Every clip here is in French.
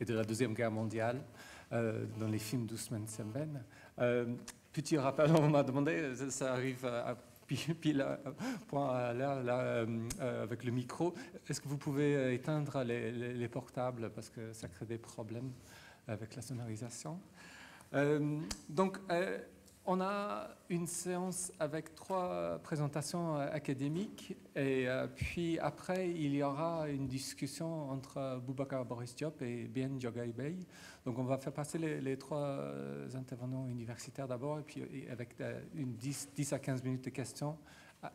et de la Deuxième Guerre mondiale dans les films d'Ousmane Semben. Petit rappel, on m'a demandé, ça arrive à pile point à l'heure avec le micro, est-ce que vous pouvez éteindre les portables parce que ça crée des problèmes avec la sonorisation. Donc, on a une séance avec 3 présentations académiques et puis après, il y aura une discussion entre Boubacar Boris Diop et Ben Diogaye Beye. Donc, on va faire passer les 3 intervenants universitaires d'abord et puis avec une 10 à 15 minutes de questions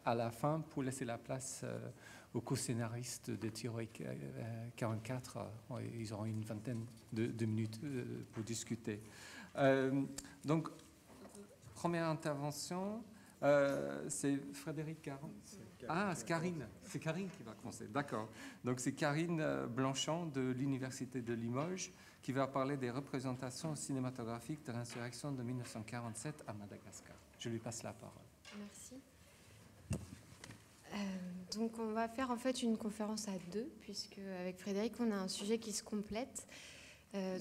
à la fin pour laisser la place aux co-scénaristes de Thiaroye 44. Ils auront une vingtaine de minutes pour discuter. Donc, première intervention, c'est Frédéric Caron. Ah, c'est Karine. C'est Karine qui va commencer, d'accord. Donc c'est Karine Blanchon de l'Université de Limoges qui va parler des représentations cinématographiques de l'insurrection de 1947 à Madagascar. Je lui passe la parole. Merci. Donc on va faire en fait une conférence à 2, puisque avec Frédéric, on a un sujet qui se complète.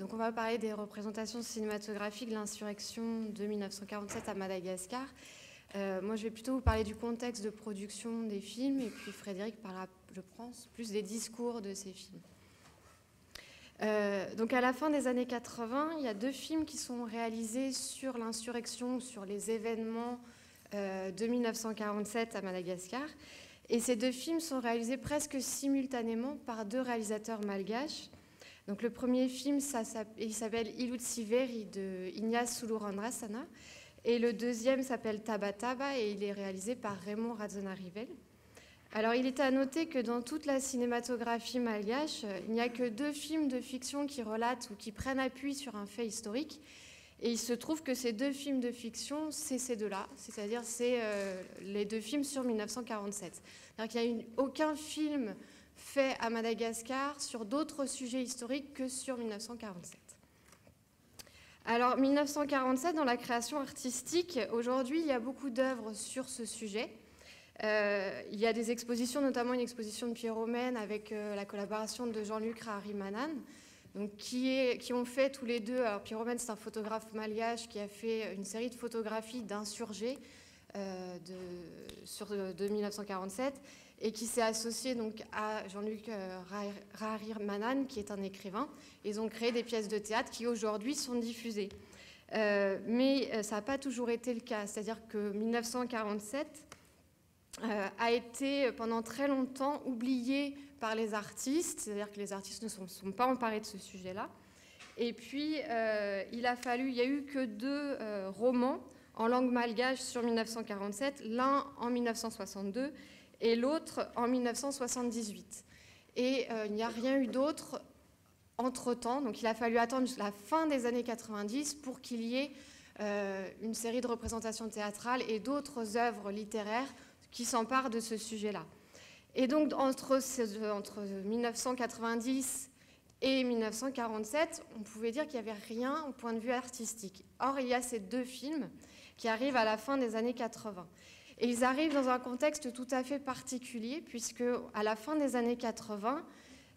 Donc on va parler des représentations cinématographiques de l'insurrection de 1947 à Madagascar. Moi, je vais plutôt vous parler du contexte de production des films, et puis Frédéric parlera, je pense, plus des discours de ces films. Donc à la fin des années 80, il y a 2 films qui sont réalisés sur l'insurrection, sur les événements de 1947 à Madagascar. Et ces 2 films sont réalisés presque simultanément par 2 réalisateurs malgaches. Donc le premier film, il s'appelle Ilo Tsy Very de Ignace Solo Randrasana, et le deuxième s'appelle Tabataba et il est réalisé par Raymond Rajaonarivelo. Alors il est à noter que dans toute la cinématographie malgache, il n'y a que 2 films de fiction qui relatent ou qui prennent appui sur un fait historique, et il se trouve que ces 2 films de fiction, c'est ces 2-là, c'est-à-dire c'est les 2 films sur 1947. C'est-à-dire qu'il n'y a aucun film fait à Madagascar sur d'autres sujets historiques que sur 1947. Alors 1947, dans la création artistique, aujourd'hui, il y a beaucoup d'œuvres sur ce sujet. Il y a des expositions, notamment une exposition de Pierre Romain avec la collaboration de Jean-Luc Raharimanana, donc qui ont fait tous les 2. Alors Pierre Romain, c'est un photographe malgache qui a fait une série de photographies d'insurgés de 1947. Et qui s'est associé donc à Jean-Luc Raharimanana, qui est un écrivain. Ils ont créé des pièces de théâtre qui aujourd'hui sont diffusées. Mais ça n'a pas toujours été le cas. C'est-à-dire que 1947 a été pendant très longtemps oublié par les artistes. C'est-à-dire que les artistes ne sont pas emparés de ce sujet-là. Et puis, il n'y a eu que 2 romans en langue malgache sur 1947, l'un en 1962 et l'autre en 1978. Et il n'y a rien eu d'autre entre-temps, donc il a fallu attendre jusqu'à la fin des années 90 pour qu'il y ait une série de représentations théâtrales et d'autres œuvres littéraires qui s'emparent de ce sujet-là. Et donc entre 1990 et 1947, on pouvait dire qu'il n'y avait rien au point de vue artistique. Or, il y a ces 2 films qui arrivent à la fin des années 80. Et ils arrivent dans un contexte tout à fait particulier, puisque à la fin des années 80,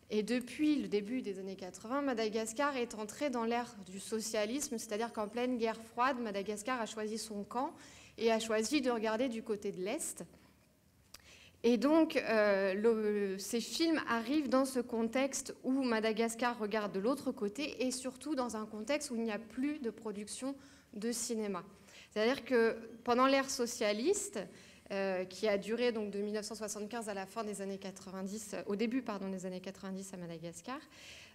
et depuis le début des années 80, Madagascar est entrée dans l'ère du socialisme, c'est-à-dire qu'en pleine guerre froide, Madagascar a choisi son camp et a choisi de regarder du côté de l'Est. Et donc, ces films arrivent dans ce contexte où Madagascar regarde de l'autre côté, et surtout dans un contexte où il n'y a plus de production de cinéma. C'est-à-dire que pendant l'ère socialiste, qui a duré donc de 1975 à la fin des années 90, au début pardon, des années 90 à Madagascar,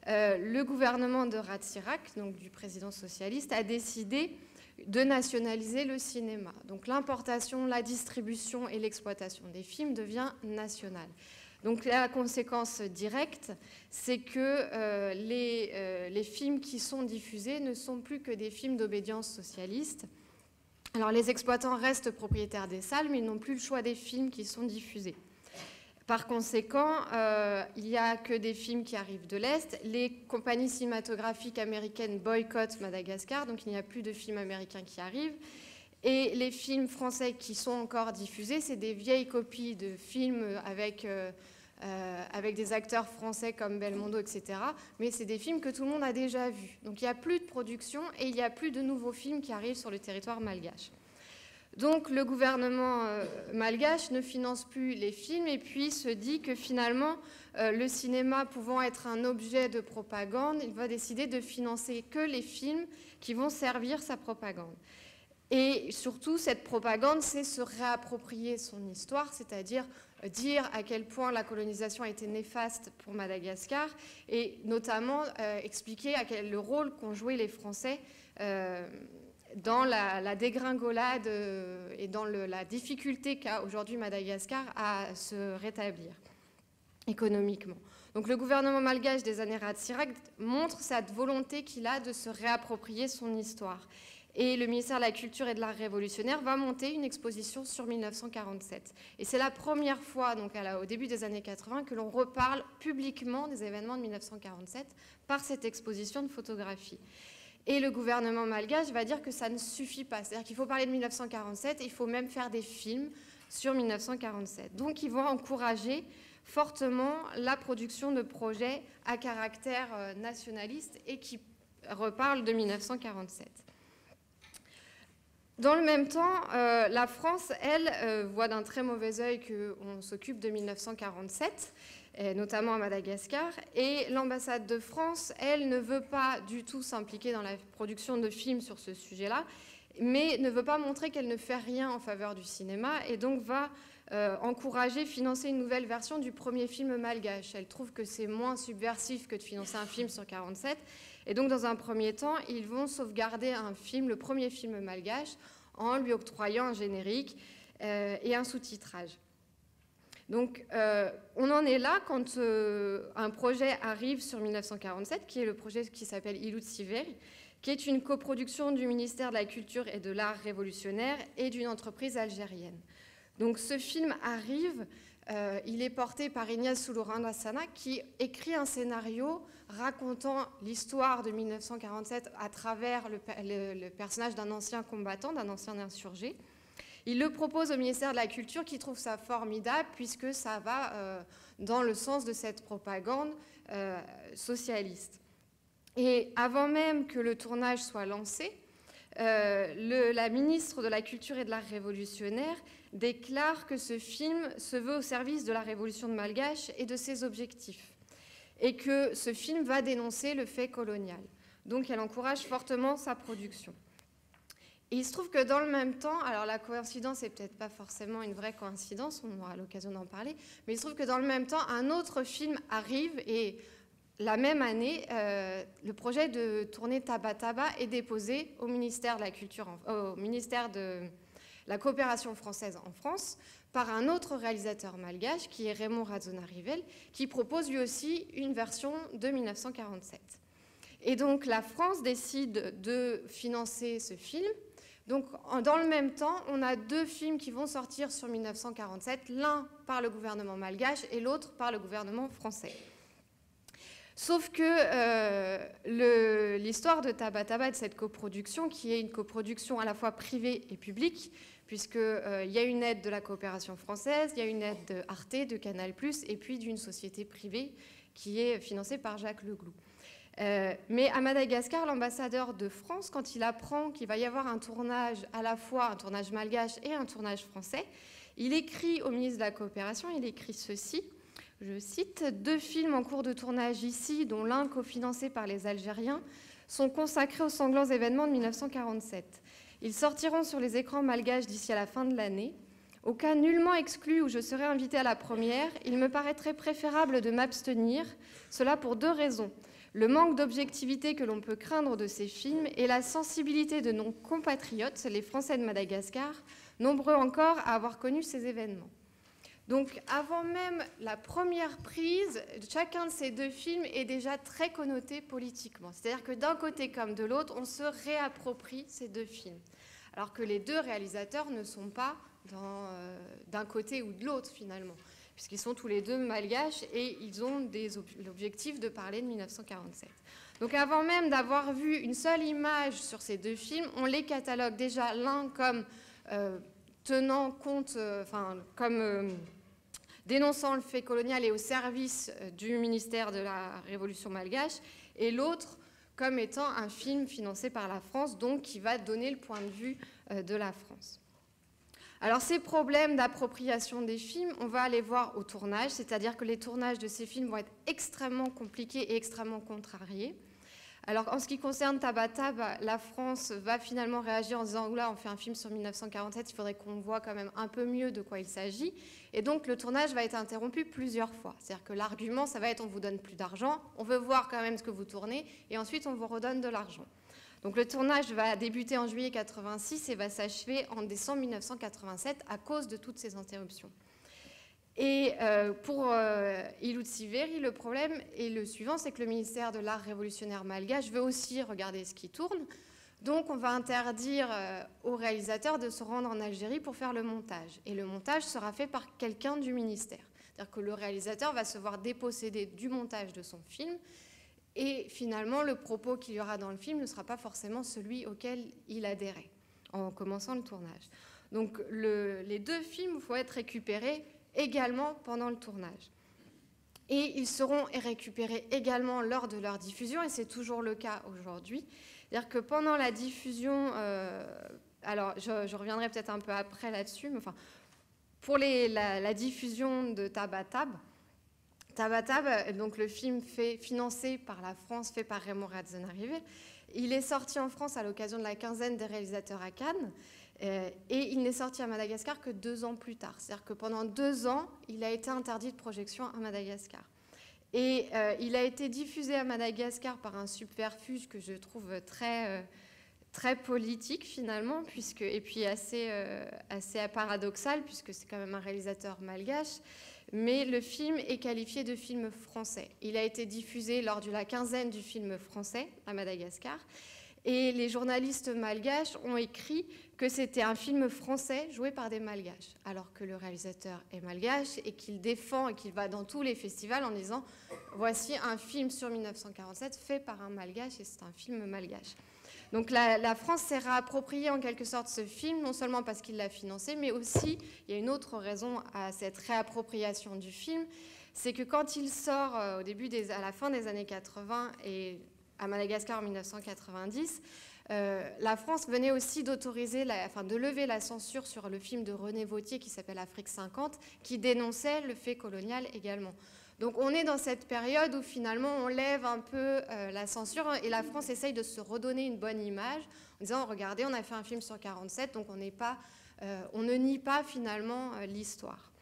le gouvernement de Ratsiraka, donc du président socialiste, a décidé de nationaliser le cinéma. Donc l'importation, la distribution et l'exploitation des films devient nationale. Donc la conséquence directe, c'est que les films qui sont diffusés ne sont plus que des films d'obédience socialiste. Alors les exploitants restent propriétaires des salles, mais ils n'ont plus le choix des films qui sont diffusés. Par conséquent, il n'y a que des films qui arrivent de l'Est. Les compagnies cinématographiques américaines boycottent Madagascar, donc il n'y a plus de films américains qui arrivent. Et les films français qui sont encore diffusés, c'est des vieilles copies de films avec avec des acteurs français comme Belmondo, etc. Mais c'est des films que tout le monde a déjà vus. Donc il n'y a plus de production et il n'y a plus de nouveaux films qui arrivent sur le territoire malgache. Donc le gouvernement malgache ne finance plus les films et puis se dit que finalement, le cinéma pouvant être un objet de propagande, il va décider de financer que les films qui vont servir sa propagande. Et surtout, cette propagande, c'est se réapproprier son histoire, c'est-à-dire dire à quel point la colonisation a été néfaste pour Madagascar et notamment expliquer le rôle qu'ont joué les Français dans la dégringolade et dans la difficulté qu'a aujourd'hui Madagascar à se rétablir économiquement. Donc le gouvernement malgache des années Ratsiraka montre cette volonté qu'il a de se réapproprier son histoire. Et le ministère de la Culture et de l'Art révolutionnaire va monter une exposition sur 1947. Et c'est la première fois, donc au début des années 80, que l'on reparle publiquement des événements de 1947 par cette exposition de photographie. Et le gouvernement malgache va dire que ça ne suffit pas. C'est-à-dire qu'il faut parler de 1947, et il faut même faire des films sur 1947. Donc ils vont encourager fortement la production de projets à caractère nationaliste et qui reparlent de 1947. Dans le même temps, la France, elle, voit d'un très mauvais œil qu'on s'occupe de 1947, et notamment à Madagascar, et l'ambassade de France, elle, ne veut pas du tout s'impliquer dans la production de films sur ce sujet-là, mais ne veut pas montrer qu'elle ne fait rien en faveur du cinéma, et donc va encourager, financer une nouvelle version du premier film malgache. Elle trouve que c'est moins subversif que de financer un film sur 1947, et donc, dans un premier temps, ils vont sauvegarder un film, le premier film malgache, en lui octroyant un générique et un sous-titrage. Donc, on en est là quand un projet arrive sur 1947, qui est le projet qui s'appelle Ilo Tsy Very, qui est une coproduction du ministère de la Culture et de l'Art révolutionnaire et d'une entreprise algérienne. Donc, ce film arrive. Il est porté par Ignace Solo Randrasana qui écrit un scénario racontant l'histoire de 1947 à travers le personnage d'un ancien combattant, d'un ancien insurgé. Il le propose au ministère de la Culture qui trouve ça formidable puisque ça va dans le sens de cette propagande socialiste. Et avant même que le tournage soit lancé, la ministre de la Culture et de l'Art révolutionnaire déclare que ce film se veut au service de la révolution de Malgache et de ses objectifs, et que ce film va dénoncer le fait colonial. Donc elle encourage fortement sa production. Et il se trouve que dans le même temps, alors la coïncidence n'est peut-être pas forcément une vraie coïncidence, on aura l'occasion d'en parler, mais il se trouve que dans le même temps, un autre film arrive et la même année, le projet de tournée Tabataba est déposé au ministère de la Culture, au ministère de la coopération française en France, par un autre réalisateur malgache, qui est Raymond Rajaonarivelo, qui propose lui aussi une version de 1947. Et donc la France décide de financer ce film. Donc dans le même temps, on a deux films qui vont sortir sur 1947, l'un par le gouvernement malgache et l'autre par le gouvernement français. Sauf que l'histoire de Tabataba, de cette coproduction, qui est une coproduction à la fois privée et publique, puisqu'il y a une aide de la coopération française, il y a une aide de Arte, de Canal+, et puis d'une société privée qui est financée par Jacques Le Glou. Mais à Madagascar, l'ambassadeur de France, quand il apprend qu'il va y avoir un tournage à la fois, un tournage malgache et un tournage français, il écrit au ministre de la Coopération, il écrit ceci. Je cite, « Deux films en cours de tournage ici, dont l'un cofinancé par les Algériens, sont consacrés aux sanglants événements de 1947. Ils sortiront sur les écrans malgaches d'ici à la fin de l'année. Au cas nullement exclu où je serai invité à la première, il me paraîtrait préférable de m'abstenir, cela pour deux raisons. Le manque d'objectivité que l'on peut craindre de ces films et la sensibilité de nos compatriotes, les Français de Madagascar, nombreux encore à avoir connu ces événements. » Donc avant même la première prise, chacun de ces deux films est déjà très connoté politiquement. C'est-à-dire que d'un côté comme de l'autre, on se réapproprie ces deux films. Alors que les deux réalisateurs ne sont pas d'un côté ou de l'autre finalement, puisqu'ils sont tous les deux malgaches et ils ont l'objectif de parler de 1947. Donc avant même d'avoir vu une seule image sur ces deux films, on les catalogue déjà l'un comme tenant compte, enfin comme dénonçant le fait colonial et au service du ministère de la Révolution malgache, et l'autre comme étant un film financé par la France, donc qui va donner le point de vue de la France. Alors ces problèmes d'appropriation des films, on va aller voir au tournage, c'est-à-dire que les tournages de ces films vont être extrêmement compliqués et extrêmement contrariés. Alors en ce qui concerne Tabataba, la France va finalement réagir en disant « là, on fait un film sur 1947, il faudrait qu'on voit quand même un peu mieux de quoi il s'agit ». Et donc le tournage va être interrompu plusieurs fois. C'est-à-dire que l'argument, ça va être « on vous donne plus d'argent, on veut voir quand même ce que vous tournez, et ensuite on vous redonne de l'argent ». Donc le tournage va débuter en juillet 1986 et va s'achever en décembre 1987 à cause de toutes ces interruptions. Et pour Ilo Tsy Very, le problème est le suivant, c'est que le ministère de l'Art révolutionnaire malgache veut aussi regarder ce qui tourne. Donc on va interdire aux réalisateurs de se rendre en Algérie pour faire le montage. Et le montage sera fait par quelqu'un du ministère. C'est-à-dire que le réalisateur va se voir dépossédé du montage de son film. Et finalement, le propos qu'il y aura dans le film ne sera pas forcément celui auquel il adhérait en commençant le tournage. Donc les deux films vont être récupérés également pendant le tournage. Et ils seront récupérés également lors de leur diffusion, et c'est toujours le cas aujourd'hui. C'est-à-dire que pendant la diffusion, alors je reviendrai peut-être un peu après là-dessus, mais enfin, pour la diffusion de Tabataba, Tabataba, donc le film financé par la France, fait par Raymond Rajaonarivelo, il est sorti en France à l'occasion de la quinzaine des réalisateurs à Cannes, et il n'est sorti à Madagascar que 2 ans plus tard. C'est-à-dire que pendant 2 ans, il a été interdit de projection à Madagascar. Et il a été diffusé à Madagascar par un subterfuge que je trouve très, très politique finalement, et puis assez paradoxal, puisque c'est quand même un réalisateur malgache. Mais le film est qualifié de film français. Il a été diffusé lors de la quinzaine du film français à Madagascar. Et les journalistes malgaches ont écrit que c'était un film français joué par des malgaches, alors que le réalisateur est malgache et qu'il défend et qu'il va dans tous les festivals en disant « voici un film sur 1947 fait par un malgache et c'est un film malgache ». Donc la France s'est réappropriée en quelque sorte ce film, non seulement parce qu'il l'a financé, mais aussi, il y a une autre raison à cette réappropriation du film, c'est que quand il sort à la fin des années 80 et à Madagascar en 1990, la France venait aussi de lever la censure sur le film de René Vautier qui s'appelle Afrique 50, qui dénonçait le fait colonial également. Donc on est dans cette période où finalement on lève un peu la censure et la France essaye de se redonner une bonne image en disant regardez, on a fait un film sur 47, donc on ne nie pas finalement l'histoire.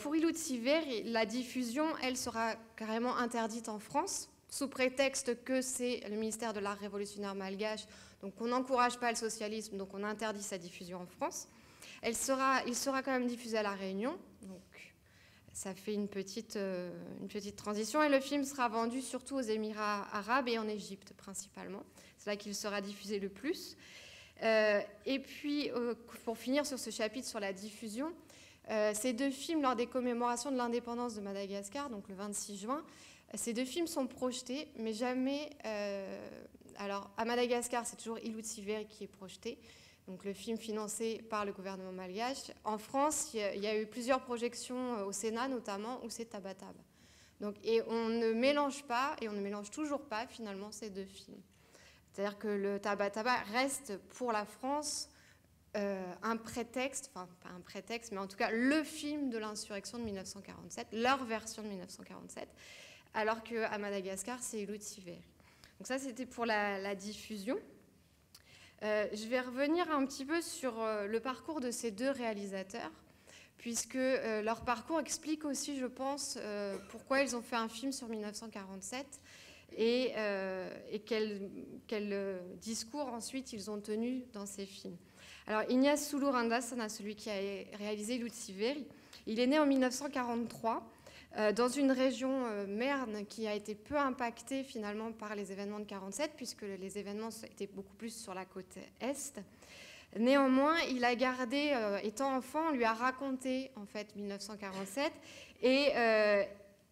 Pour Ilo Tsy Very, la diffusion, elle sera carrément interdite en France sous prétexte que c'est le ministère de l'Art révolutionnaire malgache, donc on n'encourage pas le socialisme, donc on interdit sa diffusion en France. Il sera quand même diffusé à La Réunion, donc ça fait une petite transition. Et le film sera vendu surtout aux Émirats arabes et en Égypte, principalement. C'est là qu'il sera diffusé le plus. Et puis, pour finir sur ce chapitre sur la diffusion, ces deux films, lors des commémorations de l'indépendance de Madagascar, donc le 26 juin, ces deux films sont projetés, mais jamais... alors, à Madagascar, c'est toujours Ilo Tsy Very qui est projeté. Donc le film financé par le gouvernement malgache. En France, il y a eu plusieurs projections au Sénat, notamment, où c'est Tabataba. Donc, et on ne mélange pas, et on ne mélange toujours pas, finalement, ces deux films. C'est-à-dire que le Tabataba reste, pour la France, un prétexte, enfin, pas un prétexte, mais en tout cas, le film de l'insurrection de 1947, leur version de 1947, alors qu'à Madagascar, c'est Ilo Tsy Very. Donc ça, c'était pour la diffusion. Je vais revenir un petit peu sur le parcours de ces deux réalisateurs, puisque leur parcours explique aussi, je pense, pourquoi ils ont fait un film sur 1947 et quel discours ensuite ils ont tenu dans ces films. Alors Ignace Solo Randrasana, celui qui a réalisé Ilo Tsy Very, il est né en 1943 dans une région Merne qui a été peu impactée finalement par les événements de 1947, puisque les événements étaient beaucoup plus sur la côte Est. Néanmoins, il a gardé, étant enfant, on lui a raconté en fait 1947, et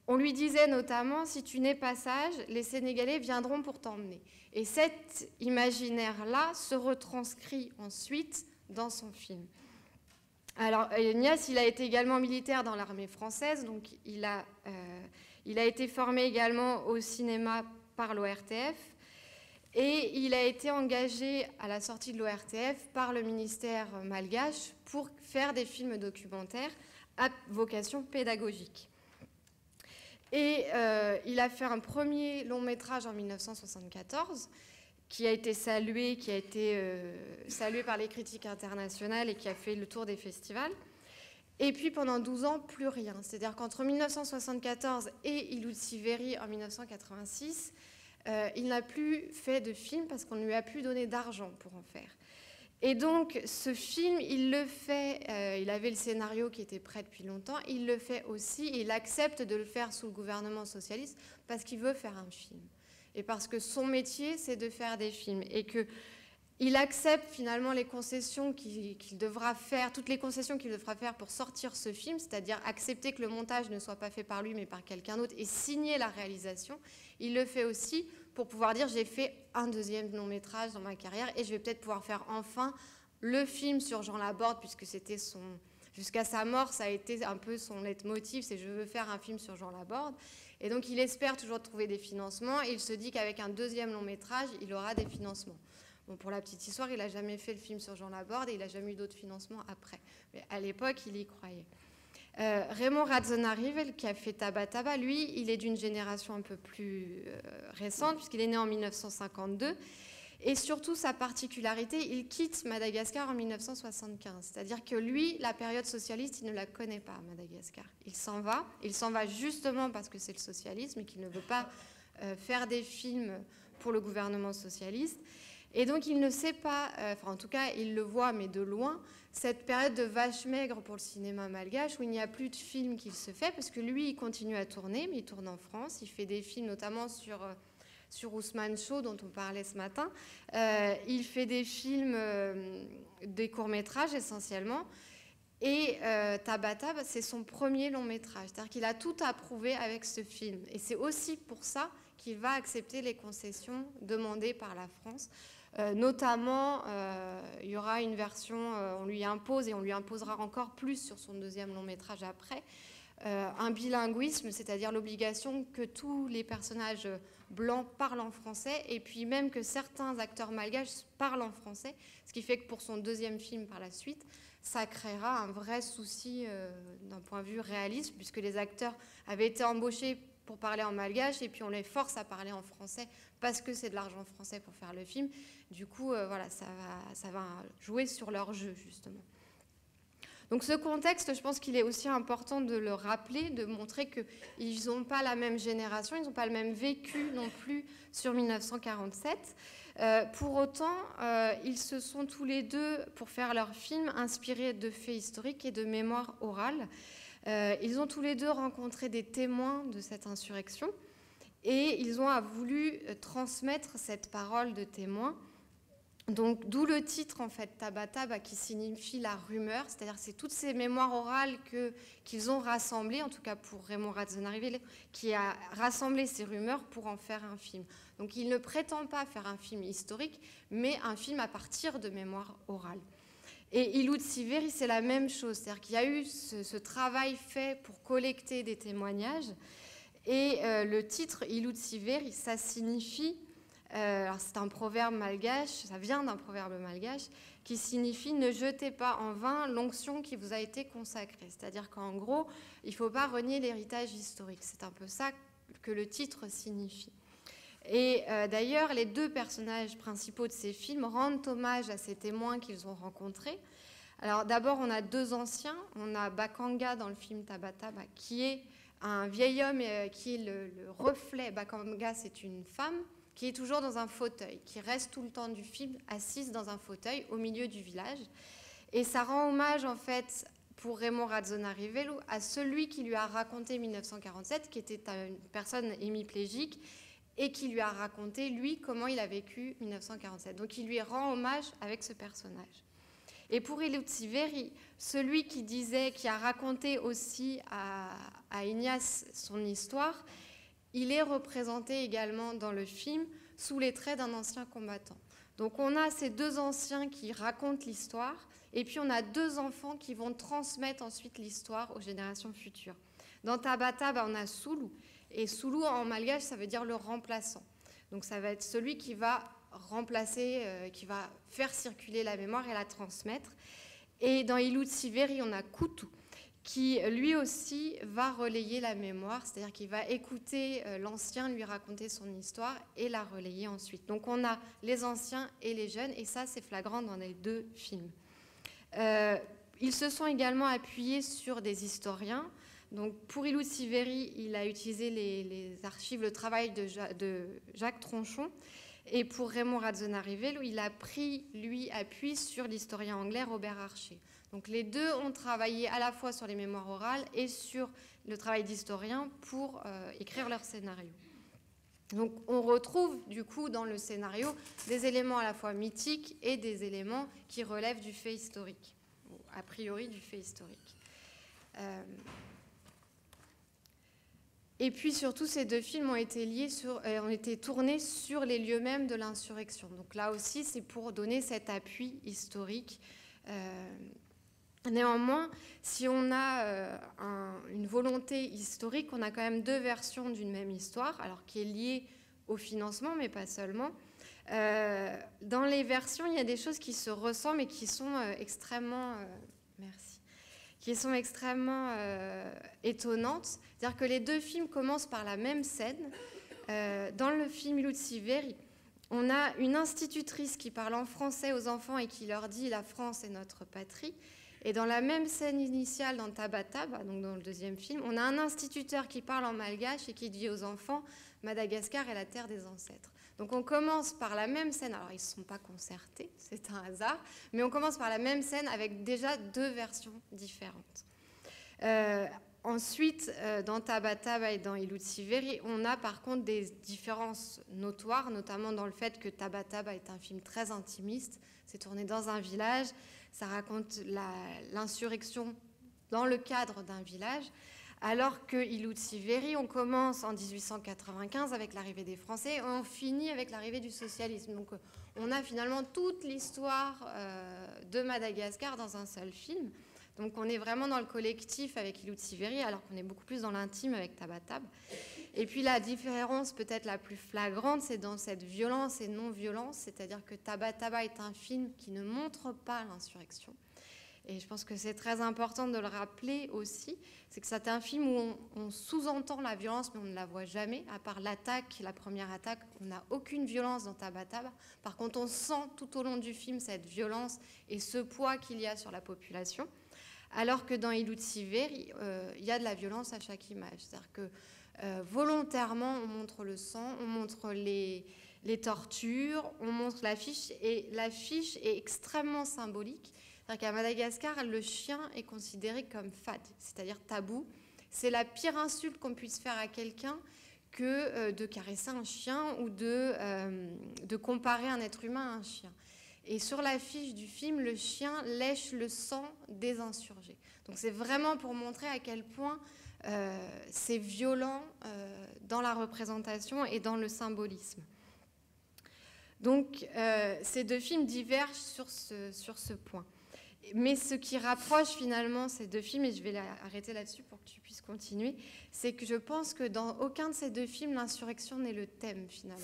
on lui disait notamment « si tu n'es pas sage, les Sénégalais viendront pour t'emmener ». Et cet imaginaire-là se retranscrit ensuite dans son film. Alors, Ignace, il a été également militaire dans l'armée française, donc il a été formé également au cinéma par l'ORTF, et il a été engagé à la sortie de l'ORTF par le ministère malgache pour faire des films documentaires à vocation pédagogique. Et il a fait un premier long métrage en 1974, qui a été salué, par les critiques internationales et qui a fait le tour des festivals. Et puis pendant 12 ans, plus rien. C'est-à-dire qu'entre 1974 et Ilo Tsy Very en 1986, il n'a plus fait de film parce qu'on ne lui a plus donné d'argent pour en faire. Et donc ce film, il le fait, il avait le scénario qui était prêt depuis longtemps, il le fait aussi, il accepte de le faire sous le gouvernement socialiste parce qu'il veut faire un film. Et parce que son métier, c'est de faire des films. Et qu'il accepte finalement les concessions qu'il devra faire, toutes les concessions qu'il devra faire pour sortir ce film, c'est-à-dire accepter que le montage ne soit pas fait par lui, mais par quelqu'un d'autre, et signer la réalisation. Il le fait aussi pour pouvoir dire « j'ai fait un deuxième long-métrage dans ma carrière et je vais peut-être pouvoir faire enfin le film sur Jean Laborde, puisque c'était son... Jusqu'à sa mort, ça a été un peu son leitmotiv, c'est « je veux faire un film sur Jean Laborde ». Et donc, il espère toujours trouver des financements. Et il se dit qu'avec un deuxième long métrage, il aura des financements. Bon, pour la petite histoire, il n'a jamais fait le film sur Jean Laborde et il n'a jamais eu d'autres financements après. Mais à l'époque, il y croyait. Raymond Rajaonarivelo, qui a fait Tabataba, lui, il est d'une génération un peu plus récente, puisqu'il est né en 1952. Et surtout, sa particularité, il quitte Madagascar en 1975. C'est-à-dire que lui, la période socialiste, il ne la connaît pas, Madagascar. Il s'en va justement parce que c'est le socialisme et qu'il ne veut pas faire des films pour le gouvernement socialiste. Et donc, il ne sait pas, enfin, en tout cas, il le voit, mais de loin, cette période de vache maigre pour le cinéma malgache où il n'y a plus de films qu'il se fait, parce que lui, il continue à tourner, mais il tourne en France. Il fait des films notamment sur Ousmane Shaw, dont on parlait ce matin. Il fait des films, des courts-métrages essentiellement, et Tabataba, c'est son premier long-métrage. C'est-à-dire qu'il a tout à prouver avec ce film. Et c'est aussi pour ça qu'il va accepter les concessions demandées par la France. Notamment, il y aura une version, on lui impose, et on lui imposera encore plus sur son deuxième long-métrage après, un bilinguisme, c'est-à-dire l'obligation que tous les personnages blancs parlent en français et puis même que certains acteurs malgaches parlent en français, ce qui fait que pour son deuxième film par la suite, ça créera un vrai souci d'un point de vue réaliste, puisque les acteurs avaient été embauchés pour parler en malgache et puis on les force à parler en français parce que c'est de l'argent français pour faire le film. Du coup, voilà, ça va jouer sur leur jeu, justement. Donc ce contexte, je pense qu'il est aussi important de le rappeler, de montrer qu'ils n'ont pas la même génération, ils n'ont pas le même vécu non plus sur 1947. Pour autant, ils se sont tous les deux, pour faire leur film, inspirés de faits historiques et de mémoire orale. Ils ont tous les deux rencontré des témoins de cette insurrection et ils ont voulu transmettre cette parole de témoins. Donc, d'où le titre, en fait, Tabataba, qui signifie la rumeur, c'est-à-dire c'est toutes ces mémoires orales qu'ils ont rassemblées, en tout cas pour Raymond Rajaonarivelo, qui a rassemblé ces rumeurs pour en faire un film. Donc, il ne prétend pas faire un film historique, mais un film à partir de mémoires orales. Et Ilo Tsy Very, c'est la même chose, c'est-à-dire qu'il y a eu ce travail fait pour collecter des témoignages, et le titre Ilo Tsy Very, ça signifie... c'est un proverbe malgache, ça vient d'un proverbe malgache qui signifie « ne jetez pas en vain l'onction qui vous a été consacrée ». C'est-à-dire qu'en gros, il ne faut pas renier l'héritage historique. C'est un peu ça que le titre signifie. Et d'ailleurs, les deux personnages principaux de ces films rendent hommage à ces témoins qu'ils ont rencontrés. Alors d'abord, on a deux anciens. On a Bakanga dans le film Tabataba, qui est un vieil homme qui est le reflet. Bakanga, c'est une femme qui est toujours dans un fauteuil, qui reste tout le temps du film assise dans un fauteuil au milieu du village. Et ça rend hommage, en fait, pour Raymond Rajaonarivelo, à celui qui lui a raconté 1947, qui était une personne hémiplégique, et qui lui a raconté, lui, comment il a vécu 1947. Donc il lui rend hommage avec ce personnage. Et pour Ilo Tsy Very, celui qui disait, qui a raconté aussi à Ignace son histoire, il est représenté également dans le film sous les traits d'un ancien combattant. Donc on a ces deux anciens qui racontent l'histoire Et puis on a deux enfants qui vont transmettre ensuite l'histoire aux générations futures. Dans Tabataba, on a Soulou. Et Soulou, en malgache, ça veut dire le remplaçant. Donc ça va être celui qui va remplacer, qui va faire circuler la mémoire et la transmettre. Et dans Ilo Tsy Very, on a Kutu, qui lui aussi va relayer la mémoire, c'est-à-dire qu'il va écouter l'ancien, lui raconter son histoire et la relayer ensuite. Donc on a les anciens et les jeunes, et ça c'est flagrant dans les deux films. Ils se sont également appuyés sur des historiens. Donc pour Ilo Tsy Very, il a utilisé les archives, le travail de Jacques Tronchon, et pour Raymond Rajaonarivelo, il a pris, lui, appui sur l'historien anglais Robert Archer. Donc les deux ont travaillé à la fois sur les mémoires orales et sur le travail d'historien pour écrire leur scénario. Donc on retrouve du coup dans le scénario des éléments à la fois mythiques et des éléments qui relèvent du fait historique, ou a priori du fait historique. Et puis surtout, ces deux films ont été tournés sur les lieux mêmes de l'insurrection. Donc là aussi, c'est pour donner cet appui historique. Néanmoins, si on a une volonté historique, on a quand même deux versions d'une même histoire, alors qui est liée au financement, mais pas seulement. Dans les versions, il y a des choses qui se ressemblent et qui sont extrêmement... étonnantes. C'est-à-dire que les deux films commencent par la même scène. Dans le film Ilo Tsy Very, on a une institutrice qui parle en français aux enfants et qui leur dit « La France est notre patrie ». Et dans la même scène initiale dans Tabataba, donc dans le deuxième film, on a un instituteur qui parle en malgache et qui dit aux enfants « Madagascar est la terre des ancêtres ». Donc on commence par la même scène, alors ils ne se sont pas concertés, c'est un hasard, mais on commence par la même scène avec déjà deux versions différentes. Ensuite, dans Tabataba et dans Ilo Tsy Very, on a par contre des différences notoires, notamment dans le fait que Tabataba est un film très intimiste, c'est tourné dans un village, ça raconte l'insurrection dans le cadre d'un village, alors que Ilo Tsy Very, on commence en 1895 avec l'arrivée des Français, on finit avec l'arrivée du socialisme. Donc on a finalement toute l'histoire de Madagascar dans un seul film. Donc on est vraiment dans le collectif avec Ilo Tsy Very, alors qu'on est beaucoup plus dans l'intime avec Tabataba. Et puis la différence peut-être la plus flagrante, c'est dans cette violence et non-violence, c'est-à-dire que Tabataba est un film qui ne montre pas l'insurrection. Et je pense que c'est très important de le rappeler aussi, c'est que c'est un film où on sous-entend la violence, mais on ne la voit jamais, à part l'attaque, la première attaque, on n'a aucune violence dans Tabataba. Par contre, on sent tout au long du film cette violence et ce poids qu'il y a sur la population, alors que dans Ilo Tsy Very, il y a de la violence à chaque image. C'est-à-dire que volontairement, on montre le sang, on montre les tortures, on montre l'affiche, et l'affiche est extrêmement symbolique. C'est-à-dire qu'à Madagascar, le chien est considéré comme fad, c'est-à-dire tabou. C'est la pire insulte qu'on puisse faire à quelqu'un que de caresser un chien ou de comparer un être humain à un chien. Et sur l'affiche du film, le chien lèche le sang des insurgés. Donc c'est vraiment pour montrer à quel point c'est violent dans la représentation et dans le symbolisme. Donc ces deux films divergent sur ce point. Mais ce qui rapproche finalement ces deux films, et je vais arrêter là-dessus pour que tu puisses continuer, c'est que je pense que dans aucun de ces deux films, l'insurrection n'est le thème finalement.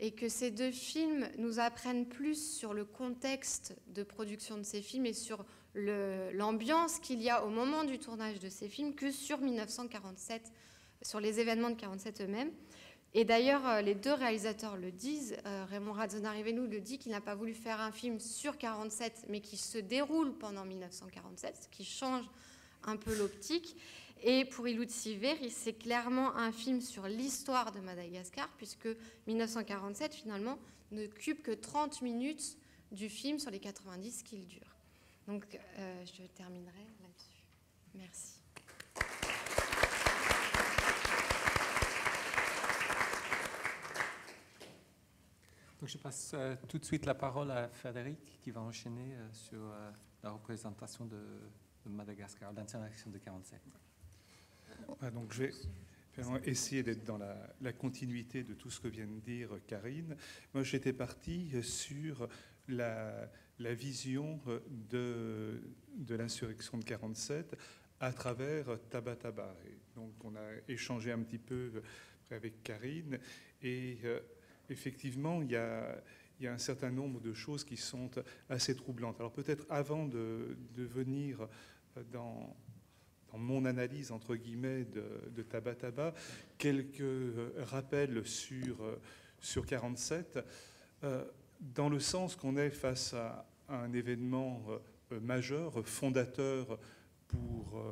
Et que ces deux films nous apprennent plus sur le contexte de production de ces films et sur l'ambiance qu'il y a au moment du tournage de ces films que sur 1947, sur les événements de 1947 eux-mêmes. Et d'ailleurs, les deux réalisateurs le disent, Raymond Rajaonarivelo le dit, qu'il n'a pas voulu faire un film sur 1947, mais qui se déroule pendant 1947, ce qui change un peu l'optique. Et pour Ilo Tsy Very, c'est clairement un film sur l'histoire de Madagascar, puisque 1947, finalement, n'occupe que 30 minutes du film sur les 90 qu'il dure. Donc, je terminerai là-dessus. Merci. Donc je passe tout de suite la parole à Frédéric qui va enchaîner sur la représentation de Madagascar, l'insurrection de 1947. Ah, donc je vais essayer d'être dans la continuité de tout ce que vient de dire Karine. Moi j'étais parti sur la vision de l'insurrection de 47 à travers Tabataba. Et donc on a échangé un petit peu avec Karine et effectivement il y a un certain nombre de choses qui sont assez troublantes. Alors peut-être avant de venir dans mon analyse entre guillemets de Tabataba, quelques rappels sur 47, dans le sens qu'on est face à un événement majeur, fondateur pour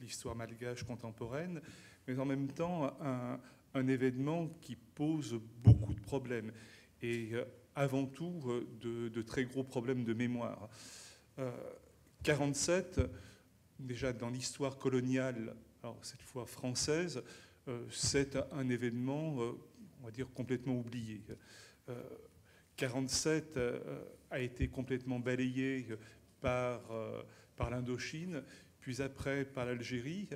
l'histoire malgache contemporaine, mais en même temps un événement qui pose beaucoup de problèmes et avant tout de très gros problèmes de mémoire. 47, déjà dans l'histoire coloniale, alors cette fois française, c'est un événement, on va dire, complètement oublié. 47 a été complètement balayé par l'Indochine, puis après par l'Algérie,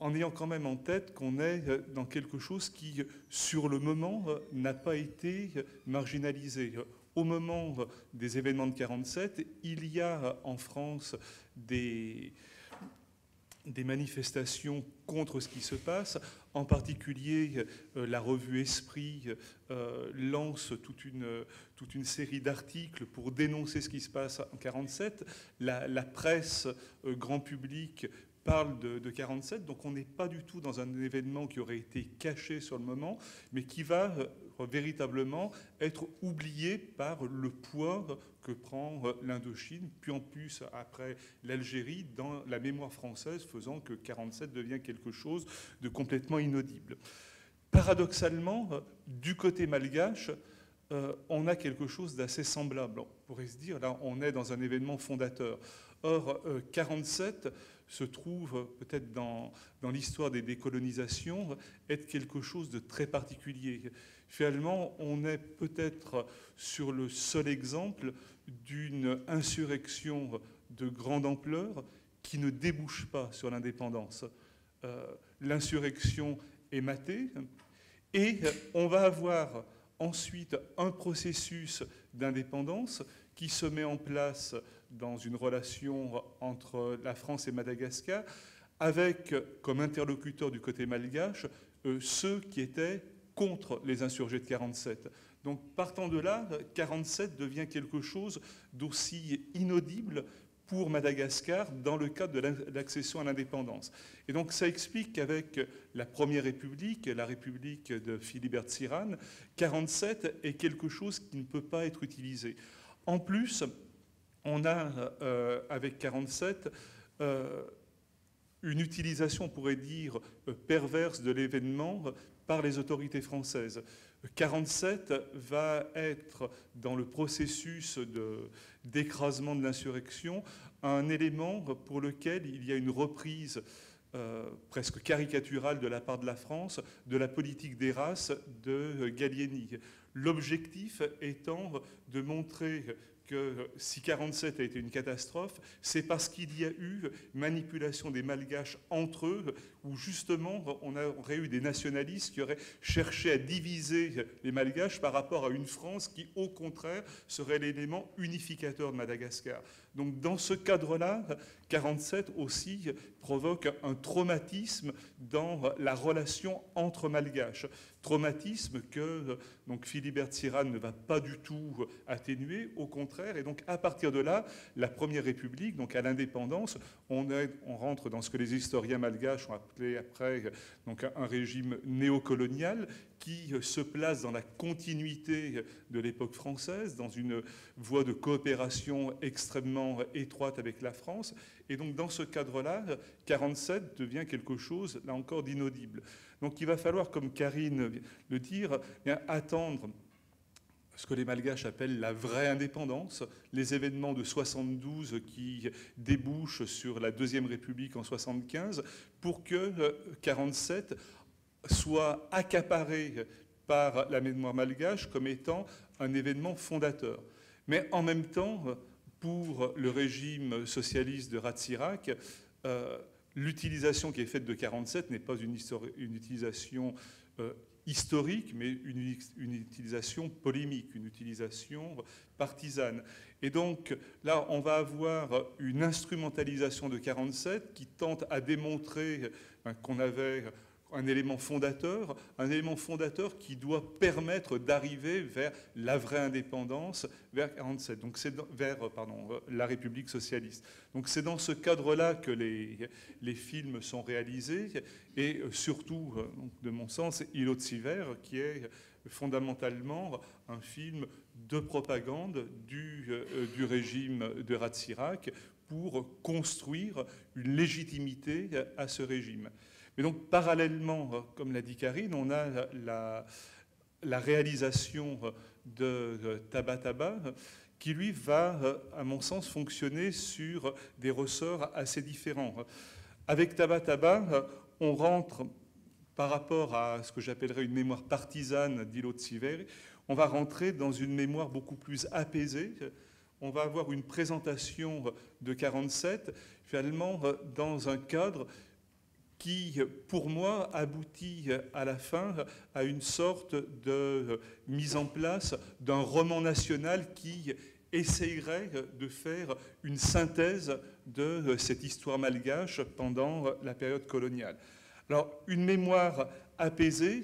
en ayant quand même en tête qu'on est dans quelque chose qui, sur le moment, n'a pas été marginalisé. Au moment des événements de 47, il y a en France des manifestations contre ce qui se passe. En particulier, la revue Esprit lance toute une série d'articles pour dénoncer ce qui se passe en 47. La presse grand public parle de 47, donc on n'est pas du tout dans un événement qui aurait été caché sur le moment, mais qui va véritablement être oublié par le poids que prend l'Indochine, puis en plus après l'Algérie, dans la mémoire française, faisant que 47 devient quelque chose de complètement inaudible. Paradoxalement, du côté malgache, on a quelque chose d'assez semblable. On pourrait se dire, là, on est dans un événement fondateur. Or, 47 se trouve peut-être dans l'histoire des décolonisations être quelque chose de très particulier. Finalement, on est peut-être sur le seul exemple d'une insurrection de grande ampleur qui ne débouche pas sur l'indépendance. L'insurrection est matée et on va avoir ensuite un processus d'indépendance qui se met en place dans une relation entre la France et Madagascar, avec comme interlocuteur du côté malgache ceux qui étaient contre les insurgés de 47. Donc partant de là, 47 devient quelque chose d'aussi inaudible pour Madagascar dans le cadre de l'accession à l'indépendance. Et donc ça explique qu'avec la Première République, la République de Philibert Tsiranana, 47 est quelque chose qui ne peut pas être utilisé. En plus, on a, avec 47, une utilisation, on pourrait dire, perverse de l'événement par les autorités françaises. 47 va être, dans le processus d'écrasement de l'insurrection, un élément pour lequel il y a une reprise presque caricaturale de la part de la France de la politique des races de Gallieni. L'objectif étant de montrer que si 47 a été une catastrophe, c'est parce qu'il y a eu manipulation des malgaches entre eux, où justement on aurait eu des nationalistes qui auraient cherché à diviser les malgaches par rapport à une France qui, au contraire, serait l'élément unificateur de Madagascar. Donc dans ce cadre-là, 47 aussi provoque un traumatisme dans la relation entre malgaches. Traumatisme que donc Philibert Tsiranana ne va pas du tout atténuer, au contraire. Et donc à partir de là, la Première République, donc à l'indépendance, on rentre dans ce que les historiens malgaches ont appelé après donc un régime néocolonial qui se place dans la continuité de l'époque française, dans une voie de coopération extrêmement étroite avec la France. Et donc dans ce cadre-là, 47 devient quelque chose, là encore, d'inaudible. Donc il va falloir, comme Karine le dit, attendre ce que les Malgaches appellent la vraie indépendance, les événements de 72 qui débouchent sur la Deuxième République en 75, pour que 47 soit accaparé par la mémoire malgache comme étant un événement fondateur. Mais en même temps, pour le régime socialiste de Ratsiraka, l'utilisation qui est faite de 47 n'est pas une utilisation historique, mais une utilisation polémique, une utilisation partisane. Et donc là, on va avoir une instrumentalisation de 47 qui tente à démontrer qu'on avait un élément fondateur qui doit permettre d'arriver vers la vraie indépendance, vers 47, donc c'est vers la République socialiste. Donc c'est dans ce cadre-là que les films sont réalisés, et surtout, de mon sens, Ilo Tsy Very, qui est fondamentalement un film de propagande du régime de Ratsiraka pour construire une légitimité à ce régime. Et donc, parallèlement, comme l'a dit Karine, on a la réalisation de Tabataba qui, lui, va, à mon sens, fonctionner sur des ressorts assez différents. Avec Tabataba, on rentre, par rapport à ce que j'appellerais une mémoire partisane d'Ilo Tsy Very, on va rentrer dans une mémoire beaucoup plus apaisée. On va avoir une présentation de 47, finalement, dans un cadre qui, pour moi, aboutit à la fin à une sorte de mise en place d'un roman national qui essayerait de faire une synthèse de cette histoire malgache pendant la période coloniale. Alors, une mémoire apaisée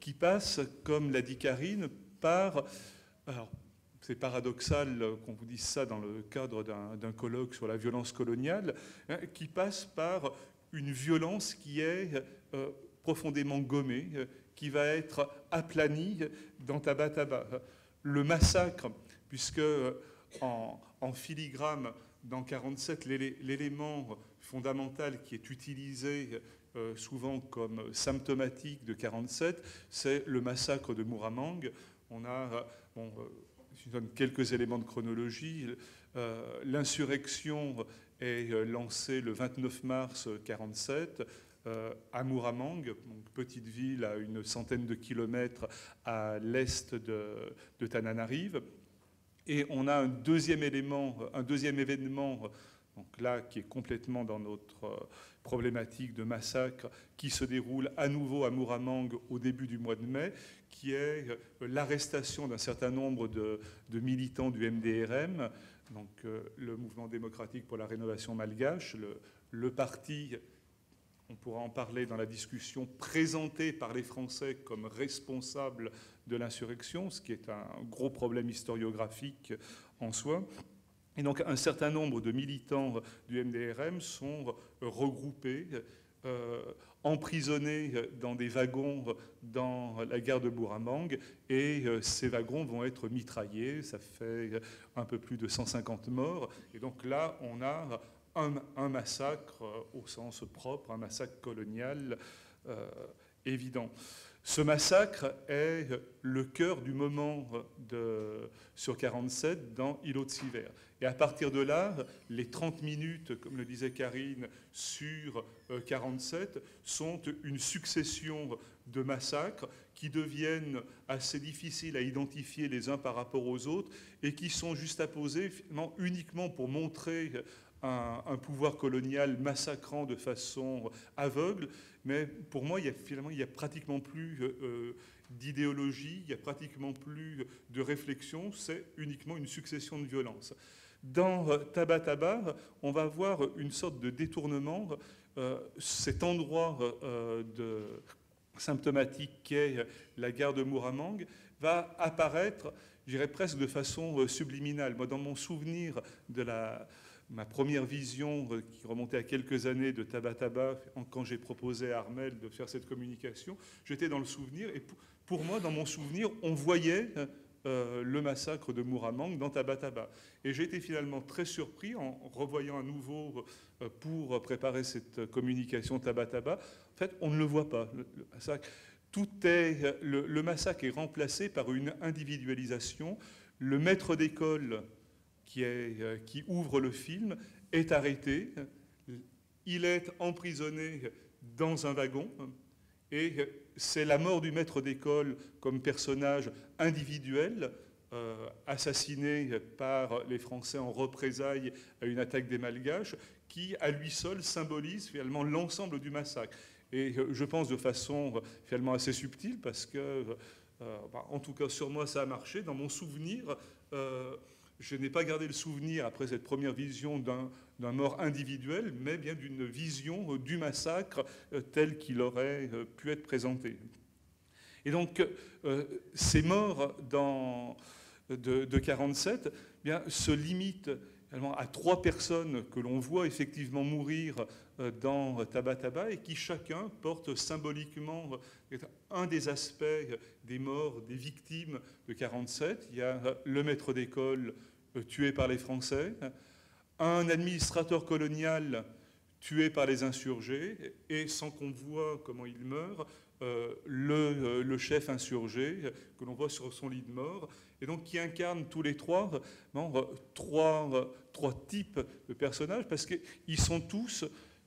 qui passe, comme l'a dit Karine, par... Alors, c'est paradoxal qu'on vous dise ça dans le cadre d'un colloque sur la violence coloniale, hein, qui passe par... une violence qui est profondément gommée, qui va être aplanie dans Tabataba. Le massacre, puisque en filigrane, dans 47, l'élément fondamental qui est utilisé souvent comme symptomatique de 47, c'est le massacre de Moramanga. On a, bon, je donne quelques éléments de chronologie, l'insurrection est lancé le 29 mars 1947 à Moramanga, petite ville à une centaine de kilomètres à l'est de Tananarive. Et on a un deuxième événement, donc là qui est complètement dans notre problématique de massacre, qui se déroule à nouveau à Moramanga au début du mois de mai, qui est l'arrestation d'un certain nombre de militants du MDRM, donc le Mouvement démocratique pour la rénovation malgache, le parti, on pourra en parler dans la discussion, présenté par les Français comme responsable de l'insurrection, ce qui est un gros problème historiographique en soi. Et donc un certain nombre de militants du MDRM sont regroupés, emprisonnés dans des wagons dans la gare de Moramanga, et ces wagons vont être mitraillés, ça fait un peu plus de 150 morts, et donc là on a un massacre au sens propre, un massacre colonial évident. Ce massacre est le cœur du moment sur 47 dans Ilo Tsy Very. Et à partir de là, les 30 minutes, comme le disait Karine, sur 47, sont une succession de massacres qui deviennent assez difficiles à identifier les uns par rapport aux autres et qui sont juste apposés non, uniquement pour montrer un pouvoir colonial massacrant de façon aveugle. Mais pour moi, finalement, il n'y a pratiquement plus d'idéologie, il n'y a pratiquement plus de réflexion, c'est uniquement une succession de violences. Dans Tabataba, on va voir une sorte de détournement. Cet endroit symptomatique qu'est la gare de Moramanga va apparaître, je dirais presque de façon subliminale. Moi, dans mon souvenir de ma première vision, qui remontait à quelques années, de Tabataba, quand j'ai proposé à Armel de faire cette communication, j'étais dans le souvenir, et pour moi, dans mon souvenir, on voyait le massacre de Moramanga dans Tabataba. Et j'ai été finalement très surpris, en revoyant à nouveau pour préparer cette communication Tabataba, en fait, on ne le voit pas, le massacre. Le massacre est remplacé par une individualisation. Le maître d'école qui ouvre le film, est arrêté. Il est emprisonné dans un wagon. Et c'est la mort du maître d'école comme personnage individuel, assassiné par les Français en représailles à une attaque des Malgaches, qui, à lui seul, symbolise finalement l'ensemble du massacre. et je pense de façon finalement assez subtile, parce que, en tout cas sur moi, ça a marché. Dans mon souvenir, je n'ai pas gardé le souvenir, après cette première vision, d'un mort individuel, mais bien d'une vision du massacre tel qu'il aurait pu être présenté. Et donc, ces morts de 47 se limitent à 3 personnes que l'on voit effectivement mourir dans Tabataba et qui chacun porte symboliquement un des aspects des morts, des victimes de 47. Il y a le maître d'école tué par les Français, un administrateur colonial tué par les insurgés, et sans qu'on voit comment il meurt, le chef insurgé que l'on voit sur son lit de mort, et donc qui incarne tous les 3 trois types de personnages, parce qu'ils sont tous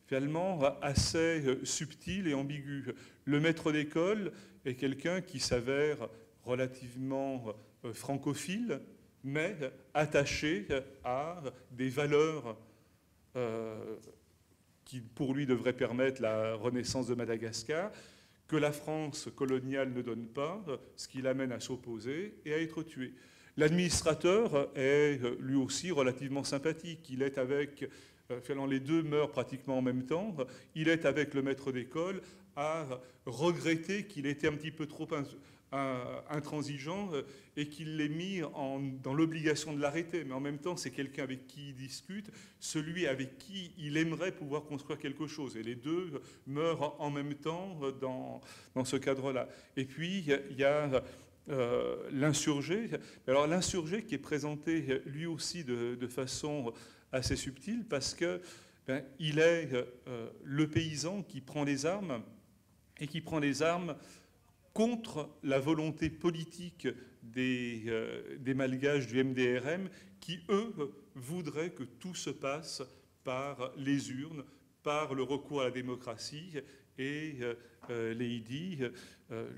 finalement assez subtils et ambigus. Le maître d'école est quelqu'un qui s'avère relativement francophile, mais attaché à des valeurs qui, pour lui, devraient permettre la renaissance de Madagascar, que la France coloniale ne donne pas, ce qui l'amène à s'opposer et à être tué. L'administrateur est lui aussi relativement sympathique. Il est avec, finalement les 2 meurent pratiquement en même temps, il est avec le maître d'école à regretter qu'il était un petit peu trop intransigeant et qu'il l'ait mis dans l'obligation de l'arrêter. Mais en même temps, c'est quelqu'un avec qui il discute, celui avec qui il aimerait pouvoir construire quelque chose. Et les 2 meurent en même temps dans ce cadre-là. Et puis, il y a l'insurgé. Alors l'insurgé qui est présenté lui aussi de façon assez subtile, parce que il est le paysan qui prend les armes, et qui prend les armes contre la volonté politique des Malgaches du MDRM, qui, eux, voudraient que tout se passe par les urnes, par le recours à la démocratie. Et Lady,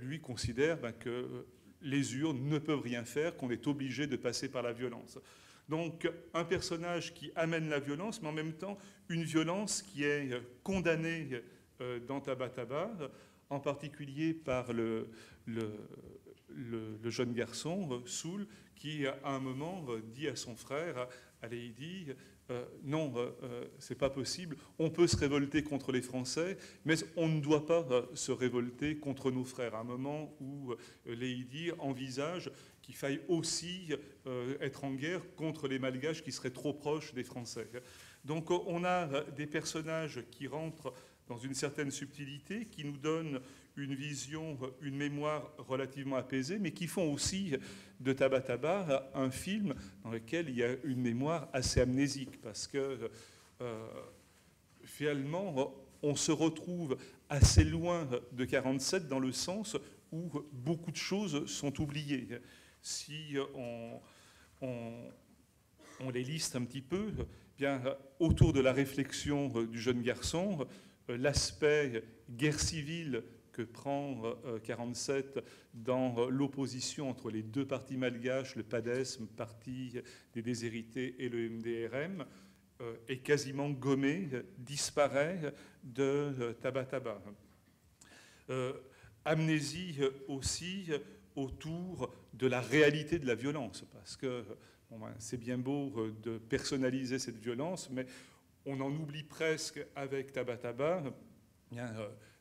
lui, considère que les urnes ne peuvent rien faire, qu'on est obligé de passer par la violence. Donc un personnage qui amène la violence, mais en même temps une violence qui est condamnée dans Tabataba, en particulier par le jeune garçon, Soul, qui à un moment dit à son frère, à Lady, non, c'est pas possible, on peut se révolter contre les Français, mais on ne doit pas se révolter contre nos frères. À un moment où Lady envisage qu'il faille aussi être en guerre contre les Malgaches qui seraient trop proches des Français. Donc on a des personnages qui rentrent dans une certaine subtilité, qui nous donnent une vision, une mémoire relativement apaisée, mais qui font aussi de Tabataba un film dans lequel il y a une mémoire assez amnésique, parce que finalement, on se retrouve assez loin de 47 dans le sens où beaucoup de choses sont oubliées. Si on les liste un petit peu, bien, autour de la réflexion du jeune garçon, l'aspect guerre civile que prend 47 dans l'opposition entre les 2 partis malgaches, le PADESM, parti des déshérités, et le MDRM, est quasiment gommé, disparaît de Tabataba. Amnésie aussi autour de la réalité de la violence, parce que bon, c'est bien beau de personnaliser cette violence, mais on en oublie presque avec Tabataba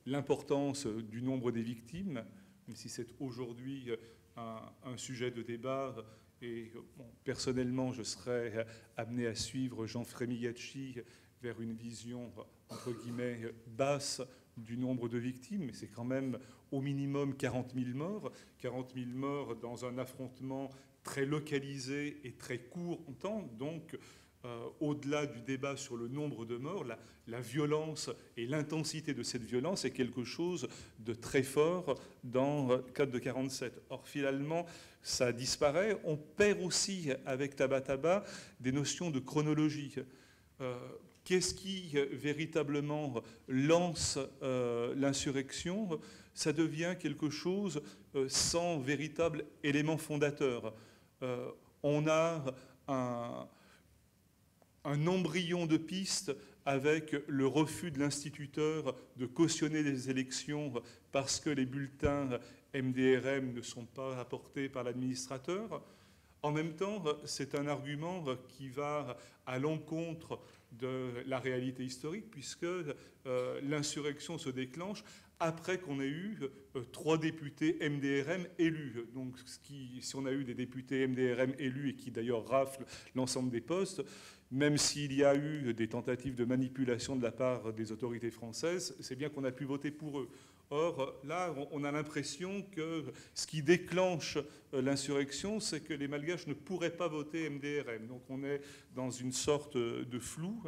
l'importance du nombre des victimes, même si c'est aujourd'hui un sujet de débat. Et bon, personnellement, je serais amené à suivre Jean Frémigacci vers une vision, entre guillemets, basse du nombre de victimes. Mais c'est quand même au minimum 40 000 morts. 40 000 morts dans un affrontement très localisé et très court en temps. Donc, au-delà du débat sur le nombre de morts, la violence et l'intensité de cette violence est quelque chose de très fort dans le cadre de 47. Or, finalement, ça disparaît. On perd aussi, avec Tabataba, des notions de chronologie. Qu'est-ce qui véritablement lance l'insurrection? Ça devient quelque chose sans véritable élément fondateur. On a un embryon de piste avec le refus de l'instituteur de cautionner les élections parce que les bulletins MDRM ne sont pas rapportés par l'administrateur. En même temps, c'est un argument qui va à l'encontre de la réalité historique, puisque l'insurrection se déclenche après qu'on ait eu 3 députés MDRM élus. Donc, si on a eu des députés MDRM élus et qui d'ailleurs raflent l'ensemble des postes, même s'il y a eu des tentatives de manipulation de la part des autorités françaises, c'est bien qu'on a pu voter pour eux. Or, là, on a l'impression que ce qui déclenche l'insurrection, c'est que les Malgaches ne pourraient pas voter MDRM. Donc on est dans une sorte de flou.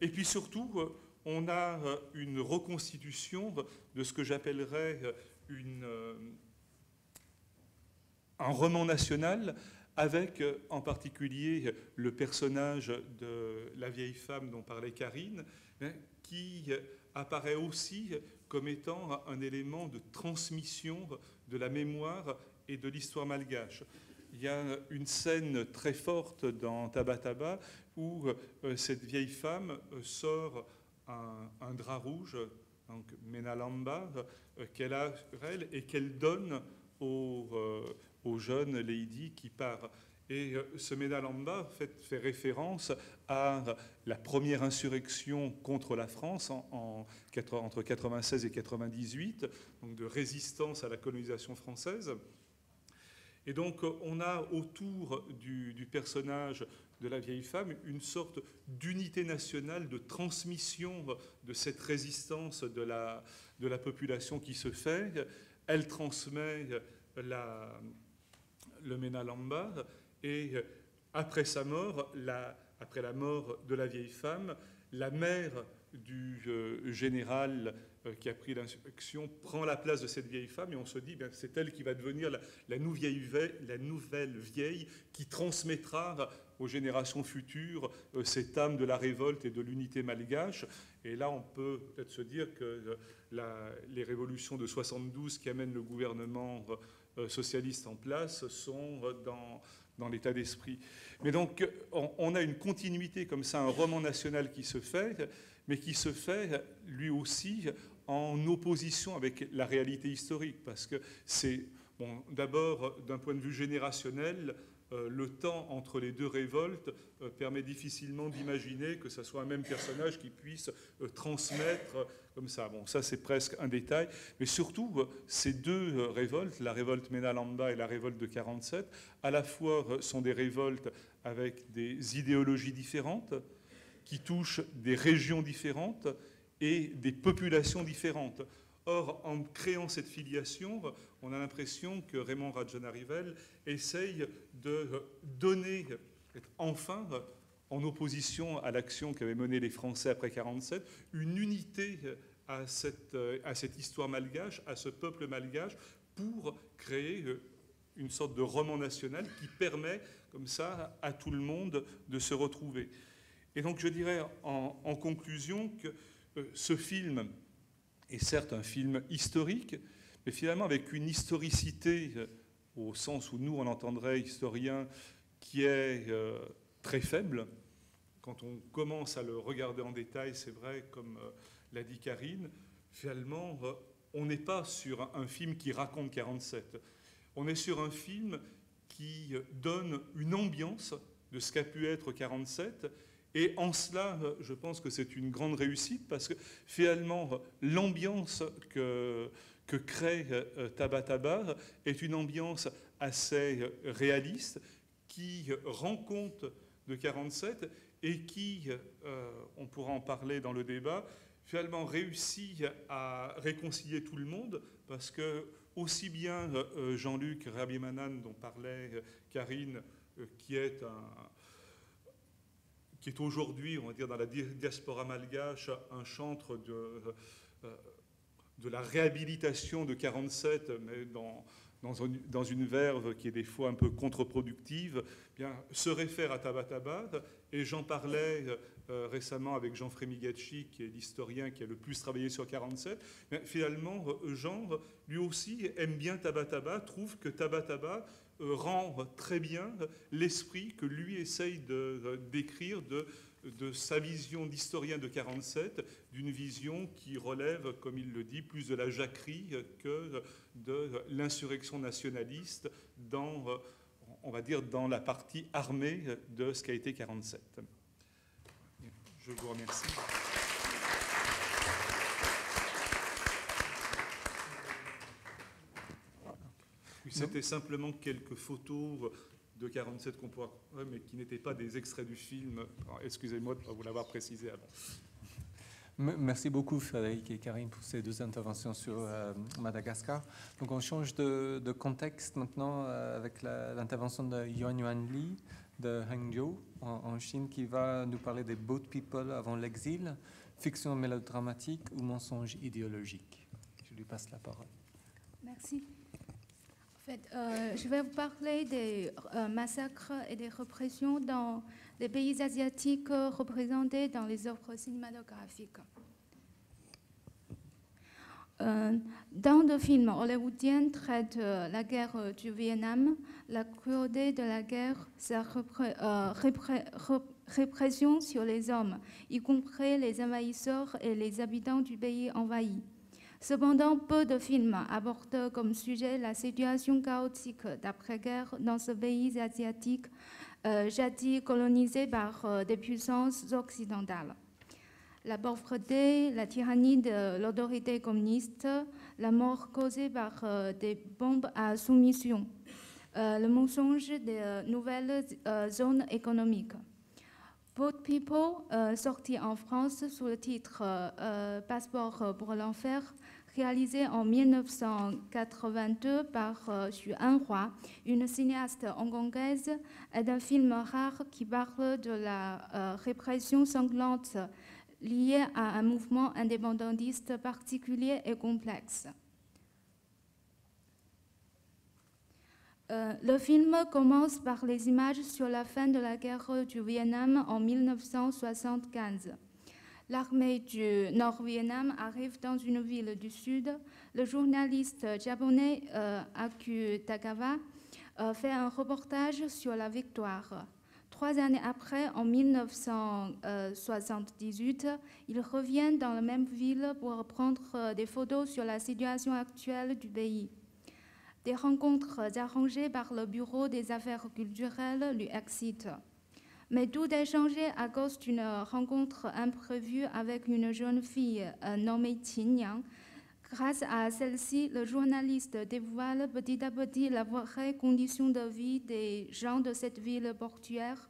Et puis surtout, on a une reconstitution de ce que j'appellerais un roman national, avec en particulier le personnage de la vieille femme dont parlait Karine, qui apparaît aussi comme étant un élément de transmission de la mémoire et de l'histoire malgache. Il y a une scène très forte dans Tabataba où cette vieille femme sort un drap rouge, donc Menalamba, qu'elle a sur elle et qu'elle donne aux jeunes lady qui part. Et ce Menalamba fait référence à la première insurrection contre la France entre 1996 et 1998, donc de résistance à la colonisation française. Et donc on a autour du personnage de la vieille femme une sorte d'unité nationale, de transmission de cette résistance de la population qui se fait. Elle transmet le Menalamba. Et après sa mort, après la mort de la vieille femme, la mère du général qui a pris l'insurrection prend la place de cette vieille femme et on se dit bien, c'est elle qui va devenir la nouvelle vieille qui transmettra aux générations futures cette âme de la révolte et de l'unité malgache. Et là, on peut peut-être se dire que les révolutions de 72 qui amènent le gouvernement socialistes en place sont dans l'état d'esprit. Mais donc, on a une continuité comme ça, un roman national qui se fait, mais qui se fait lui aussi en opposition avec la réalité historique, parce que c'est, bon, d'abord, d'un point de vue générationnel, le temps entre les deux révoltes permet difficilement d'imaginer que ce soit un même personnage qui puisse transmettre comme ça. Bon, ça c'est presque un détail, mais surtout ces deux révoltes, la révolte Menalamba et la révolte de 47, à la fois sont des révoltes avec des idéologies différentes, qui touchent des régions différentes et des populations différentes. Or, en créant cette filiation, on a l'impression que Raymond Rajaonarivelo essaye de donner, enfin, en opposition à l'action qu'avaient menée les Français après 1947, une unité à cette histoire malgache, à ce peuple malgache, pour créer une sorte de roman national qui permet, comme ça, à tout le monde de se retrouver. Et donc, je dirais, en conclusion, que ce film est certes un film historique, mais finalement avec une historicité, au sens où nous, on entendrait historien, qui est très faible. Quand on commence à le regarder en détail, c'est vrai, comme l'a dit Karine, finalement, on n'est pas sur un film qui raconte 47. On est sur un film qui donne une ambiance de ce qu'a pu être 47. Et en cela, je pense que c'est une grande réussite, parce que finalement, l'ambiance que crée Tabataba est une ambiance assez réaliste, qui rend compte de 47 et qui, on pourra en parler dans le débat, finalement réussit à réconcilier tout le monde, parce que aussi bien Jean-Luc Raharimanana, dont parlait Karine, qui est aujourd'hui, on va dire, dans la diaspora malgache, un chantre de la réhabilitation de 47, mais dans une verve qui est des fois un peu contre-productive, eh bien, se réfère à Tabataba. Et j'en parlais récemment avec Jean Frémigacci, qui est l'historien qui a le plus travaillé sur 47. Eh bien, finalement, Jean, lui aussi, aime bien Tabataba, trouve que Tabataba rend très bien l'esprit que lui essaye de décrire de de sa vision d'historien de 1947, d'une vision qui relève, comme il le dit, plus de la jacquerie que de l'insurrection nationaliste dans, on va dire, dans la partie armée de ce qu'a été 1947. Je vous remercie. C'était simplement quelques photos de 1947 qu'on pourra, mais qui n'étaient pas des extraits du film. Excusez-moi de ne pas vous l'avoir précisé avant. Merci beaucoup Frédéric et Karine pour ces deux interventions sur Madagascar. Donc on change de contexte maintenant avec l'intervention de Yuanyuan Li de Hangzhou en Chine, qui va nous parler des Boat People avant l'exil, fiction mélodramatique ou mensonge idéologique. Je lui passe la parole. Merci. Je vais vous parler des massacres et des répressions dans les pays asiatiques représentés dans les œuvres cinématographiques. Dans le film hollywoodien traite la guerre du Vietnam, la cruauté de la guerre, sa répression sur les hommes, y compris les envahisseurs et les habitants du pays envahi. Cependant, peu de films abordent comme sujet la situation chaotique d'après-guerre dans ce pays asiatique, jadis colonisé par des puissances occidentales. La pauvreté, la tyrannie de l'autorité communiste, la mort causée par des bombes à soumission, le mensonge des nouvelles zones économiques. Boat People, sorti en France sous le titre Passeport pour l'enfer, réalisé en 1982 par Xu Anhua, une cinéaste hongkongaise, est un film rare qui parle de la répression sanglante liée à un mouvement indépendantiste particulier et complexe. Le film commence par les images sur la fin de la guerre du Vietnam en 1975. L'armée du Nord-Vietnam arrive dans une ville du Sud. Le journaliste japonais Akutagawa fait un reportage sur la victoire. 3 années après, en 1978, il revient dans la même ville pour prendre des photos sur la situation actuelle du pays. Des rencontres arrangées par le Bureau des affaires culturelles lui excitent. Mais tout est changé à cause d'une rencontre imprévue avec une jeune fille nommée Tinyang. Grâce à celle-ci, le journaliste dévoile petit à petit la vraie condition de vie des gens de cette ville portuaire.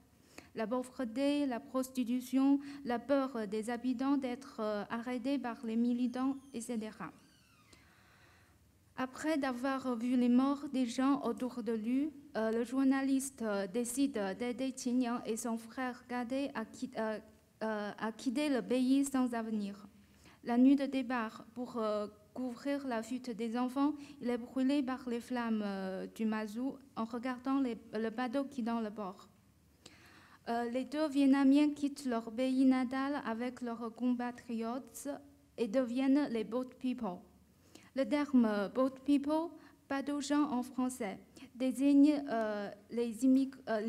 La pauvreté, la prostitution, la peur des habitants d'être arrêtés par les militants, etc. Après d'avoir vu les morts des gens autour de lui, le journaliste décide d'aider Tinyang et son frère Gadé à quitter le pays sans avenir. La nuit de départ, pour couvrir la fuite des enfants, il est brûlé par les flammes du Mazou en regardant le bateau quittant le port. Les deux Vietnamiens quittent leur pays natal avec leurs compatriotes et deviennent les Boat People. Le terme « boat people », bateaux-gens en français, désigne les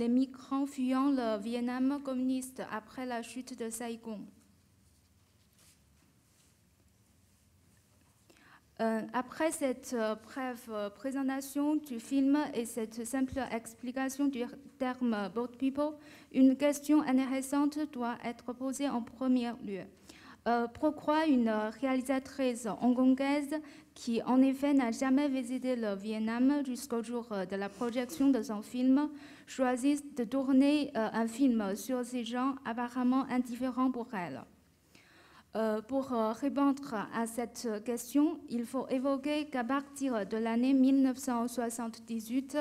migrants fuyant le Vietnam communiste après la chute de Saigon. Après cette brève présentation du film et cette simple explication du terme « boat people », une question intéressante doit être posée en premier lieu. Pourquoi une réalisatrice hongkongaise qui, en effet, n'a jamais visité le Vietnam jusqu'au jour de la projection de son film, choisit de tourner un film sur ces gens apparemment indifférents pour elle? Pour répondre à cette question, il faut évoquer qu'à partir de l'année 1978,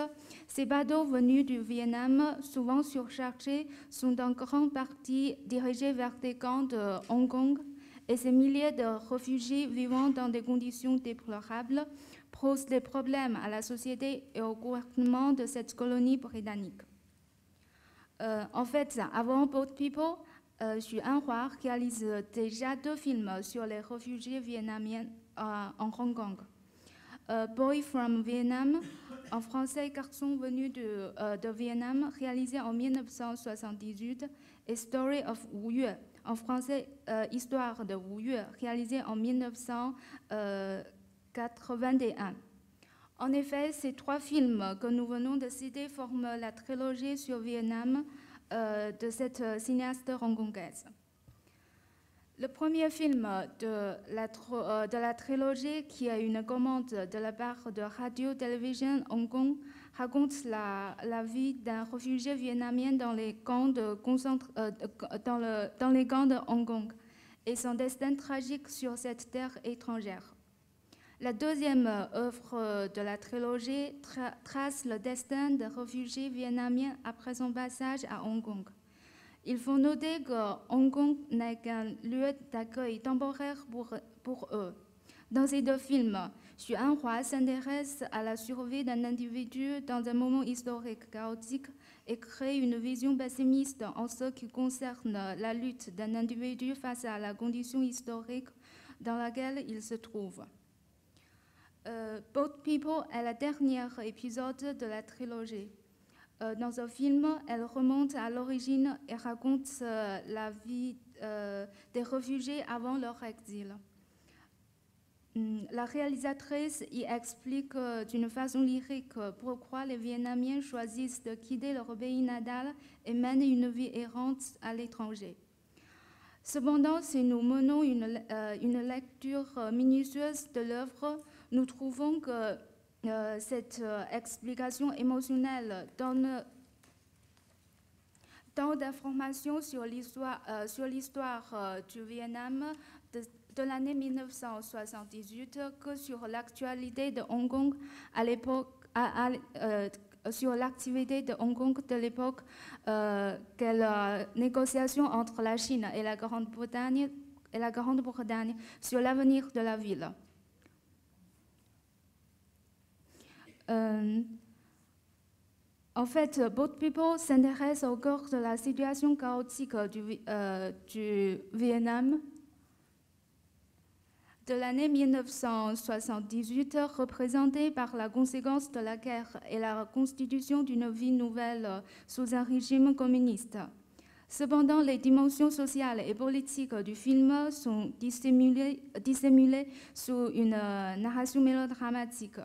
ces bateaux venus du Vietnam, souvent surchargés, sont en grande partie dirigés vers des camps de Hong Kong, et ces milliers de réfugiés vivant dans des conditions déplorables posent des problèmes à la société et au gouvernement de cette colonie britannique. En fait, avant Boat People, Xu Anhua réalise déjà 2 films sur les réfugiés vietnamiens en Hong Kong. Boy from Vietnam, en français Garçon venu de Vietnam, réalisé en 1978, et Story of Wuyue, en français Histoire de Wuyue, réalisé en 1981. En effet, ces trois films que nous venons de citer forment la trilogie sur Vietnam de cette cinéaste hongkongaise. Le premier film de la trilogie, qui est une commande de la part de Radio-Télévision Hong Kong, raconte la vie d'un réfugié vietnamien dans les camps de Hong Kong et son destin tragique sur cette terre étrangère. La deuxième œuvre de la trilogie trace le destin des réfugiés vietnamiens après son passage à Hong Kong. Il faut noter que Hong Kong n'est qu'un lieu d'accueil temporaire pour eux. Dans ces deux films, Xu Anhua s'intéresse à la survie d'un individu dans un moment historique chaotique et crée une vision pessimiste en ce qui concerne la lutte d'un individu face à la condition historique dans laquelle il se trouve. Boat People est le dernier épisode de la trilogie. Dans ce film, elle remonte à l'origine et raconte la vie des réfugiés avant leur exil. La réalisatrice y explique d'une façon lyrique pourquoi les Vietnamiens choisissent de quitter leur pays natal et mènent une vie errante à l'étranger. Cependant, si nous menons une lecture minutieuse de l'œuvre, nous trouvons que cette explication émotionnelle donne tant d'informations sur l'histoire du Vietnam de l'année 1978 que sur l'actualité de Hong Kong à l'époque, sur l'activité de Hong Kong de l'époque que la négociation entre la Chine et la Grande-Bretagne sur l'avenir de la ville. En fait, Boat People s'intéresse au cœur de la situation chaotique du Vietnam de l'année 1978, représentée par la conséquence de la guerre et la constitution d'une vie nouvelle sous un régime communiste. Cependant, les dimensions sociales et politiques du film sont dissimulées sous une narration mélodramatique.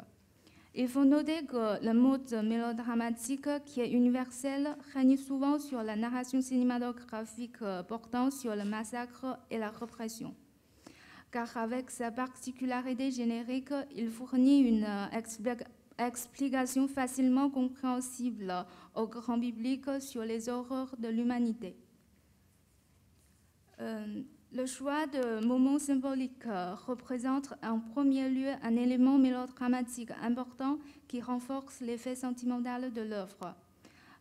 Il faut noter que le mode mélodramatique, qui est universel, règne souvent sur la narration cinématographique portant sur le massacre et la répression. Car avec sa particularité générique, il fournit une explication facilement compréhensible au grand public sur les horreurs de l'humanité. Le choix de moments symboliques représente en premier lieu un élément mélodramatique important qui renforce l'effet sentimental de l'œuvre.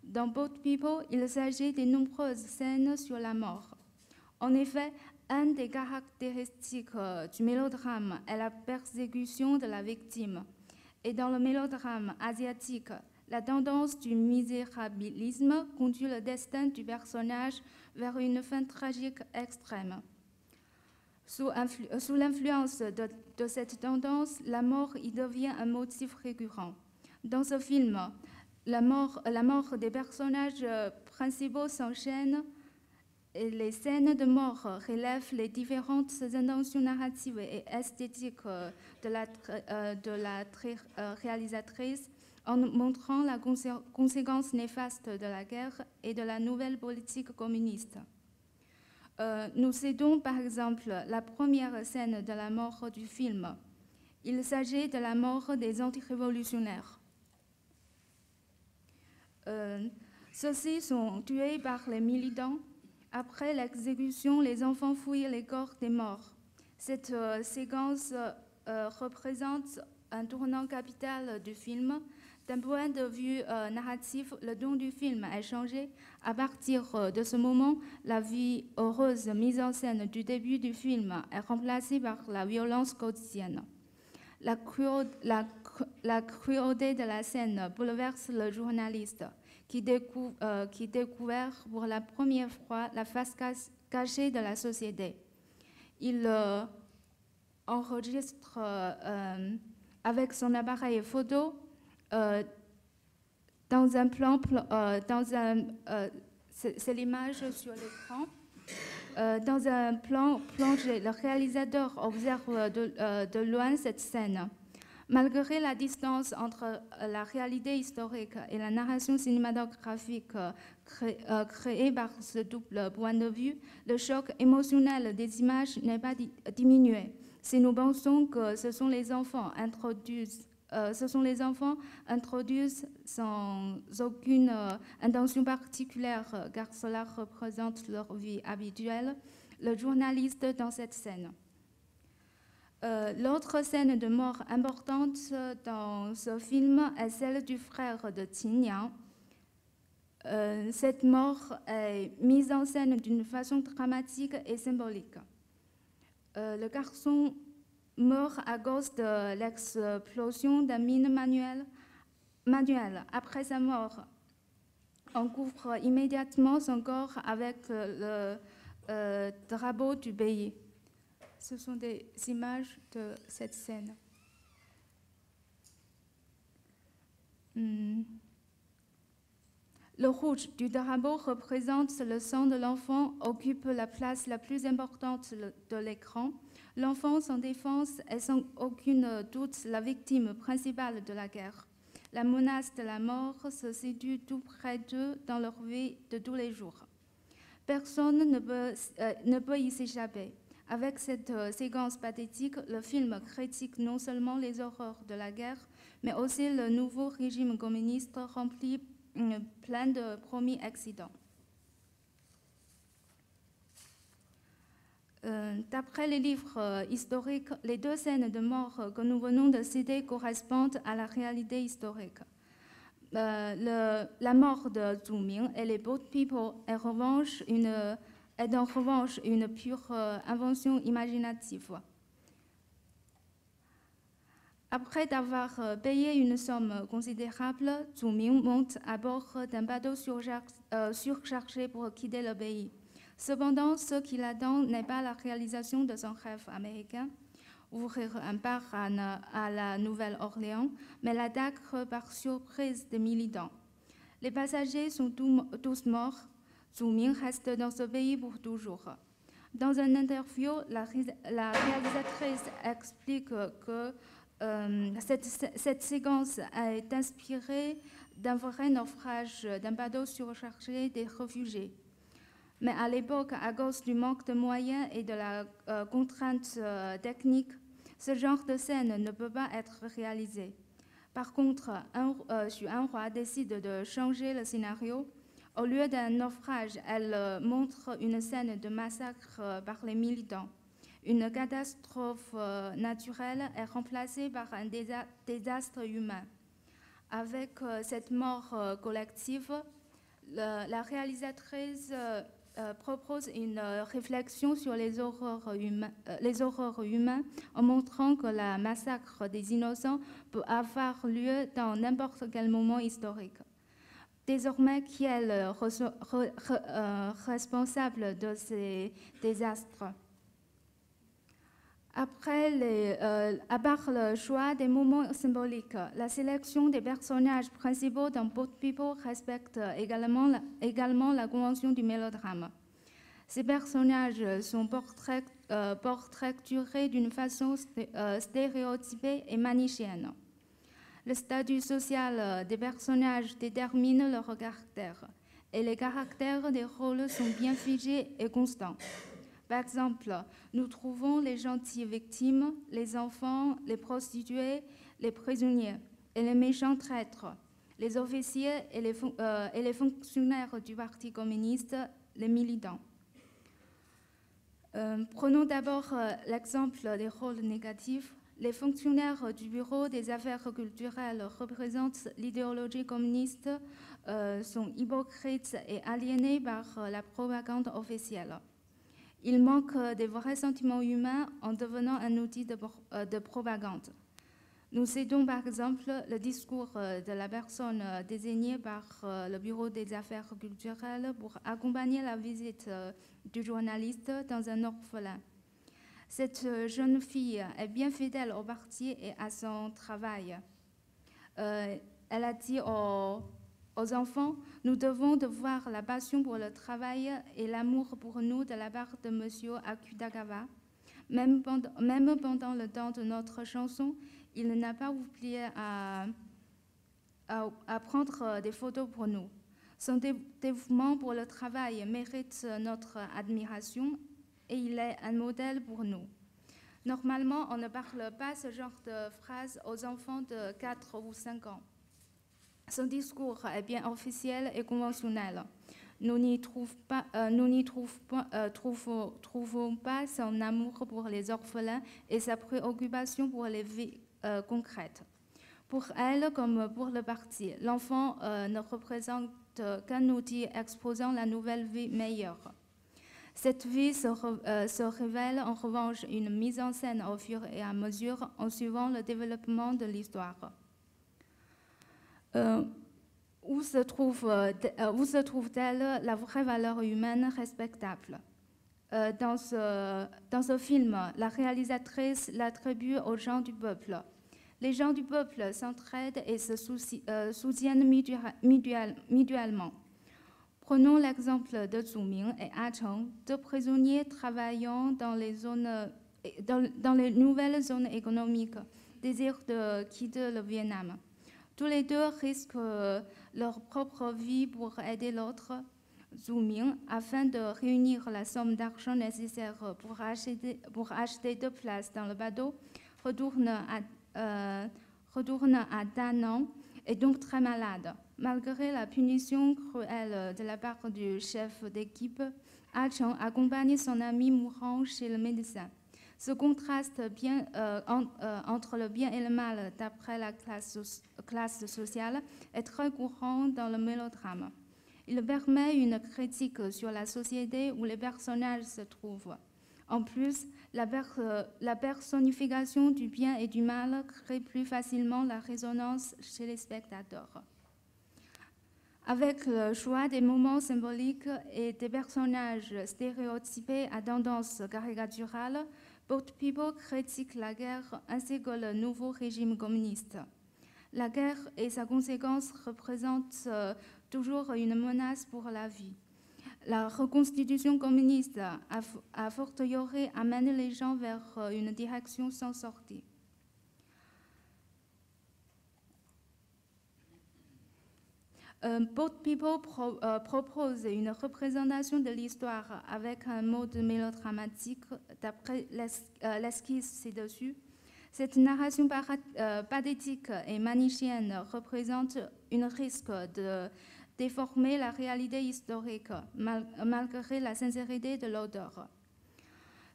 Dans Boat People, il s'agit de nombreuses scènes sur la mort. En effet, une des caractéristiques du mélodrame est la persécution de la victime. Et dans le mélodrame asiatique, la tendance du misérabilisme conduit le destin du personnage vers une fin tragique extrême. Sous l'influence de cette tendance, la mort y devient un motif récurrent. Dans ce film, la mort des personnages principaux s'enchaîne et les scènes de mort relèvent les différentes intentions narratives et esthétiques de la réalisatrice en montrant la conséquence néfaste de la guerre et de la nouvelle politique communiste. Nous citons par exemple la première scène de la mort du film. Il s'agit de la mort des antirévolutionnaires. Ceux-ci sont tués par les militants. Après l'exécution, les enfants fouillent les corps des morts. Cette séquence représente un tournant capital du film. D'un point de vue narratif, le ton du film a changé. À partir de ce moment, la vie heureuse mise en scène du début du film est remplacée par la violence quotidienne. La cruauté de la scène bouleverse le journaliste, qui découvre pour la première fois la face cachée de la société. Il enregistre avec son appareil photo dans un plan, c'est l'image sur l'écran. Dans un plan plongé, le réalisateur observe de loin cette scène. Malgré la distance entre la réalité historique et la narration cinématographique créée par ce double point de vue, le choc émotionnel des images n'est pas diminué. Si nous pensons que ce sont les enfants introduits sans aucune intention particulière, car cela représente leur vie habituelle, le journaliste dans cette scène. L'autre scène de mort importante dans ce film est celle du frère de Tinyang. Cette mort est mise en scène d'une façon dramatique et symbolique. Le garçon meurt à cause de l'explosion d'un mine manuelle. Après sa mort, on couvre immédiatement son corps avec le drapeau du pays. Ce sont des images de cette scène. Le rouge du drapeau représente le sang de l'enfant, occupe la place la plus importante de l'écran. L'enfant sans défense est sans aucun doute la victime principale de la guerre. La menace de la mort se situe tout près d'eux dans leur vie de tous les jours. Personne ne peut y s'échapper. Avec cette séquence pathétique, le film critique non seulement les horreurs de la guerre, mais aussi le nouveau régime communiste rempli plein de promis accidents. D'après les livres historiques, les deux scènes de mort que nous venons de citer correspondent à la réalité historique. La mort de Zhu Ming et les Boat People est en revanche une pure invention imaginative. Après avoir payé une somme considérable, Zhu Ming monte à bord d'un bateau surchargé pour quitter le pays. Cependant, ce qui l'attend n'est pas la réalisation de son rêve américain, ouvrir un bar à la Nouvelle-Orléans, mais l'attaque par surprise des militants. Les passagers sont tous morts. Zhu Ming reste dans ce pays pour toujours. Dans une interview, la réalisatrice explique que cette séquence est inspirée d'un vrai naufrage d'un bateau surchargé des réfugiés. Mais à l'époque, à cause du manque de moyens et de la contrainte technique, ce genre de scène ne peut pas être réalisé. Par contre, Xu Anhua décide de changer le scénario. Au lieu d'un naufrage, elle montre une scène de massacre par les militants. Une catastrophe naturelle est remplacée par un désastre humain. Avec cette mort collective, la réalisatrice propose une réflexion sur les horreurs humaines en montrant que le massacre des innocents peut avoir lieu dans n'importe quel moment historique. Désormais, qui est le responsable de ces désastres? À part le choix des moments symboliques, la sélection des personnages principaux dans Boat People respecte également la convention du mélodrame. Ces personnages sont portraiturés d'une façon stéréotypée et manichéenne. Le statut social des personnages détermine leur caractère, et les caractères des rôles sont bien figés et constants. Par exemple, nous trouvons les gentilles victimes, les enfants, les prostituées, les prisonniers et les méchants traîtres, les officiers et les fonctionnaires du Parti communiste, les militants. Prenons d'abord l'exemple des rôles négatifs. Les fonctionnaires du Bureau des affaires culturelles représentent l'idéologie communiste, sont hypocrites et aliénés par la propagande officielle. Ils manquent des vrais sentiments humains en devenant un outil de propagande. Nous citons par exemple le discours de la personne désignée par le Bureau des affaires culturelles pour accompagner la visite du journaliste dans un orphelin. Cette jeune fille est bien fidèle au parti et à son travail. Elle a dit aux enfants, nous devons devoir la passion pour le travail et l'amour pour nous de la part de M. Akutagawa. Même pendant le temps de notre chanson, il n'a pas oublié à prendre des photos pour nous. Son dévouement pour le travail mérite notre admiration et il est un modèle pour nous. Normalement, on ne parle pas ce genre de phrase aux enfants de 4 ou 5 ans. Son discours est bien officiel et conventionnel. Nous n'y trouvons pas son amour pour les orphelins et sa préoccupation pour les vies concrètes. Pour elle, comme pour le parti, l'enfant ne représente qu'un outil exposant la nouvelle vie meilleure. Cette vie se révèle en revanche une mise en scène au fur et à mesure en suivant le développement de l'histoire. Où se trouve-t-elle la vraie valeur humaine respectable? Dans ce film, la réalisatrice l'attribue aux gens du peuple. Les gens du peuple s'entraident et se soutiennent mutuellement. Prenons l'exemple de Zhu Ming et A Cheng, deux prisonniers travaillant dans les nouvelles zones économiques, désirent de quitter le Vietnam. Tous les deux risquent leur propre vie pour aider l'autre, Zhu Ming, afin de réunir la somme d'argent nécessaire pour acheter deux places dans le bateau, retourne à Da Nang et donc très malade. Malgré la punition cruelle de la part du chef d'équipe, Ah Cheng accompagne son ami mourant chez le médecin. Ce contraste entre le bien et le mal d'après la classe sociale est très courant dans le mélodrame. Il permet une critique sur la société où les personnages se trouvent. En plus, la personnification du bien et du mal crée plus facilement la résonance chez les spectateurs. Avec le choix des moments symboliques et des personnages stéréotypés à tendance caricaturale, Boat People critique la guerre ainsi que le nouveau régime communiste. La guerre et sa conséquence représentent toujours une menace pour la vie. La reconstitution communiste a fortiori amène les gens vers une direction sans sortie. Boat People propose une représentation de l'histoire avec un mode mélodramatique d'après l'esquisse ci-dessus. Cette narration pathétique et manichéenne représente un risque de déformer la réalité historique malgré la sincérité de l'auteur.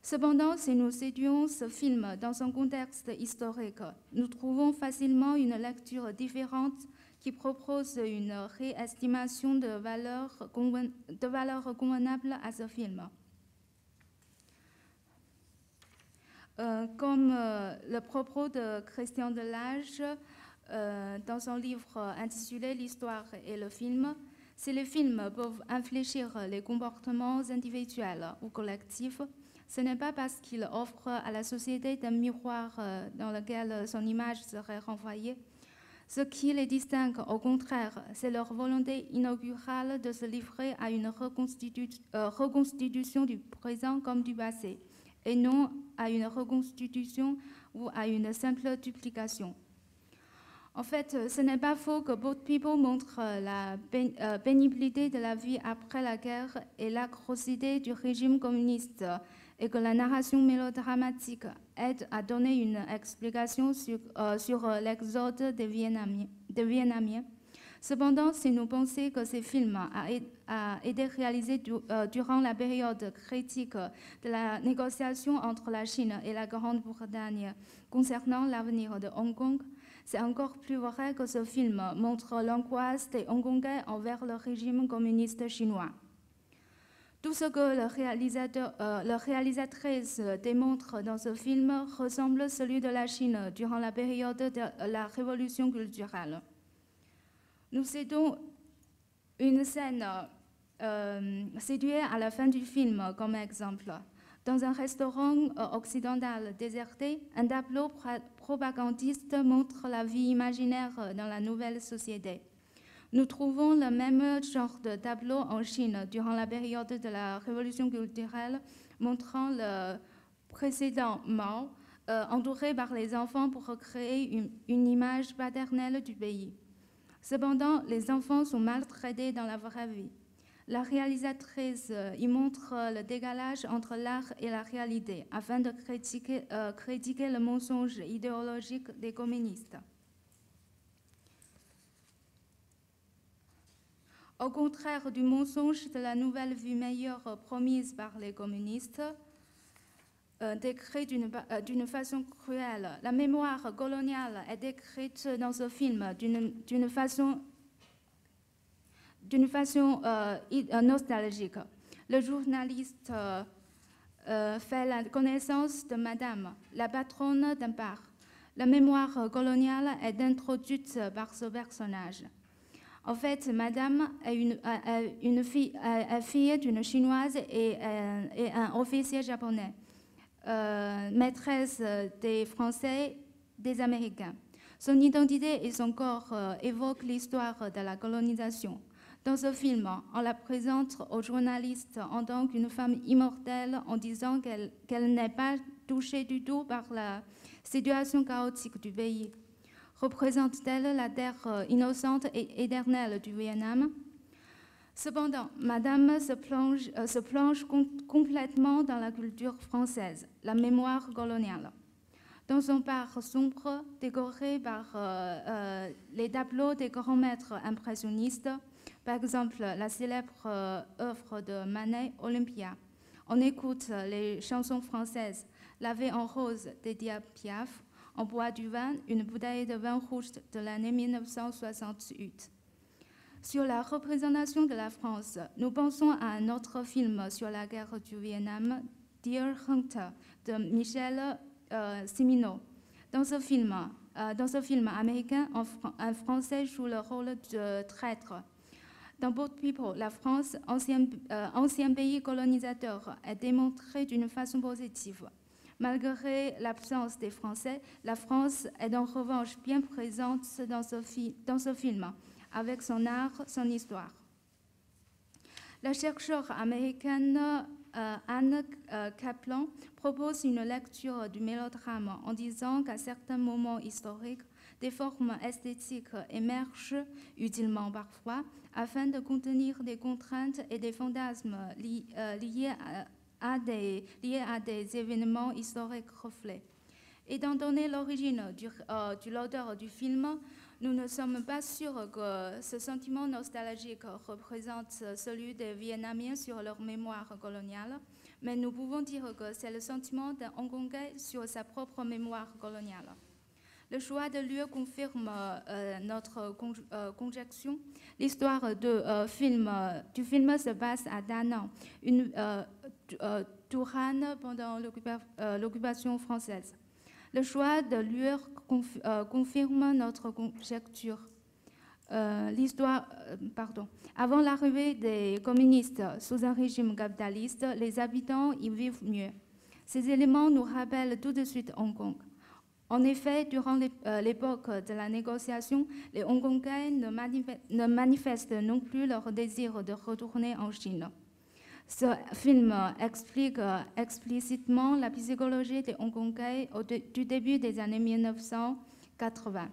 Cependant, si nous étudions ce film dans un contexte historique, nous trouvons facilement une lecture différente qui propose une réestimation de valeurs convenables à ce film. Comme le propos de Christian Delage dans son livre intitulé « L'histoire et le film », si les films peuvent infléchir les comportements individuels ou collectifs, ce n'est pas parce qu'ils offrent à la société un miroir dans lequel son image serait renvoyée. Ce qui les distingue, au contraire, c'est leur volonté inaugurale de se livrer à une reconstitution du présent comme du passé, et non à une reconstitution ou à une simple duplication. En fait, ce n'est pas faux que Boat People montre la pénibilité de la vie après la guerre et l'atrocité du régime communiste, et que la narration mélodramatique aide à donner une explication sur l'exode des Vietnamiens. Cependant, si nous pensons que ces films a été réalisé durant la période critique de la négociation entre la Chine et la Grande-Bretagne concernant l'avenir de Hong Kong, c'est encore plus vrai que ce film montre l'angoisse des Hongkongais envers le régime communiste chinois. Tout ce que la réalisatrice démontre dans ce film ressemble à celui de la Chine durant la période de la révolution culturelle. Nous cédons une scène située à la fin du film comme exemple. Dans un restaurant occidental déserté, un tableau propagandiste montre la vie imaginaire dans la nouvelle société. Nous trouvons le même genre de tableau en Chine durant la période de la révolution culturelle, montrant le précédent Mao, entouré par les enfants pour créer une image paternelle du pays. Cependant, les enfants sont maltraités dans la vraie vie. La réalisatrice y montre le décalage entre l'art et la réalité afin de critiquer le mensonge idéologique des communistes. Au contraire du mensonge de la nouvelle vie meilleure promise par les communistes, décrite d'une façon cruelle, la mémoire coloniale est décrite dans ce film d'une façon nostalgique. Le journaliste fait la connaissance de Madame, la patronne d'un bar. La mémoire coloniale est introduite par ce personnage. En fait, Madame est une fille d'une Chinoise et un officier japonais, maîtresse des Français, des Américains. Son identité et son corps évoquent l'histoire de la colonisation. Dans ce film, on la présente aux journalistes en tant qu'une femme immortelle en disant qu'elle n'est pas touchée du tout par la situation chaotique du pays. Représente-t-elle la terre innocente et éternelle du Vietnam? Cependant, Madame se plonge complètement dans la culture française, la mémoire coloniale. Dans son bar sombre, décoré par les tableaux des grands maîtres impressionnistes, par exemple la célèbre œuvre de Manet, Olympia, on écoute les chansons françaises, Lavé en rose d'Édith Piaf, On boit du vin, une bouteille de vin rouge de l'année 1968. Sur la représentation de la France, nous pensons à un autre film sur la guerre du Vietnam, Deer Hunter, de Michel Cimino. Dans ce film américain, un Français joue le rôle de traître. Dans Boat People, la France, ancien pays colonisateur, est démontrée d'une façon positive. Malgré l'absence des Français, la France est en revanche bien présente dans ce film, avec son art, son histoire. La chercheure américaine Anne Kaplan propose une lecture du mélodrame en disant qu'à certains moments historiques, des formes esthétiques émergent, utilement parfois, afin de contenir des contraintes et des fantasmes liés à des événements historiques reflets. Étant donné l'origine de l'auteur du film, nous ne sommes pas sûrs que ce sentiment nostalgique représente celui des Vietnamiens sur leur mémoire coloniale, mais nous pouvons dire que c'est le sentiment d'un Hongkongais sur sa propre mémoire coloniale. Le choix de lieu confirme notre conjonction. L'histoire du film se passe à Da Nang, Tourane pendant l'occupation française. Le choix de lieu confirme notre conjecture. Avant l'arrivée des communistes sous un régime capitaliste, les habitants y vivent mieux. Ces éléments nous rappellent tout de suite Hong Kong. En effet, durant l'époque de la négociation, les Hongkongais ne manifestent non plus leur désir de retourner en Chine. Ce film explique explicitement la psychologie des Hongkongais du début des années 1980.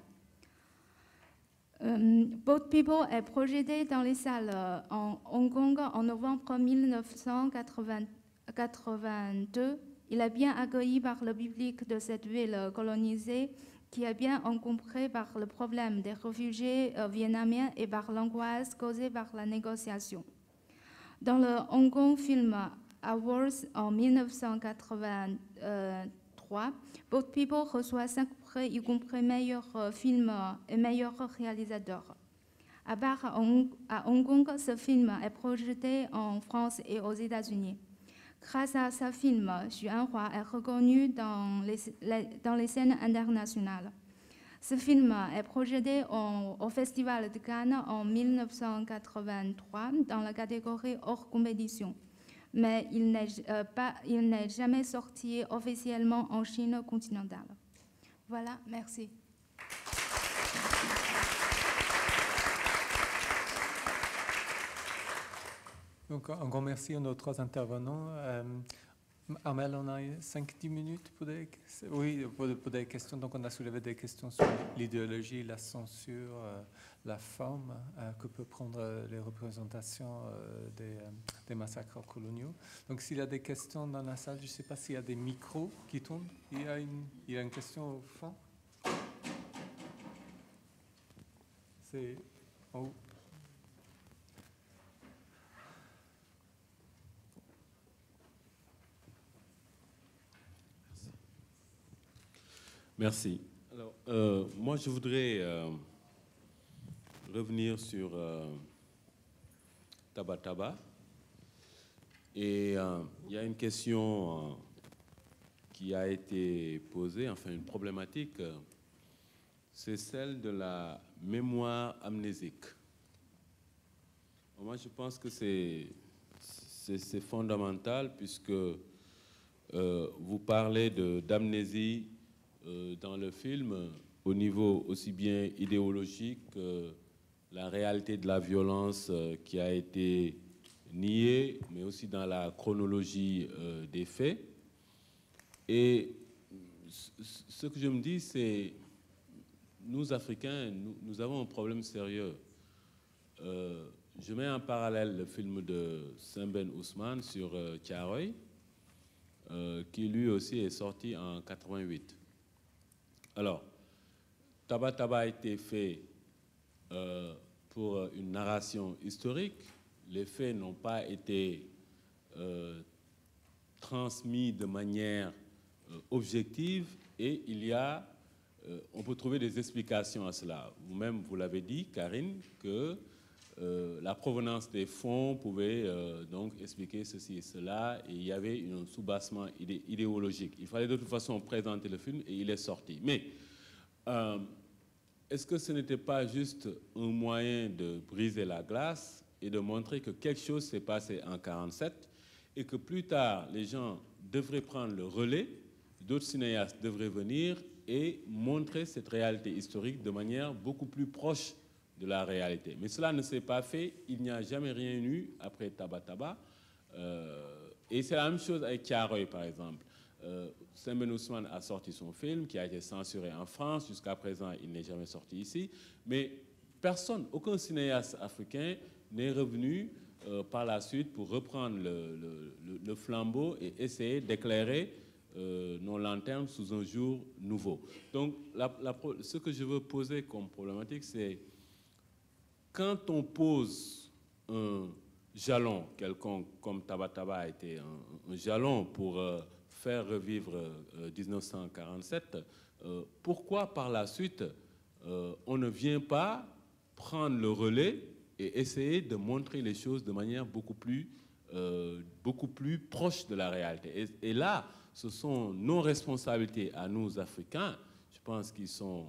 Boat People est projeté dans les salles en Hong Kong en novembre 1982. Il est bien accueilli par le public de cette ville colonisée qui est bien encombrée par le problème des réfugiés vietnamiens et par l'angoisse causée par la négociation. Dans le Hong Kong Film Awards en 1983, Boat People reçoit 5 prix, y compris meilleur film et meilleur réalisateur. À part à Hong Kong, ce film est projeté en France et aux États-Unis. Grâce à ce film, Xu Anhua est reconnu dans les scènes internationales. Ce film est projeté au Festival de Cannes en 1983 dans la catégorie hors compétition. mais il n'est jamais sorti officiellement en Chine continentale. Voilà, merci. Donc, un grand merci à nos trois intervenants. Armel, on a 5-10 minutes pour des, pour des questions. Donc, on a soulevé des questions sur l'idéologie, la censure, la forme que peut prendre les représentations des massacres coloniaux. Donc, s'il y a des questions dans la salle, je ne sais pas s'il y a des micros qui tournent. Il y a une question au fond. C'est en haut. Merci. Alors, moi, je voudrais revenir sur Tabataba. Et il y a une question qui a été posée, enfin une problématique, c'est celle de la mémoire amnésique. Moi, je pense que c'est fondamental puisque vous parlez d'amnésie dans le film, au niveau aussi bien idéologique que la réalité de la violence qui a été niée, mais aussi dans la chronologie des faits. Et ce que je me dis, c'est nous, Africains, nous avons un problème sérieux. Je mets en parallèle le film de Semben Ousmane sur Thiaroye, qui lui aussi est sorti en 88. Alors, Tabataba a été fait pour une narration historique. Les faits n'ont pas été transmis de manière objective et il y a, on peut trouver des explications à cela. Vous-même, vous l'avez dit, Karine, que la provenance des fonds pouvait donc expliquer ceci et cela, et il y avait un soubassement idéologique. Il fallait de toute façon présenter le film et il est sorti. Mais est-ce que ce n'était pas juste un moyen de briser la glace et de montrer que quelque chose s'est passé en 1947 et que plus tard, les gens devraient prendre le relais, d'autres cinéastes devraient venir et montrer cette réalité historique de manière beaucoup plus proche de la réalité. Mais cela ne s'est pas fait, il n'y a jamais rien eu après Tabataba. Et c'est la même chose avec Thiaroye, par exemple. Semben Ousmane a sorti son film, qui a été censuré en France. Jusqu'à présent, il n'est jamais sorti ici. Mais personne, aucun cinéaste africain n'est revenu par la suite pour reprendre le flambeau et essayer d'éclairer nos lanternes sous un jour nouveau. Donc, ce que je veux poser comme problématique, c'est quand on pose un jalon quelconque, comme Tabataba a été un jalon pour faire revivre 1947, pourquoi par la suite on ne vient pas prendre le relais et essayer de montrer les choses de manière beaucoup plus proche de la réalité? Et là, ce sont nos responsabilités à nous, Africains, je pense qu'ils sont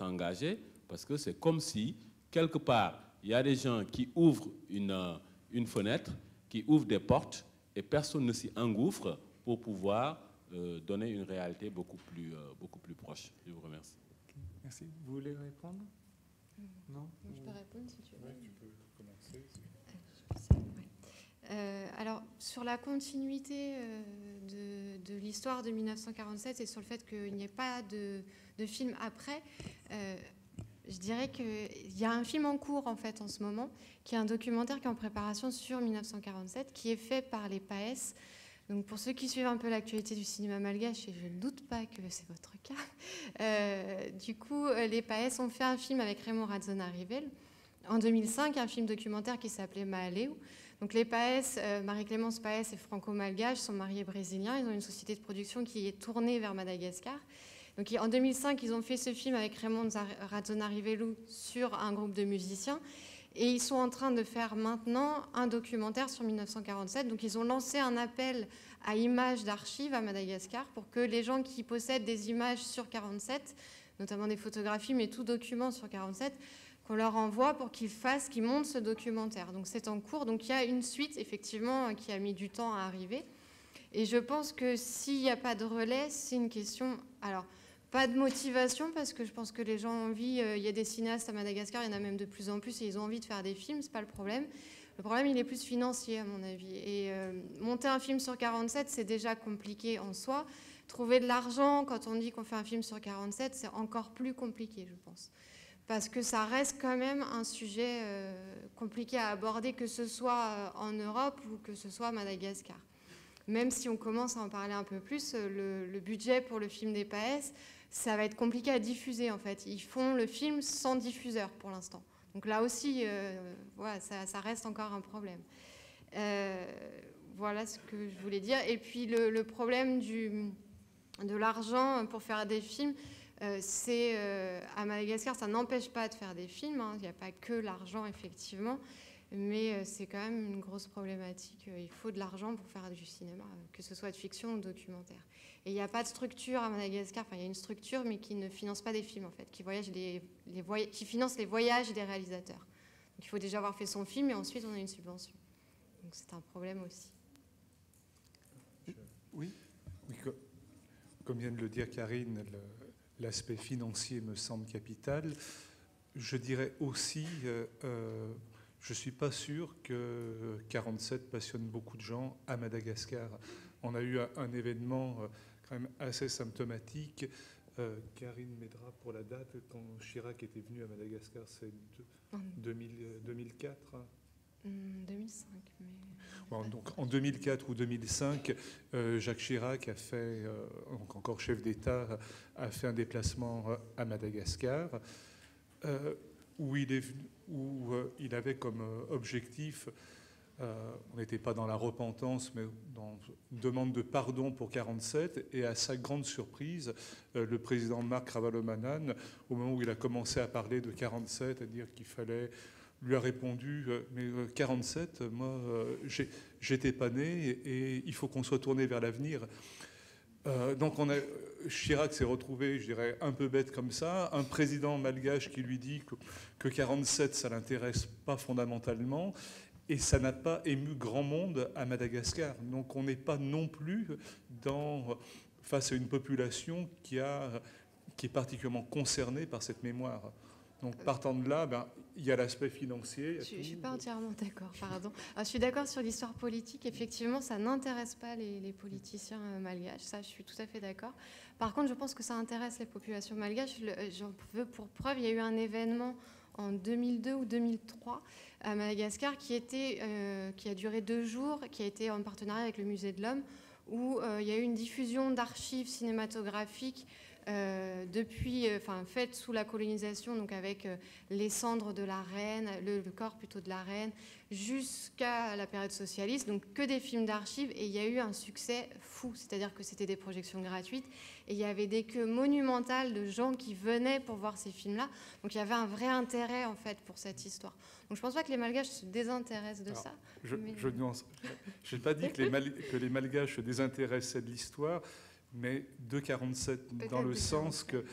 engagés, parce que c'est comme si quelque part, il y a des gens qui ouvrent une fenêtre, qui ouvrent des portes, et personne ne s'y engouffre pour pouvoir donner une réalité beaucoup plus proche. Je vous remercie. Okay. Merci. Vous voulez répondre? Non. Je peux répondre si tu veux. Oui, tu peux commencer. Alors, sur la continuité de l'histoire de 1947 et sur le fait qu'il n'y ait pas de film après, je dirais qu'il y a un film en cours, en fait, en ce moment, qui est un documentaire qui est en préparation sur 1947, qui est fait par les PAES. Donc, pour ceux qui suivent un peu l'actualité du cinéma malgache, et je ne doute pas que c'est votre cas, du coup, les PAES ont fait un film avec Raymond Rajaonarivelo, en 2005, un film documentaire qui s'appelait Maaleo. Donc, les PAES, Marie-Clémence PAES et franco-malgache, sont mariés brésiliens. Ils ont une société de production qui est tournée vers Madagascar. Donc, en 2005, ils ont fait ce film avec Raymond Rajaonarivelo sur un groupe de musiciens. Et ils sont en train de faire maintenant un documentaire sur 1947. Donc, ils ont lancé un appel à images d'archives à Madagascar pour que les gens qui possèdent des images sur 1947, notamment des photographies, mais tout document sur 1947, qu'on leur envoie pour qu'ils montent ce documentaire. Donc c'est en cours. Donc il y a une suite, effectivement, qui a mis du temps à arriver. Et je pense que s'il n'y a pas de relais, c'est une question... Alors, pas de motivation, parce que je pense que les gens ont envie... Il y a des cinéastes à Madagascar, il y en a même de plus en plus, et ils ont envie de faire des films, c'est pas le problème. Le problème, il est plus financier, à mon avis. Et monter un film sur 47, c'est déjà compliqué en soi. Trouver de l'argent, quand on dit qu'on fait un film sur 47, c'est encore plus compliqué, je pense. Parce que ça reste quand même un sujet compliqué à aborder, que ce soit en Europe ou que ce soit à Madagascar. Même si on commence à en parler un peu plus, le budget pour le film des Paes, ça va être compliqué à diffuser, en fait. Ils font le film sans diffuseur, pour l'instant. Donc là aussi, voilà, ça reste encore un problème. Voilà ce que je voulais dire. Et puis le problème de l'argent pour faire des films... à Madagascar, ça n'empêche pas de faire des films, hein. Il n'y a pas que l'argent, effectivement, mais c'est quand même une grosse problématique. Il faut de l'argent pour faire du cinéma, que ce soit de fiction ou de documentaire. Et il n'y a pas de structure à Madagascar, enfin il y a une structure, mais qui ne finance pas des films, en fait, qui finance les voyages des réalisateurs. Donc il faut déjà avoir fait son film et ensuite on a une subvention. Donc c'est un problème aussi. Oui, comme vient de le dire Karine, l'aspect financier me semble capital. Je dirais aussi, je ne suis pas sûr que 47 passionne beaucoup de gens à Madagascar. On a eu un événement quand même assez symptomatique. Karine m'aidera pour la date. Quand Chirac était venu à Madagascar, c'est 2004 hein. 2005. Mais... Bon, donc, en 2004 ou 2005, Jacques Chirac a fait, donc encore chef d'État, a fait un déplacement à Madagascar où il avait comme objectif, on n'était pas dans la repentance, mais dans une demande de pardon pour 47. Et à sa grande surprise, le président Marc Ravalomanana, au moment où il a commencé à parler de 47, à dire qu'il fallait... lui a répondu, mais 47, moi, j'étais pas né et il faut qu'on soit tourné vers l'avenir. Donc Chirac s'est retrouvé, je dirais, un peu bête comme ça, un président malgache qui lui dit que 47, ça l'intéresse pas fondamentalement, et ça n'a pas ému grand monde à Madagascar. Donc on n'est pas non plus face à une population qui est particulièrement concernée par cette mémoire. Donc partant de là, il y a l'aspect financier. Je ne suis pas entièrement d'accord, pardon. Alors, je suis d'accord sur l'histoire politique. Effectivement, ça n'intéresse pas les politiciens malgaches. Ça, je suis tout à fait d'accord. Par contre, je pense que ça intéresse les populations malgaches. J'en veux pour preuve, il y a eu un événement en 2002 ou 2003 à Madagascar qui a duré 2 jours, qui a été en partenariat avec le Musée de l'Homme, où il y a eu une diffusion d'archives cinématographiques faite sous la colonisation, donc avec les cendres de la reine, le corps plutôt de la reine, jusqu'à la période socialiste, donc que des films d'archives, et il y a eu un succès fou, c'est-à-dire que c'était des projections gratuites, et il y avait des queues monumentales de gens qui venaient pour voir ces films-là, donc il y avait un vrai intérêt, en fait, pour cette histoire. Donc je pense pas que les Malgaches se désintéressent de ça. Je n'ai pas dit que les Malgaches se désintéressaient de l'histoire, mais de 47, dans le sens que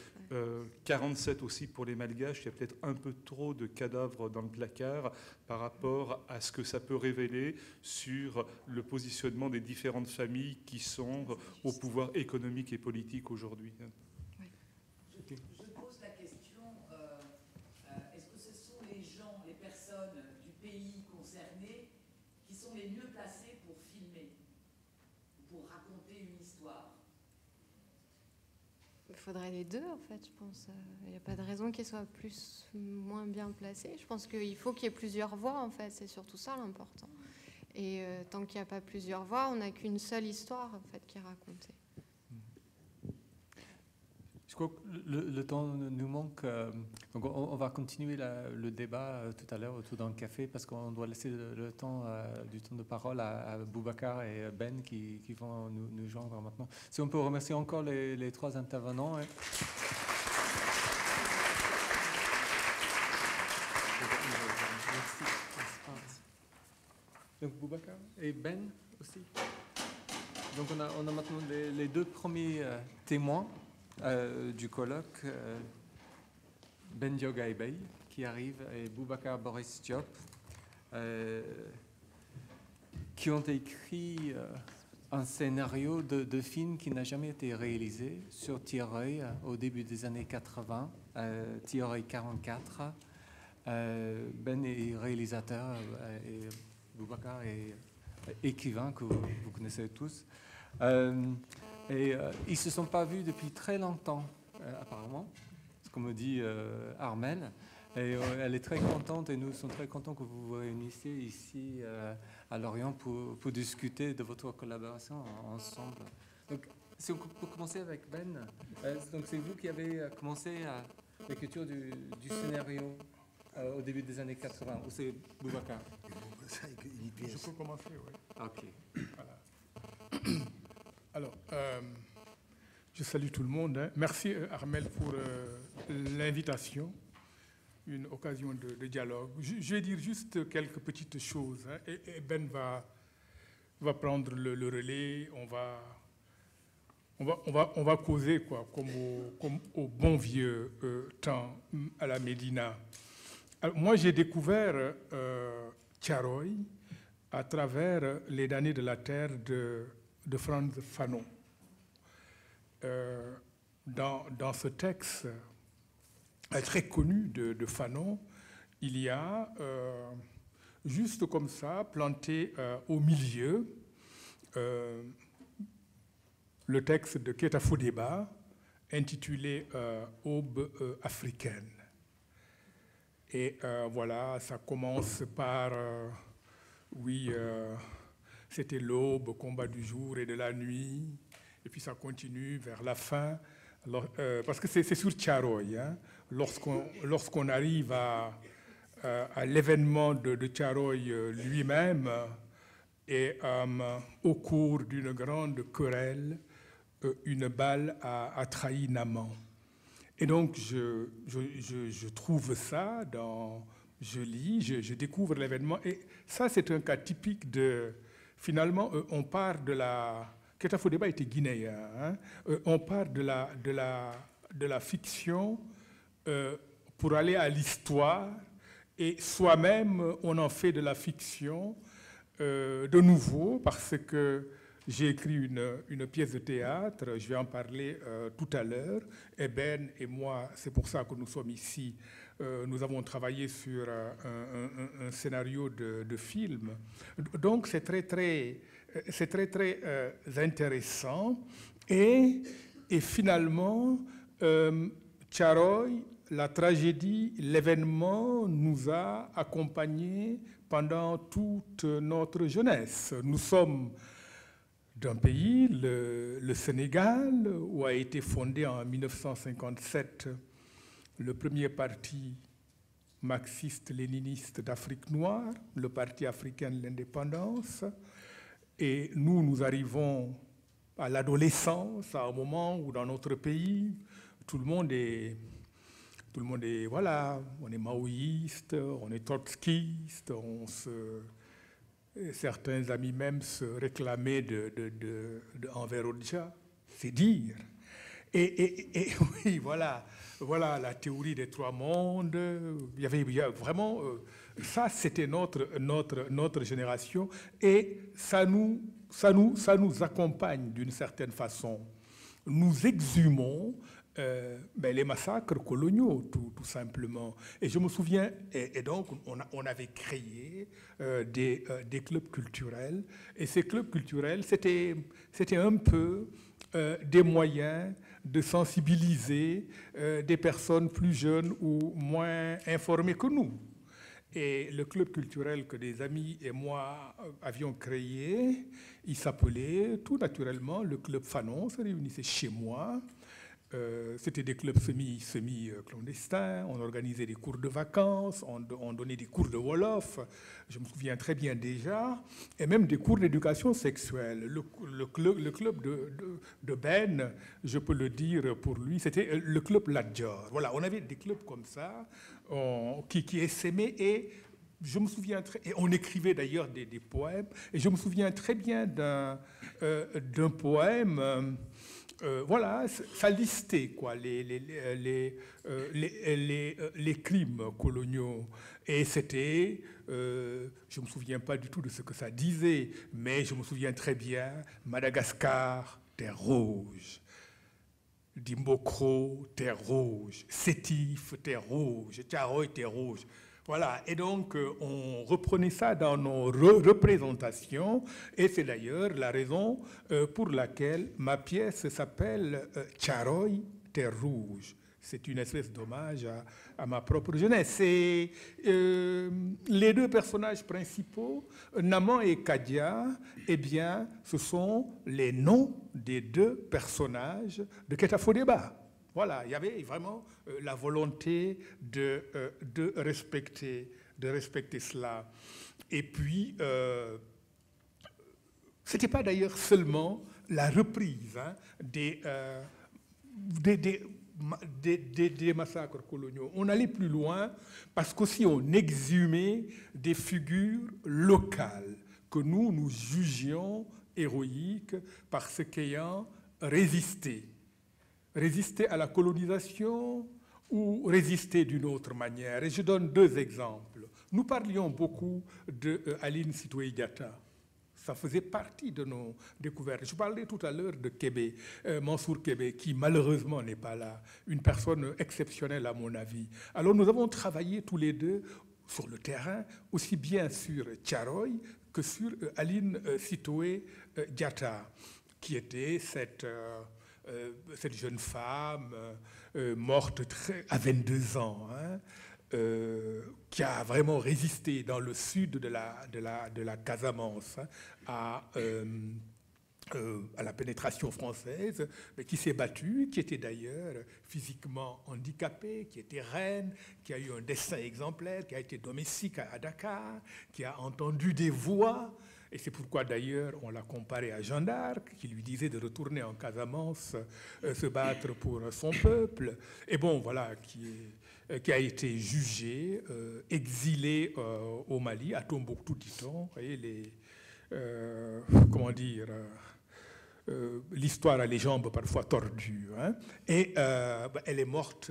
47 aussi pour les Malgaches, il y a peut-être un peu trop de cadavres dans le placard par rapport à ce que ça peut révéler sur le positionnement des différentes familles qui sont au pouvoir économique et politique aujourd'hui. Oui. Je pose la question, est-ce que ce sont les gens, les personnes du pays concernées qui sont les mieux placées pour filmer, pour raconter une histoire ? Il faudrait les deux, en fait, je pense. Il n'y a pas de raison qu'ils soient plus moins bien placés. Je pense qu'il faut qu'il y ait plusieurs voix, en fait. C'est surtout ça, l'important. Et tant qu'il n'y a pas plusieurs voix, on n'a qu'une seule histoire, en fait, qui est racontée. Je crois que le temps nous manque. Donc on va continuer le débat tout à l'heure autour d'un café, parce qu'on doit laisser du temps de parole à Boubacar et Ben qui vont nous joindre maintenant. Si on peut remercier encore les 3 intervenants. Hein. Donc Boubacar et Ben aussi. Donc on a maintenant les 2 premiers témoins. Du colloque Ben Diogaye Beye qui arrive et Boubacar Boris Diop qui ont écrit un scénario de film qui n'a jamais été réalisé sur Thiaroye au début des années 80, Thiaroye 44. Ben est réalisateur et Boubacar est écrivain que vous connaissez tous. Ils ne se sont pas vus depuis très longtemps, apparemment, ce qu'on me dit Armel. Et elle est très contente et nous sommes très contents que vous vous réunissiez ici à Lorient pour discuter de votre collaboration ensemble. Donc, si on peut commencer avec Ben, c'est vous qui avez commencé l'écriture du scénario au début des années 80, ou c'est Boubacar? Je peux commencer, oui. Ok. Voilà. Alors, je salue tout le monde. Hein. Merci Armel pour l'invitation. Une occasion de dialogue. Je vais dire juste quelques petites choses, hein, et Ben va prendre le relais, on va causer, quoi, comme au bon vieux temps à la Médina. Alors, moi, j'ai découvert Thiaroye à travers les damnés de la terre de Franz Fanon. Dans ce texte très connu de Fanon, il y a, juste comme ça, planté au milieu, le texte de Keïta Fodéba, intitulé « Aube africaine ». Et voilà, ça commence par, c'était l'aube, combat du jour et de la nuit, et puis ça continue vers la fin. Alors, parce que c'est sur Thiaroye, hein, lorsqu'on arrive à l'événement de Thiaroye lui-même et au cours d'une grande querelle, une balle a trahi Naman. Et donc je trouve ça, je découvre l'événement et ça c'est un cas typique de, finalement on part de la... Keïta Fodéba était guinéen. Hein. On part de la fiction pour aller à l'histoire et soi-même, on en fait de la fiction de nouveau parce que j'ai écrit une pièce de théâtre, je vais en parler tout à l'heure. Et Ben et moi, c'est pour ça que nous sommes ici. Nous avons travaillé sur un scénario de film. Donc c'est très intéressant et finalement Thiaroye, la tragédie, l'événement nous a accompagnés pendant toute notre jeunesse. Nous sommes d'un pays, le Sénégal, où a été fondé en 1957 le premier parti marxiste-léniniste d'Afrique noire, le Parti africain de l'indépendance. Et nous arrivons à l'adolescence, à un moment où dans notre pays, tout le monde est voilà, on est maoïste, on est trotskiste, certains amis même se réclamaient de Enver Hoxha, c'est dire. Et oui, voilà la théorie des trois mondes. Il y a vraiment... ça, c'était notre génération et ça nous accompagne d'une certaine façon. Nous exhumons les massacres coloniaux, tout simplement. Et je me souviens, et donc on avait créé des clubs culturels et ces clubs culturels, c'était un peu des moyens de sensibiliser des personnes plus jeunes ou moins informées que nous. Et le club culturel que des amis et moi avions créé, il s'appelait tout naturellement le club Fanon, se réunissait chez moi. C'était des clubs semi-clandestins, on organisait des cours de vacances, on donnait des cours de Wolof, je me souviens très bien déjà, et même des cours d'éducation sexuelle. Le club de Ben, je peux le dire pour lui, c'était le club Ladjor. Voilà, on avait des clubs comme ça qui essaimaient et je me souviens et on écrivait d'ailleurs des poèmes, et je me souviens très bien d'un poème Voilà, ça listait quoi, les crimes coloniaux. Et c'était, je ne me souviens pas du tout de ce que ça disait, mais je me souviens très bien, Madagascar, terre rouge, Dimbokro, terre rouge, Sétif, terre rouge, Thiaroye, terre rouge. Voilà, et donc on reprenait ça dans nos représentations, et c'est d'ailleurs la raison pour laquelle ma pièce s'appelle Thiaroye, terre rouge. C'est une espèce d'hommage à ma propre jeunesse. Et les deux personnages principaux, Naman et Kadia, eh bien, ce sont les noms des deux personnages de Keïta Fodéba. Voilà, il y avait vraiment la volonté de respecter cela. Et puis, ce n'était pas d'ailleurs seulement la reprise hein, des massacres coloniaux. On allait plus loin parce qu'aussi on exhumait des figures locales que nous jugions héroïques parce qu'ayant résisté. Résister à la colonisation ou résister d'une autre manière. Et je donne deux exemples. Nous parlions beaucoup d'Aline Sitoé Diatta. Ça faisait partie de nos découvertes. Je parlais tout à l'heure de Kébé, Mansour Kébé, qui malheureusement n'est pas là. Une personne exceptionnelle à mon avis. Alors nous avons travaillé tous les deux sur le terrain, aussi bien sur Thiaroye que sur Aline Sitoé Diatta, qui était cette jeune femme morte à 22 ans, hein, qui a vraiment résisté dans le sud de la Casamance hein, à la pénétration française, mais qui s'est battue, qui était d'ailleurs physiquement handicapée, qui était reine, qui a eu un destin exemplaire, qui a été domestique à Dakar, qui a entendu des voix. Et c'est pourquoi, d'ailleurs, on l'a comparé à Jeanne d'Arc, qui lui disait de retourner en Casamance, se battre pour son peuple. Et bon, voilà, qui a été jugé, exilé au Mali, à Tombouctou, dit-on. Et comment dire, l'histoire a les jambes parfois tordues. Hein. Et elle est morte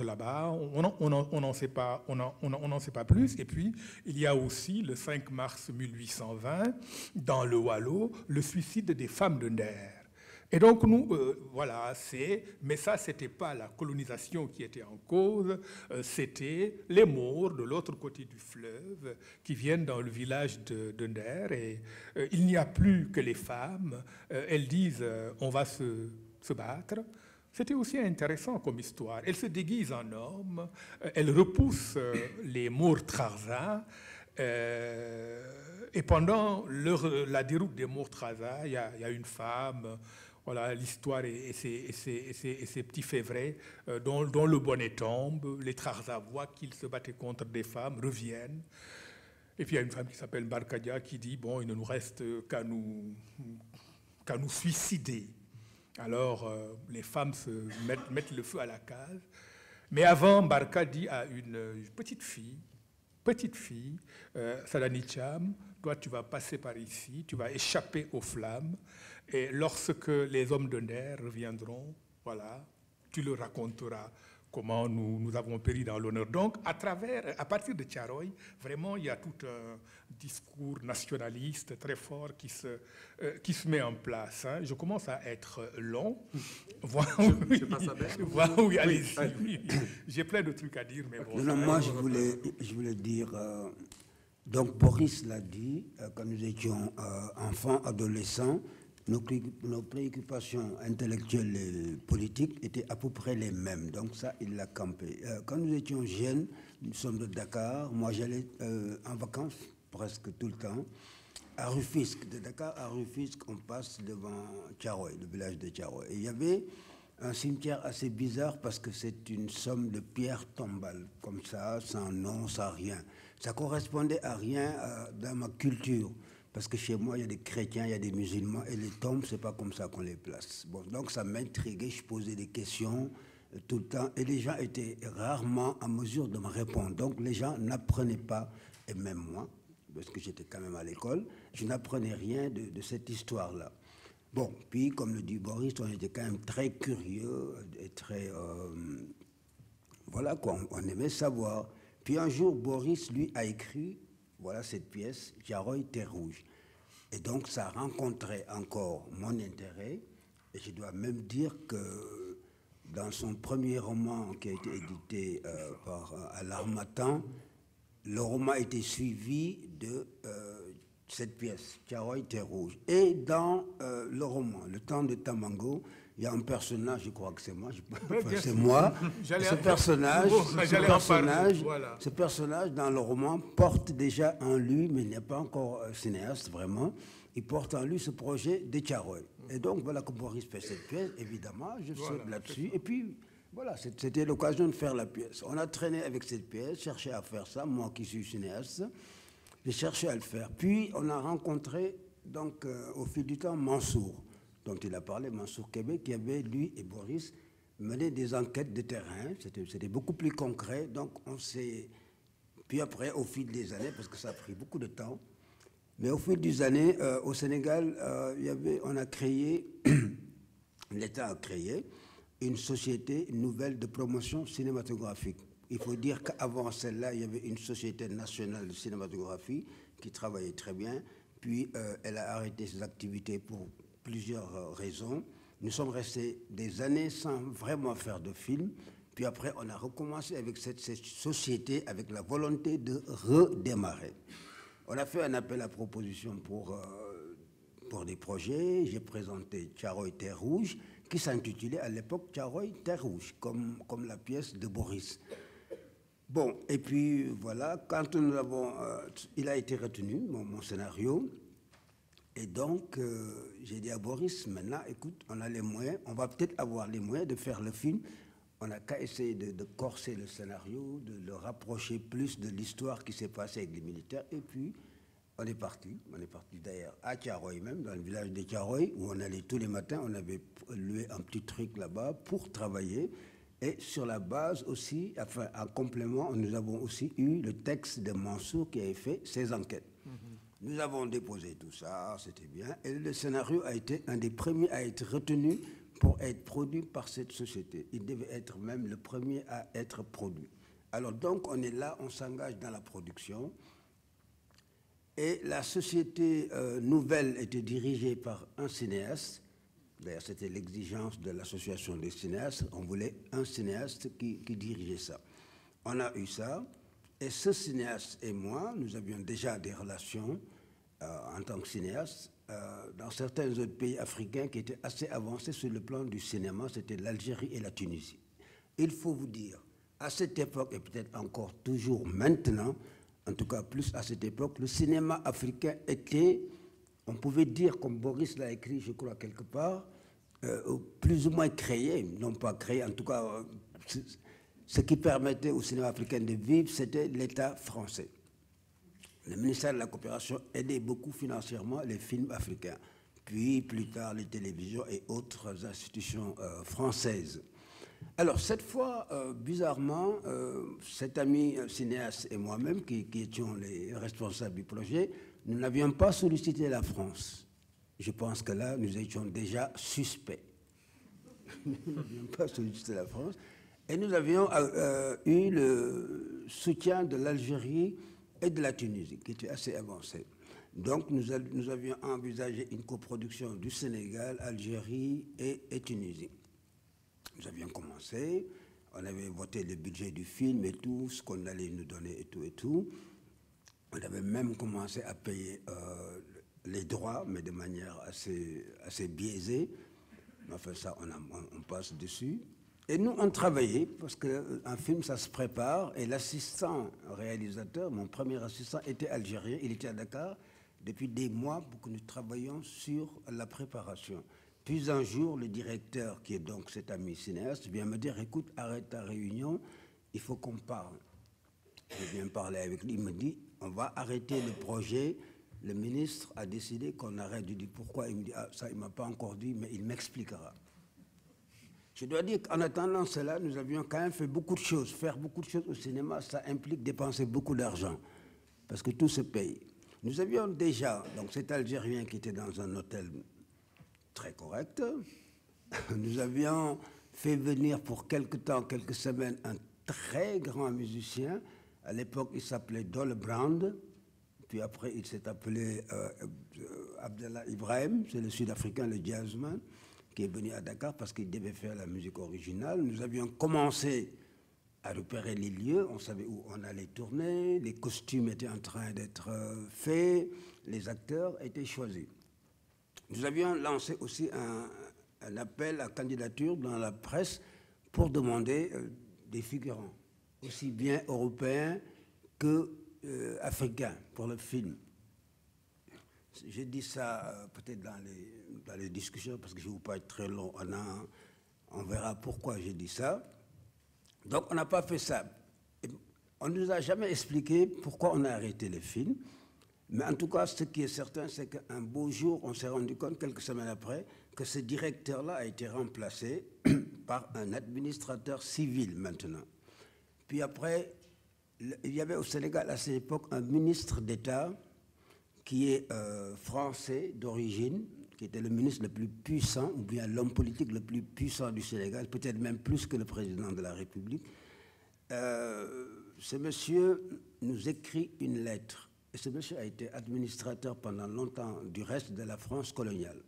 là-bas. On n'en sait pas plus. Et puis, il y a aussi, le 5 mars 1820, dans le Wallo, le suicide des femmes de Nder. Et donc, nous, voilà, mais ça, ce n'était pas la colonisation qui était en cause, c'était les Maures de l'autre côté du fleuve qui viennent dans le village de Nder. Et il n'y a plus que les femmes. Elles disent on va se battre. C'était aussi intéressant comme histoire. Elles se déguisent en hommes, elles repoussent les Maures Trarzas. Et pendant la déroute des Maures Trarzas, il y a une femme. Voilà l'histoire et ces petits faits vrais dont le bonnet tombe. Les Trarzas voient qu'ils se battaient contre des femmes, reviennent. Et puis il y a une femme qui s'appelle Mbarka Dia qui dit « Bon, il ne nous reste qu'à nous suicider ». Alors les femmes se mettent le feu à la case. Mais avant, Mbarka dit à une petite fille, Salani Cham, toi tu vas passer par ici, tu vas échapper aux flammes. Et lorsque les hommes de Nder reviendront, voilà, tu leur raconteras comment nous avons péri dans l'honneur. Donc, à partir de Thiaroye, vraiment, il y a tout un discours nationaliste très fort qui se met en place. Hein. Je commence à être long. Oui, allez-y. Oui. J'ai plein de trucs à dire, mais bon. Non, moi, je voulais dire... donc, Boris l'a dit, quand nous étions enfants, adolescents, nos préoccupations intellectuelles et politiques étaient à peu près les mêmes. Donc ça, il l'a campé. Quand nous étions jeunes, nous sommes de Dakar. Moi, j'allais en vacances presque tout le temps. À Rufisque, de Dakar à Rufisque, on passe devant Thiaroye, le village de Thiaroye. Et il y avait un cimetière assez bizarre parce que c'est une somme de pierres tombales, comme ça, sans nom, sans rien. Ça correspondait à rien dans ma culture. Parce que chez moi, il y a des chrétiens, il y a des musulmans, et les tombes, c'est pas comme ça qu'on les place. Bon, donc ça m'intriguait, je posais des questions tout le temps, et les gens étaient rarement en mesure de me répondre. Donc les gens n'apprenaient pas, et même moi, parce que j'étais quand même à l'école, je n'apprenais rien de cette histoire-là. Bon, puis, comme le dit Boris, on était quand même très curieux et très... voilà quoi, on aimait savoir. Puis un jour, Boris, lui, a écrit, voilà cette pièce, « Thiaroye, Terre Rouge ». Et donc, ça rencontrait encore mon intérêt. Et je dois même dire que dans son premier roman qui a été édité par L'Harmattan, le roman était suivi de cette pièce, « Thiaroye, Terre Rouge ». Et dans le roman, « Le temps de Tamango », il y a un personnage, je crois que c'est moi, ce personnage dans le roman porte déjà en lui, mais il n'est pas encore cinéaste vraiment, il porte en lui ce projet de Thiaroye. Et donc voilà que Boris fait cette pièce, évidemment, je saute là-dessus, et puis voilà, c'était l'occasion de faire la pièce. On a traîné avec cette pièce, cherché à faire ça, moi qui suis cinéaste, j'ai cherché à le faire. Puis on a rencontré, donc au fil du temps, Mansour, dont il a parlé, Mansour Kébé, qui avait, lui et Boris, mené des enquêtes de terrain. C'était beaucoup plus concret. Donc, on s'est... Puis après, au fil des années, parce que ça a pris beaucoup de temps, mais au fil des années, au Sénégal, on a créé, l'État a créé, une société nouvelle de promotion cinématographique. Il faut dire qu'avant celle-là, il y avait une société nationale de cinématographie qui travaillait très bien. Puis, elle a arrêté ses activités pour... plusieurs raisons. Nous sommes restés des années sans vraiment faire de film. Puis après, on a recommencé avec cette société, avec la volonté de redémarrer. On a fait un appel à proposition pour des projets. J'ai présenté Thiaroye Terre Rouge, qui s'intitulait à l'époque Thiaroye Terre Rouge, comme la pièce de Boris. Bon, et puis voilà, quand nous l'avons... il a été retenu, mon scénario. Et donc, j'ai dit à Boris, maintenant, écoute, on a les moyens, on va peut-être avoir les moyens de faire le film. On n'a qu'à essayer de corser le scénario, de le rapprocher plus de l'histoire qui s'est passée avec les militaires. Et puis, on est parti. On est parti d'ailleurs à Thiaroye même, dans le village de Thiaroye, où on allait tous les matins. On avait loué un petit truc là-bas pour travailler. Et sur la base aussi, enfin, en complément, nous avons aussi eu le texte de Mansour qui avait fait ses enquêtes. Nous avons déposé tout ça, c'était bien. Et le scénario a été un des premiers à être retenu pour être produit par cette société. Il devait être même le premier à être produit. Alors donc, on est là, on s'engage dans la production. Et la société nouvelle était dirigée par un cinéaste. D'ailleurs, c'était l'exigence de l'association des cinéastes. On voulait un cinéaste qui dirigeait ça. On a eu ça. Et ce cinéaste et moi, nous avions déjà des relations en tant que cinéaste dans certains autres pays africains qui étaient assez avancés sur le plan du cinéma, c'était l'Algérie et la Tunisie. Il faut vous dire, à cette époque, et peut-être encore toujours maintenant, en tout cas plus à cette époque, le cinéma africain était, on pouvait dire, comme Boris l'a écrit, je crois, quelque part, plus ou moins créé, non pas créé, en tout cas... Ce qui permettait au cinéma africain de vivre, c'était l'État français. Le ministère de la Coopération aidait beaucoup financièrement les films africains. Puis, plus tard, les télévisions et autres institutions françaises. Alors, cette fois, bizarrement, cet ami cinéaste et moi-même, qui étions les responsables du projet, nous n'avions pas sollicité la France. Je pense que là, nous étions déjà suspects. Nous n'avions pas sollicité la France. Et nous avions eu le soutien de l'Algérie et de la Tunisie, qui était assez avancée. Donc nous avions envisagé une coproduction du Sénégal, Algérie et Tunisie. Nous avions commencé, on avait voté le budget du film et tout, ce qu'on allait nous donner et tout et tout. On avait même commencé à payer les droits, mais de manière assez biaisée. Enfin ça, on passe dessus. Et nous, on travaillait, parce qu'un film, ça se prépare, et l'assistant réalisateur, mon premier assistant, était algérien, il était à Dakar depuis des mois pour que nous travaillions sur la préparation. Puis un jour, le directeur, qui est donc cet ami cinéaste, vient me dire, écoute, arrête ta réunion, il faut qu'on parle. Je viens parler avec lui, il me dit, on va arrêter le projet, le ministre a décidé qu'on arrête. Je dis, pourquoi? Il me dit, ah, ça, il ne m'a pas encore dit, mais il m'expliquera. Je dois dire qu'en attendant cela, nous avions quand même fait beaucoup de choses. Faire beaucoup de choses au cinéma, ça implique dépenser beaucoup d'argent, parce que tout se paye. Nous avions déjà, donc cet Algérien qui était dans un hôtel très correcte. Nous avions fait venir pour quelque temps, quelques semaines, un très grand musicien. À l'époque, il s'appelait Dolbrand. Puis après, il s'est appelé Abdullah Ibrahim. C'est le Sud-Africain, le jazzman, qui est venu à Dakar parce qu'il devait faire la musique originale. Nous avions commencé à repérer les lieux. On savait où on allait tourner. Les costumes étaient en train d'être faits. Les acteurs étaient choisis. Nous avions lancé aussi un appel à candidature dans la presse pour demander des figurants, aussi bien européens que africains, pour le film. J'ai dit ça peut-être dans les discussions, parce que je ne veux pas être très long. On verra pourquoi j'ai dit ça. Donc on n'a pas fait ça. Et on ne nous a jamais expliqué pourquoi on a arrêté les films. Mais en tout cas, ce qui est certain, c'est qu'un beau jour, on s'est rendu compte, quelques semaines après, que ce directeur-là a été remplacé par un administrateur civil maintenant. Puis après, il y avait au Sénégal à cette époque un ministre d'État qui est français d'origine, qui était le ministre le plus puissant, ou bien l'homme politique le plus puissant du Sénégal, peut-être même plus que le président de la République. Ce monsieur nous écrit une lettre. Et ce monsieur a été administrateur pendant longtemps du reste de la France coloniale.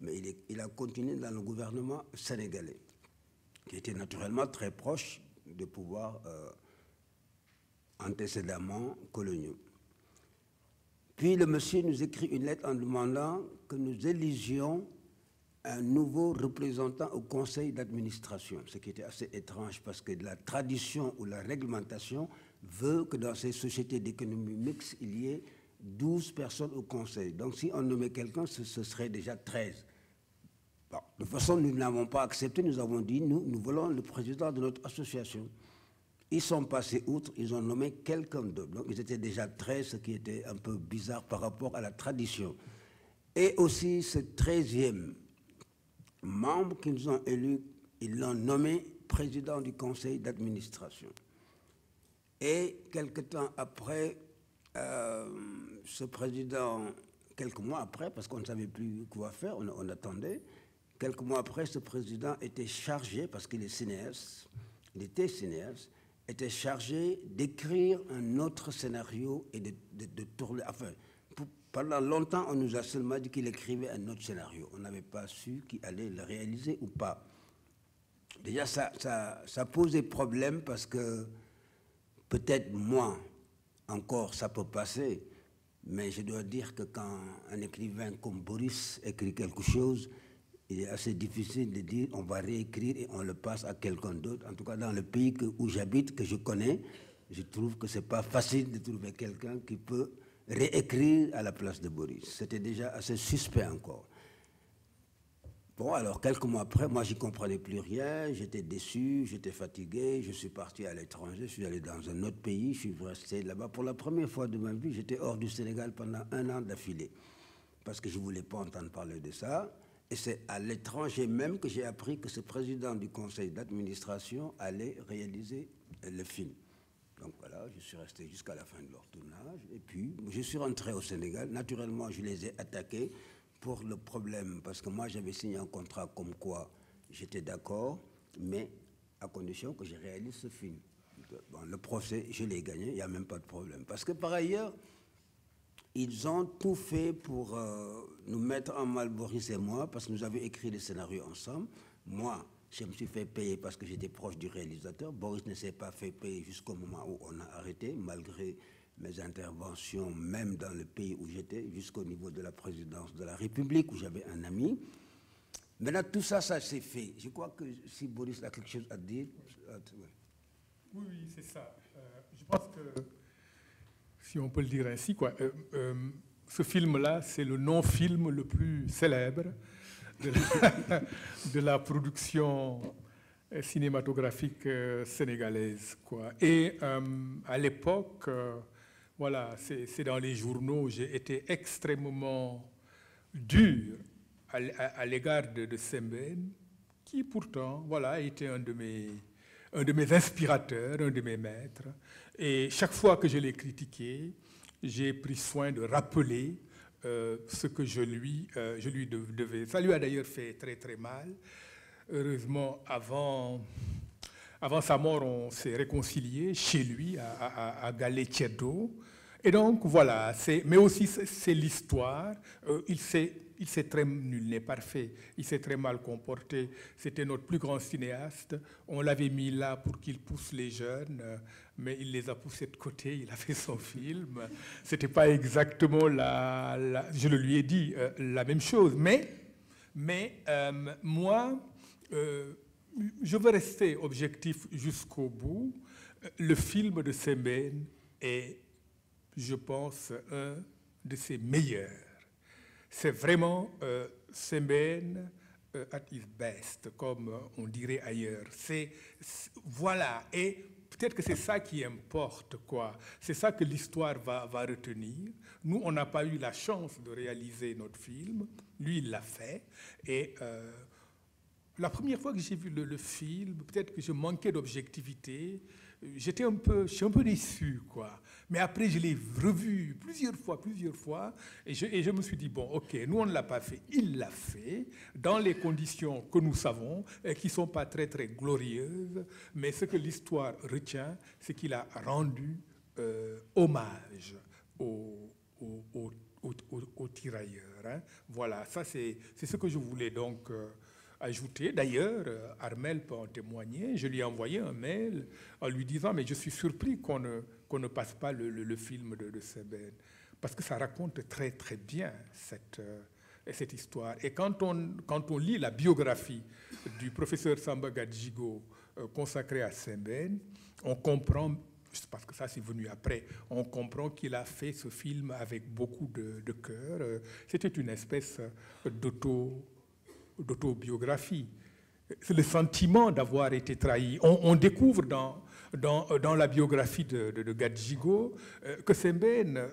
Mais il a continué dans le gouvernement sénégalais, qui était naturellement très proche des pouvoirs antécédemment coloniaux. Puis le monsieur nous écrit une lettre en demandant que nous élisions un nouveau représentant au conseil d'administration, ce qui était assez étrange parce que la tradition ou la réglementation veut que dans ces sociétés d'économie mixte, il y ait 12 personnes au conseil. Donc si on nommait quelqu'un, ce serait déjà 13. Bon, de toute façon, nous n'avons pas accepté, nous avons dit, nous voulons le président de notre association. Ils sont passés outre, ils ont nommé quelqu'un d'autre. Donc ils étaient déjà 13, ce qui était un peu bizarre par rapport à la tradition. Et aussi ce 13e membre qu'ils ont élu, ils l'ont nommé président du conseil d'administration. Et quelques temps après, ce président, quelques mois après, parce qu'on ne savait plus quoi faire, on attendait, quelques mois après, ce président était chargé, parce qu'il est cinéaste, il était cinéaste, était chargé d'écrire un autre scénario et de tourner. Enfin, pendant longtemps, on nous a seulement dit qu'il écrivait un autre scénario. On n'avait pas su qui allait le réaliser ou pas. Déjà, ça posait problème parce que peut-être moi, encore, ça peut passer, mais je dois dire que quand un écrivain comme Boris écrit quelque chose, il est assez difficile de dire on va réécrire et on le passe à quelqu'un d'autre. En tout cas, dans le pays où j'habite, que je connais, je trouve que ce n'est pas facile de trouver quelqu'un qui peut réécrire à la place de Boris. C'était déjà assez suspect encore. Bon, alors, quelques mois après, moi, je n'y comprenais plus rien, j'étais déçu, j'étais fatigué, je suis parti à l'étranger, je suis allé dans un autre pays, je suis resté là-bas. Pour la première fois de ma vie, j'étais hors du Sénégal pendant un an d'affilée, parce que je ne voulais pas entendre parler de ça. Et c'est à l'étranger même que j'ai appris que ce président du conseil d'administration allait réaliser le film. Donc voilà, je suis resté jusqu'à la fin de leur tournage, et puis je suis rentré au Sénégal. Naturellement, je les ai attaqués pour le problème, parce que moi j'avais signé un contrat comme quoi j'étais d'accord, mais à condition que je réalise ce film. Bon, le procès, je l'ai gagné, il n'y a même pas de problème. Parce que par ailleurs, ils ont tout fait pour nous mettre en mal, Boris et moi, parce que nous avions écrit des scénarios ensemble. Moi, je me suis fait payer parce que j'étais proche du réalisateur. Boris ne s'est pas fait payer jusqu'au moment où on a arrêté, malgré mes interventions, même dans le pays où j'étais, jusqu'au niveau de la présidence de la République, où j'avais un ami. Maintenant, tout ça, ça s'est fait. Je crois que si Boris a quelque chose à dire... Oui, c'est ça. Je pense que, si on peut le dire ainsi, quoi, ce film-là, c'est le non-film le plus célèbre de la production cinématographique sénégalaise, quoi. Et à l'époque, voilà, c'est dans les journaux, j'ai été extrêmement dur à l'égard de Semben, qui pourtant, voilà, était un de mes inspirateurs, un de mes maîtres. Et chaque fois que je l'ai critiqué, j'ai pris soin de rappeler ce que je lui devais. Ça lui a d'ailleurs fait très très mal. Heureusement, avant sa mort, on s'est réconciliés chez lui, à Galeciedo. Et donc, voilà, mais aussi c'est l'histoire. Il s'est très, nul n'est parfait, il s'est très mal comporté. C'était notre plus grand cinéaste. On l'avait mis là pour qu'il pousse les jeunes, mais il les a poussés de côté, il a fait son film. C'était pas exactement je le lui ai dit, la même chose. Mais moi, je veux rester objectif jusqu'au bout. Le film de Semben est, je pense, un de ses meilleurs. C'est vraiment Semben at his best, comme on dirait ailleurs. Voilà, et peut-être que c'est ça qui importe, quoi. C'est ça que l'histoire va retenir. Nous, on n'a pas eu la chance de réaliser notre film. Lui, il l'a fait. Et la première fois que j'ai vu le film, peut-être que je manquais d'objectivité. Je suis un peu déçu, quoi. Mais après, je l'ai revu plusieurs fois, et je me suis dit, bon, OK, nous, on ne l'a pas fait. Il l'a fait, dans les conditions que nous savons, et qui ne sont pas très, très glorieuses. Mais ce que l'histoire retient, c'est qu'il a rendu hommage aux tirailleurs. Hein. Voilà, ça, c'est ce que je voulais, donc... ajouté. D'ailleurs, Armel peut en témoigner. Je lui ai envoyé un mail en lui disant « Mais je suis surpris qu'on ne passe pas le film de Semben. » Parce que ça raconte très, très bien cette histoire. Et quand on lit la biographie du professeur Samba Gadjigo consacrée à Semben, on comprend, parce que ça c'est venu après, on comprend qu'il a fait ce film avec beaucoup de cœur. C'était une espèce d'autobiographie. C'est le sentiment d'avoir été trahi. On découvre dans la biographie de Gadjigo que Semben,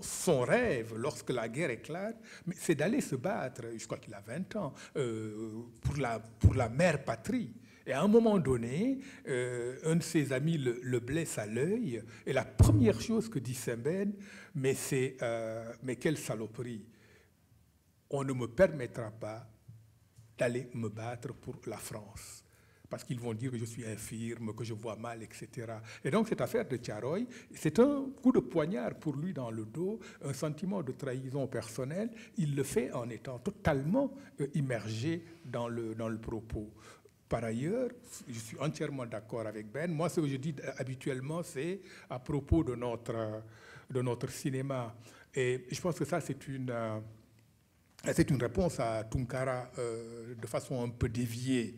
son rêve, lorsque la guerre éclate, c'est d'aller se battre, je crois qu'il a 20 ans, pour la mère patrie. Et à un moment donné, un de ses amis le blesse à l'œil, et la première chose que dit Semben, c'est mais quelle saloperie, on ne me permettra pas d'aller me battre pour la France. Parce qu'ils vont dire que je suis infirme, que je vois mal, etc. Et donc cette affaire de Thiaroye, c'est un coup de poignard pour lui dans le dos, un sentiment de trahison personnelle. Il le fait en étant totalement immergé dans le propos. Par ailleurs, je suis entièrement d'accord avec Ben. Moi, ce que je dis habituellement, c'est à propos de notre cinéma. Et je pense que ça, c'est une... C'est une réponse à Tunkara de façon un peu déviée,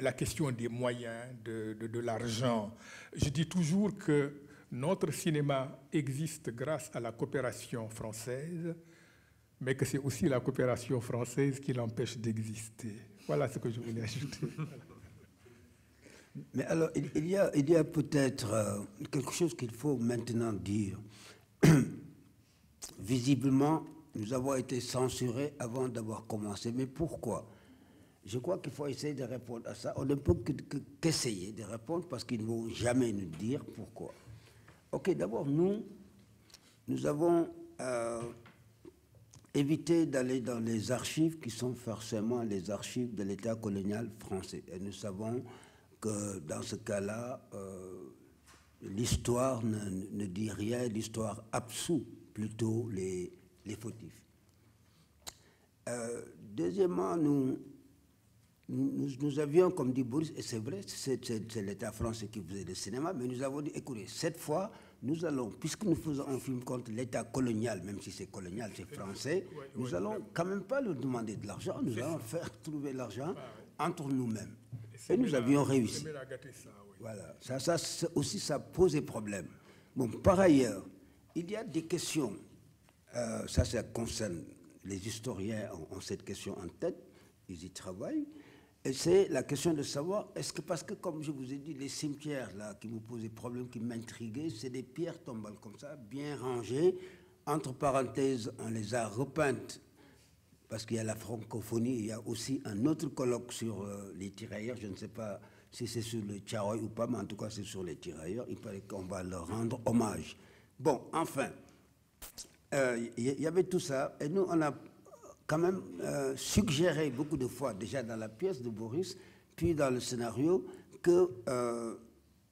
la question des moyens, de l'argent. Je dis toujours que notre cinéma existe grâce à la coopération française, mais que c'est aussi la coopération française qui l'empêche d'exister. Voilà ce que je voulais ajouter. Mais alors, il y a peut-être quelque chose qu'il faut maintenant dire. Visiblement, nous avons été censurés avant d'avoir commencé. Mais pourquoi? Je crois qu'il faut essayer de répondre à ça. On ne peut qu'essayer de répondre parce qu'ils ne vont jamais nous dire pourquoi. OK, d'abord, nous avons évité d'aller dans les archives qui sont forcément les archives de l'État colonial français. Et nous savons que dans ce cas-là, l'histoire ne dit rien, l'histoire absout plutôt les fautifs. Deuxièmement, nous avions, comme dit Boris, et c'est vrai, c'est l'État français qui faisait le cinéma, mais nous avons dit, écoutez, cette fois, nous allons, puisque nous faisons un film contre l'État colonial, même si c'est colonial, c'est français, nous allons quand même pas leur demander de l'argent, nous allons faire trouver l'argent entre nous-mêmes. Et nous avions réussi. Voilà, ça aussi, ça posait problème. Bon, par ailleurs, il y a des questions. Ça concerne les historiens, ont cette question en tête, ils y travaillent. Et c'est la question de savoir, est-ce que, parce que comme je vous ai dit, les cimetières là qui me posaient problème, qui m'intriguaient, c'est des pierres tombales comme ça, bien rangées. Entre parenthèses, on les a repeintes, parce qu'il y a la francophonie, il y a aussi un autre colloque sur les tirailleurs, je ne sais pas si c'est sur le Thiaroye ou pas, mais en tout cas c'est sur les tirailleurs, il paraît qu'on va leur rendre hommage. Bon, enfin... y avait tout ça. Et nous, on a quand même suggéré beaucoup de fois, déjà dans la pièce de Boris, puis dans le scénario, que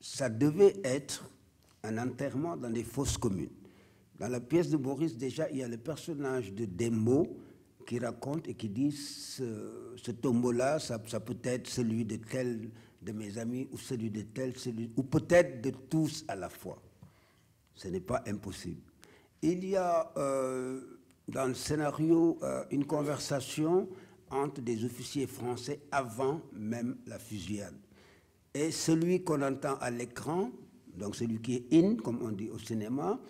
ça devait être un enterrement dans des fosses communes. Dans la pièce de Boris, déjà, il y a le personnage de Dembo qui raconte et qui dit ce tombeau-là, ça peut être celui de tel de mes amis ou celui de tel, ou peut-être de tous à la fois. Ce n'est pas impossible. Il y a dans le scénario une conversation entre des officiers français avant même la fusillade. Et celui qu'on entend à l'écran, donc celui qui est in, comme on dit au cinéma,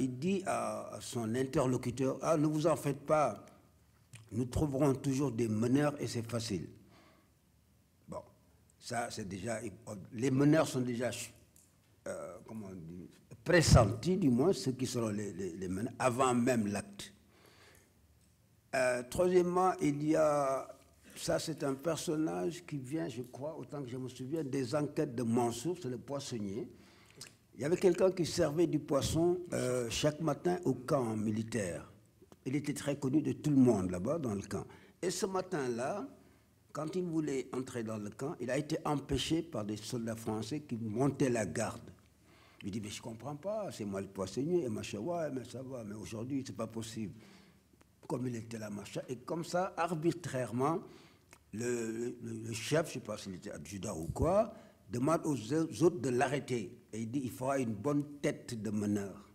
il dit à son interlocuteur, « Ah, ne vous en faites pas, nous trouverons toujours des meneurs et c'est facile. » Bon, ça c'est déjà... Les meneurs sont déjà, comment on dit, pressentis, du moins, ceux qui seront les meneurs, avant même l'acte. Troisièmement, il y a... Ça, c'est un personnage qui vient, je crois, autant que je me souviens, des enquêtes de Mansour, c'est le poissonnier. Il y avait quelqu'un qui servait du poisson chaque matin au camp militaire. Il était très connu de tout le monde là-bas dans le camp. Et ce matin-là, quand il voulait entrer dans le camp, il a été empêché par des soldats français qui montaient la garde. Il dit, mais je ne comprends pas, c'est moi le poissonnier, et machin, ouais, mais ça va, mais aujourd'hui, ce n'est pas possible. Comme il était là, machin, et comme ça, arbitrairement, le chef, je ne sais pas s'il était adjudant ou quoi, demande aux autres de l'arrêter. Et il dit, il faudra une bonne tête de meneur.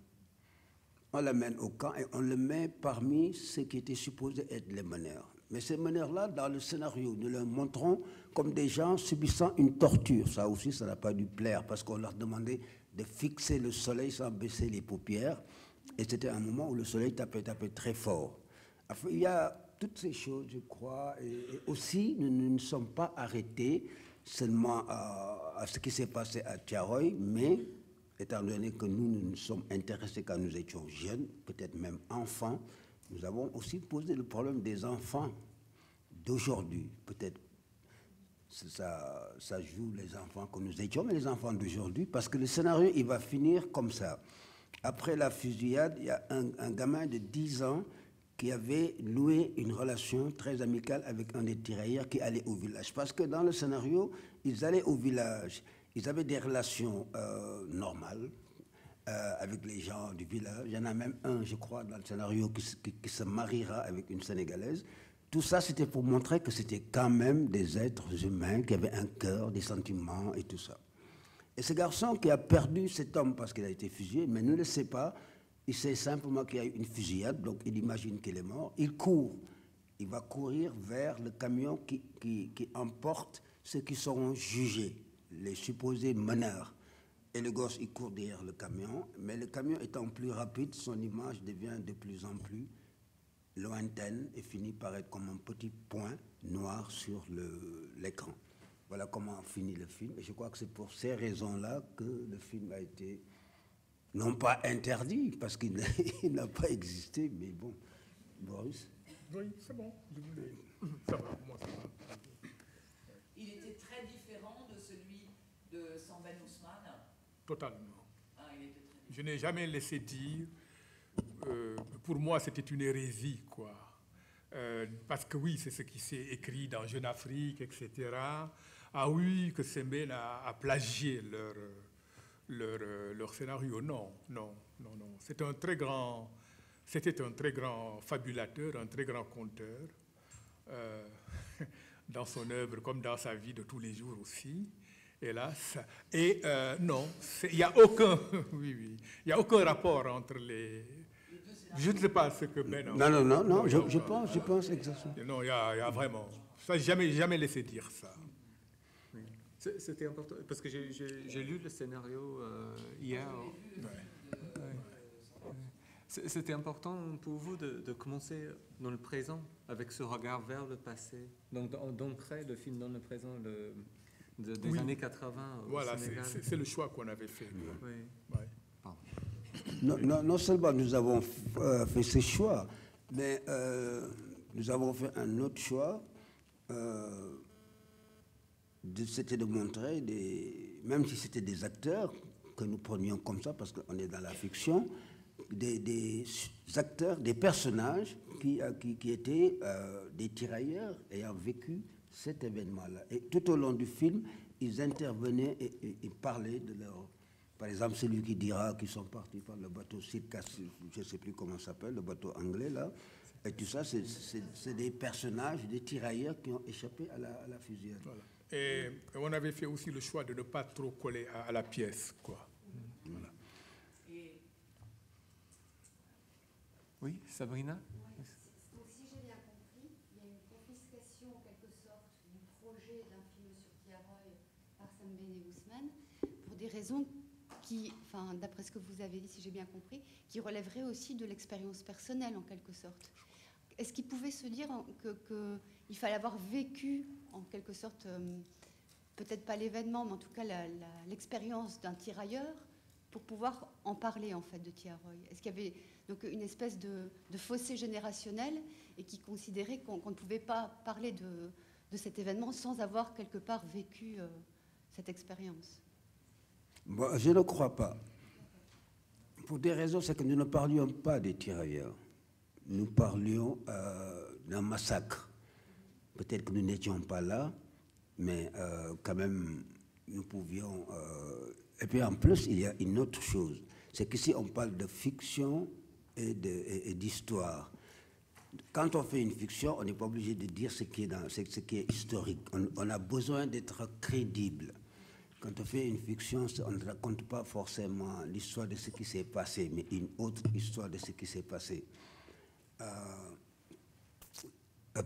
On l'amène au camp et on le met parmi ceux qui étaient supposés être les meneurs. Mais ces meneurs-là, dans le scénario, nous les montrons comme des gens subissant une torture. Ça aussi, ça n'a pas dû plaire, parce qu'on leur demandait de fixer le soleil sans baisser les paupières. Et c'était un moment où le soleil tapait très fort. Il y a toutes ces choses, je crois, et aussi, nous ne sommes pas arrêtés seulement à ce qui s'est passé à Thiaroye, mais étant donné que nous nous sommes intéressés quand nous étions jeunes, peut-être même enfants, nous avons aussi posé le problème des enfants d'aujourd'hui. Peut-être ça joue les enfants que nous étions, mais les enfants d'aujourd'hui, parce que le scénario, il va finir comme ça. Après la fusillade, il y a un gamin de 10 ans qui avait noué une relation très amicale avec un des tirailleurs qui allait au village. Parce que dans le scénario, ils allaient au village, ils avaient des relations normales avec les gens du village. Il y en a même un, je crois, dans le scénario qui se mariera avec une Sénégalaise. Tout ça, c'était pour montrer que c'était quand même des êtres humains qui avaient un cœur, des sentiments et tout ça. Et ce garçon qui a perdu cet homme parce qu'il a été fusillé, mais ne le sait pas, il sait simplement qu'il y a eu une fusillade, donc il imagine qu'il est mort. Il court. Il va courir vers le camion qui emporte ceux qui seront jugés, les supposés meneurs. Et le gosse, il court derrière le camion. Mais le camion étant plus rapide, son image devient de plus en plus lointaine et finit par être comme un petit point noir sur l'écran. Voilà comment finit le film. Et je crois que c'est pour ces raisons-là que le film a été... Non pas interdit, parce qu'il n'a pas existé, mais bon. Boris? Oui, c'est bon. Ça va, moi ça va. Il était très différent de celui de Semben Ousmane. Totalement. Ah, il était très différent. Je n'ai jamais laissé dire. Pour moi, c'était une hérésie, quoi. Parce que oui, c'est ce qui s'est écrit dans Jeune Afrique, etc. Ah oui, que Semben a plagié leur scénario. Non. C'était un très grand fabulateur, un très grand conteur, dans son œuvre comme dans sa vie de tous les jours aussi, hélas. Et non, il n'y a aucun, il n'y a aucun rapport entre les... Je ne sais pas ce que... Ben, non, je pense exactement. Non, il y a vraiment... Ça, jamais laissé dire ça. C'était important, parce que j'ai lu le scénario hier. C'était important pour vous de commencer dans le présent, avec ce regard vers le passé. Donc, d'ancrer le film dans le présent des années 80 au Sénégal. Voilà, c'est le choix qu'on avait fait. Oui. Non seulement nous avons fait ce choix, mais nous avons fait un autre choix. C'était de montrer, même si c'était des acteurs que nous prenions comme ça, parce qu'on est dans la fiction, des acteurs, des personnages qui étaient des tirailleurs ayant vécu cet événement-là. Et tout au long du film, ils intervenaient et parlaient de leur... Par exemple, celui qui dira qu'ils sont partis par le bateau Circasse, je ne sais plus comment ça s'appelle, le bateau anglais, là. Et tout ça, c'est des personnages, des tirailleurs qui ont échappé à la fusillade. Voilà. Et on avait fait aussi le choix de ne pas trop coller à la pièce, quoi. Mmh. Voilà. Oui, Sabrina ? Ouais. Donc, si j'ai bien compris, il y a une confiscation, en quelque sorte, du projet d'un film sur Thiaroye par Semben et Ousmane, pour des raisons qui, enfin, d'après ce que vous avez dit, si j'ai bien compris, qui relèveraient aussi de l'expérience personnelle, en quelque sorte. Est-ce qu'il pouvait se dire qu'il fallait avoir vécu, en quelque sorte, peut-être pas l'événement, mais en tout cas l'expérience d'un tirailleur, pour pouvoir en parler, en fait, de Thiaroye? Est-ce qu'il y avait donc une espèce de fossé générationnel et qui considérait qu'on ne pouvait pas parler de cet événement sans avoir quelque part vécu cette expérience? Bon, je ne crois pas. Pour des raisons, c'est que nous ne parlions pas des tirailleurs. Nous parlions d'un massacre. Peut-être que nous n'étions pas là, mais quand même, nous pouvions... Et puis en plus, il y a une autre chose. C'est qu'ici, on parle de fiction et d'histoire. Quand on fait une fiction, on n'est pas obligé de dire ce qui est historique. On a besoin d'être crédible. Quand on fait une fiction, on ne raconte pas forcément l'histoire de ce qui s'est passé, mais une autre histoire de ce qui s'est passé.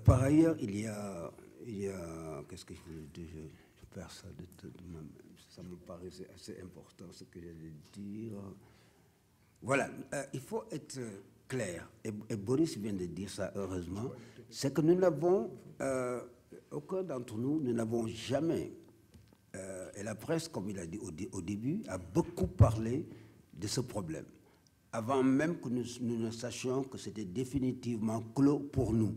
Par ailleurs, il y a qu'est-ce que je voulais dire? Je perds ça de tout. Ça me paraissait assez important ce que j'allais dire. Voilà, il faut être clair. Et Boris vient de dire ça, heureusement. C'est que nous n'avons, aucun d'entre nous, nous n'avons jamais. Et la presse, comme il a dit au début, a beaucoup parlé de ce problème, avant même que nous ne sachions que c'était définitivement clos pour nous.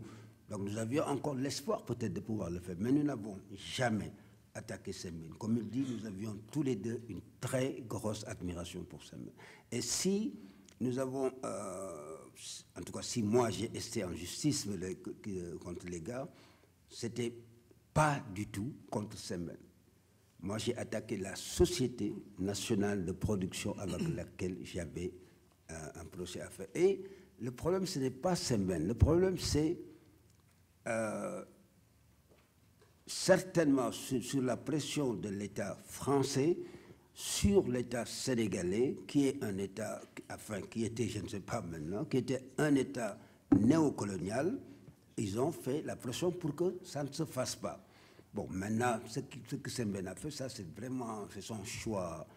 Donc nous avions encore l'espoir peut-être de pouvoir le faire, mais nous n'avons jamais attaqué Semben. Comme il dit, nous avions tous les deux une très grosse admiration pour Semben. Et si nous avons, en tout cas si moi j'ai été en justice contre les gars, c'était pas du tout contre Semben. Moi j'ai attaqué la société nationale de production avec laquelle j'avais un procès à faire. Et le problème, ce n'est pas Semben. Le problème, c'est certainement sur la pression de l'État français, sur l'État sénégalais, qui est un État, enfin qui était, je ne sais pas maintenant, qui était un État néocolonial. Ils ont fait la pression pour que ça ne se fasse pas. Bon, maintenant, ce que Semben a fait, ça, c'est vraiment, c'est son choix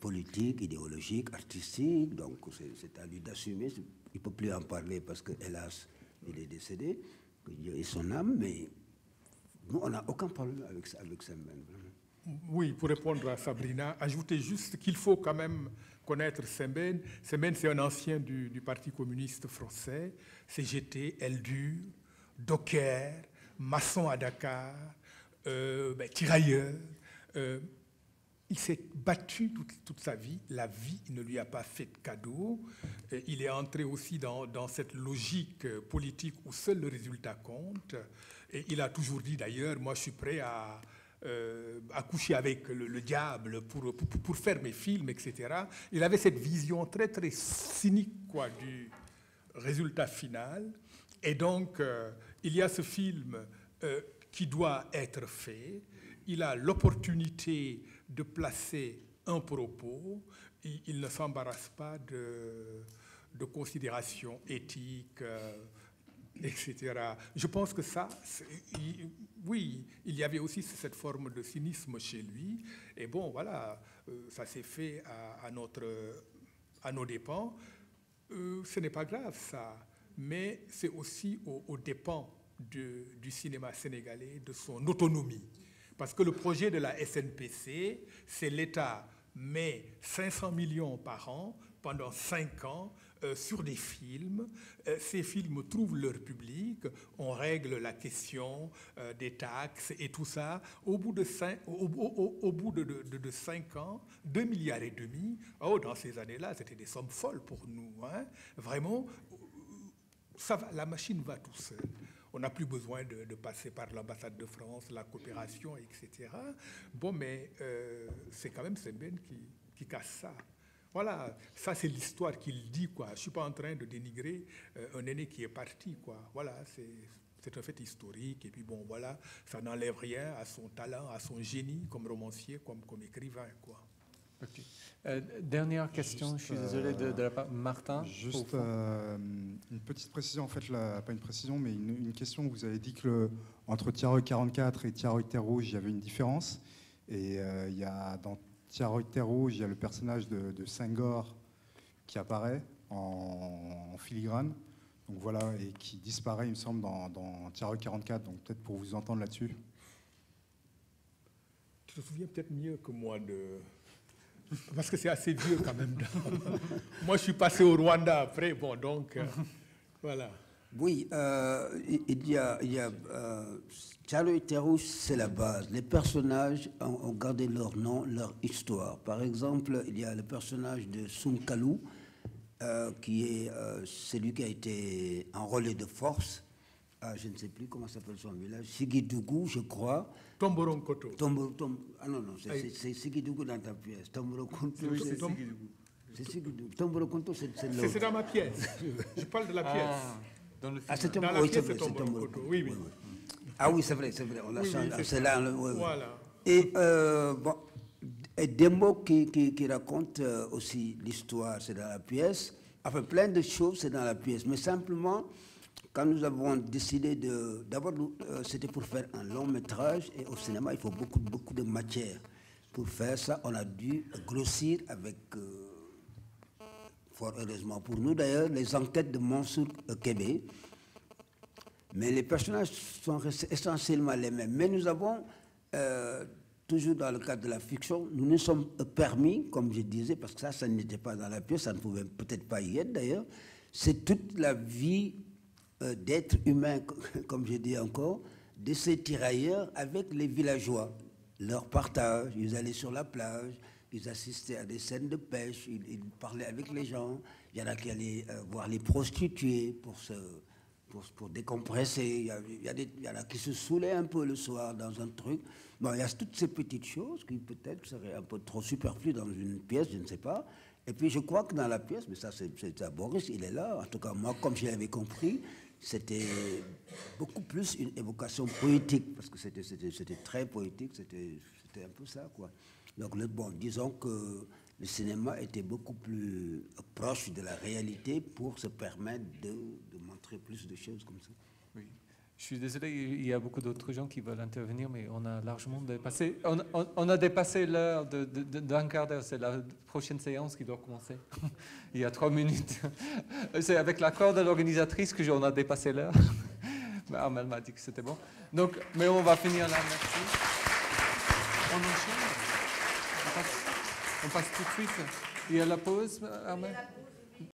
politique, idéologique, artistique, donc c'est à lui d'assumer. Il ne peut plus en parler parce que, hélas, il est décédé, que Dieu ait son âme, mais nous, on n'a aucun problème avec Semben. Oui, pour répondre à Sabrina, ajoutez juste qu'il faut quand même connaître Semben. Semben, c'est un ancien du Parti communiste français, CGT, LDU, docker, maçon à Dakar, tirailleur. Il s'est battu toute sa vie. La vie ne lui a pas fait de cadeau. Il est entré aussi dans cette logique politique où seul le résultat compte. Et il a toujours dit d'ailleurs, moi je suis prêt à coucher avec le diable pour faire mes films, etc. Il avait cette vision très très cynique, quoi, du résultat final. Et donc, il y a ce film qui doit être fait. Il a l'opportunité de placer un propos. Il ne s'embarrasse pas de considérations éthiques, etc. Je pense que ça, oui, il y avait aussi cette forme de cynisme chez lui. Et bon, voilà, ça s'est fait à nos dépens. Ce n'est pas grave, ça, mais c'est aussi aux dépens du cinéma sénégalais, de son autonomie. Parce que le projet de la SNPC, c'est l'État met 500 millions par an pendant 5 ans sur des films. Ces films trouvent leur public, on règle la question des taxes et tout ça. Au bout de 5 ans, 2,5 milliards. Oh, dans ces années-là, c'était des sommes folles pour nous. Hein. Vraiment, ça va, la machine va tout seul. On n'a plus besoin de passer par l'ambassade de France, la coopération, etc. Bon, mais c'est quand même Semben qui casse ça. Voilà, ça c'est l'histoire qu'il dit, quoi. Je ne suis pas en train de dénigrer un aîné qui est parti, quoi. Voilà, c'est un fait historique. Et puis bon, voilà, ça n'enlève rien à son talent, à son génie comme romancier, comme écrivain, quoi. Okay. Dernière question, juste, je suis désolé de la part Martin. Juste une petite précision, en fait, pas une précision, mais une question. Vous avez dit que entre Thiaroye 44 et Thiaroye Terre Rouge, il y avait une différence. Et dans Thiaroye Terre Rouge, il y a le personnage de Senghor qui apparaît en filigrane. Donc voilà, et qui disparaît, il me semble, dans Thiaroye 44. Donc peut-être pour vous entendre là-dessus. Tu te souviens peut-être mieux que moi de... Parce que c'est assez vieux quand même. Moi, je suis passé au Rwanda après. Bon, donc, voilà. Oui, Thiaroye Terre Rouge, c'est la base. Les personnages ont gardé leur nom, leur histoire. Par exemple, il y a le personnage de Sunkalu, qui est celui qui a été en relais de force. Ah, je ne sais plus comment s'appelle son village, Sigidougou, je crois. Tomboronkoto. Ah non, non, c'est Sigidougou dans ta pièce. Tomboronkoto, c'est Sigidougou. C'est Sigidougou. Tomboronkoto, c'est l'autre. C'est dans ma pièce. Je parle de la pièce. Dans le film. Ah, c'est Tomboronkoto. Oui, oui. Ah oui, c'est vrai, c'est vrai. On l'a changé. C'est là. Voilà. Et bon, des mots qui racontent aussi l'histoire, c'est dans la pièce. Enfin, plein de choses, c'est dans la pièce. Mais simplement... Quand nous avons décidé de... D'abord, c'était pour faire un long métrage. Et au cinéma, il faut beaucoup, beaucoup de matière. Pour faire ça, on a dû grossir avec... fort heureusement pour nous, d'ailleurs, les enquêtes de Mansour Kébé. Mais les personnages sont essentiellement les mêmes. Mais nous avons, toujours dans le cadre de la fiction, nous nous sommes permis, comme je disais, parce que ça n'était pas dans la pièce, ça ne pouvait peut-être pas y être, d'ailleurs. C'est toute la vie... d'être humain, comme je dis encore, de ces tirailleurs avec les villageois. Leur partage, ils allaient sur la plage, ils assistaient à des scènes de pêche, ils parlaient avec les gens, il y en a qui allaient voir les prostituées pour décompresser, il y en a qui se saoulaient un peu le soir dans un truc. Bon, il y a toutes ces petites choses qui peut-être seraient un peu trop superflues dans une pièce, je ne sais pas. Et puis je crois que dans la pièce, mais ça c'est à Boris, il est là, en tout cas moi comme je l'avais compris, c'était beaucoup plus une évocation poétique, parce que c'était très poétique, c'était un peu ça, quoi. Donc bon, disons que le cinéma était beaucoup plus proche de la réalité pour se permettre de montrer plus de choses comme ça. Oui. Je suis désolé, il y a beaucoup d'autres gens qui veulent intervenir, mais on a largement dépassé. On a dépassé l'heure d'un quart d'heure. C'est la prochaine séance qui doit commencer. Il y a 3 minutes. C'est avec l'accord de l'organisatrice que on a dépassé l'heure. Amel m'a dit que c'était bon. Donc, mais on va finir là. Merci. On enchaîne. On passe tout de suite. Il y a la pause, Amel.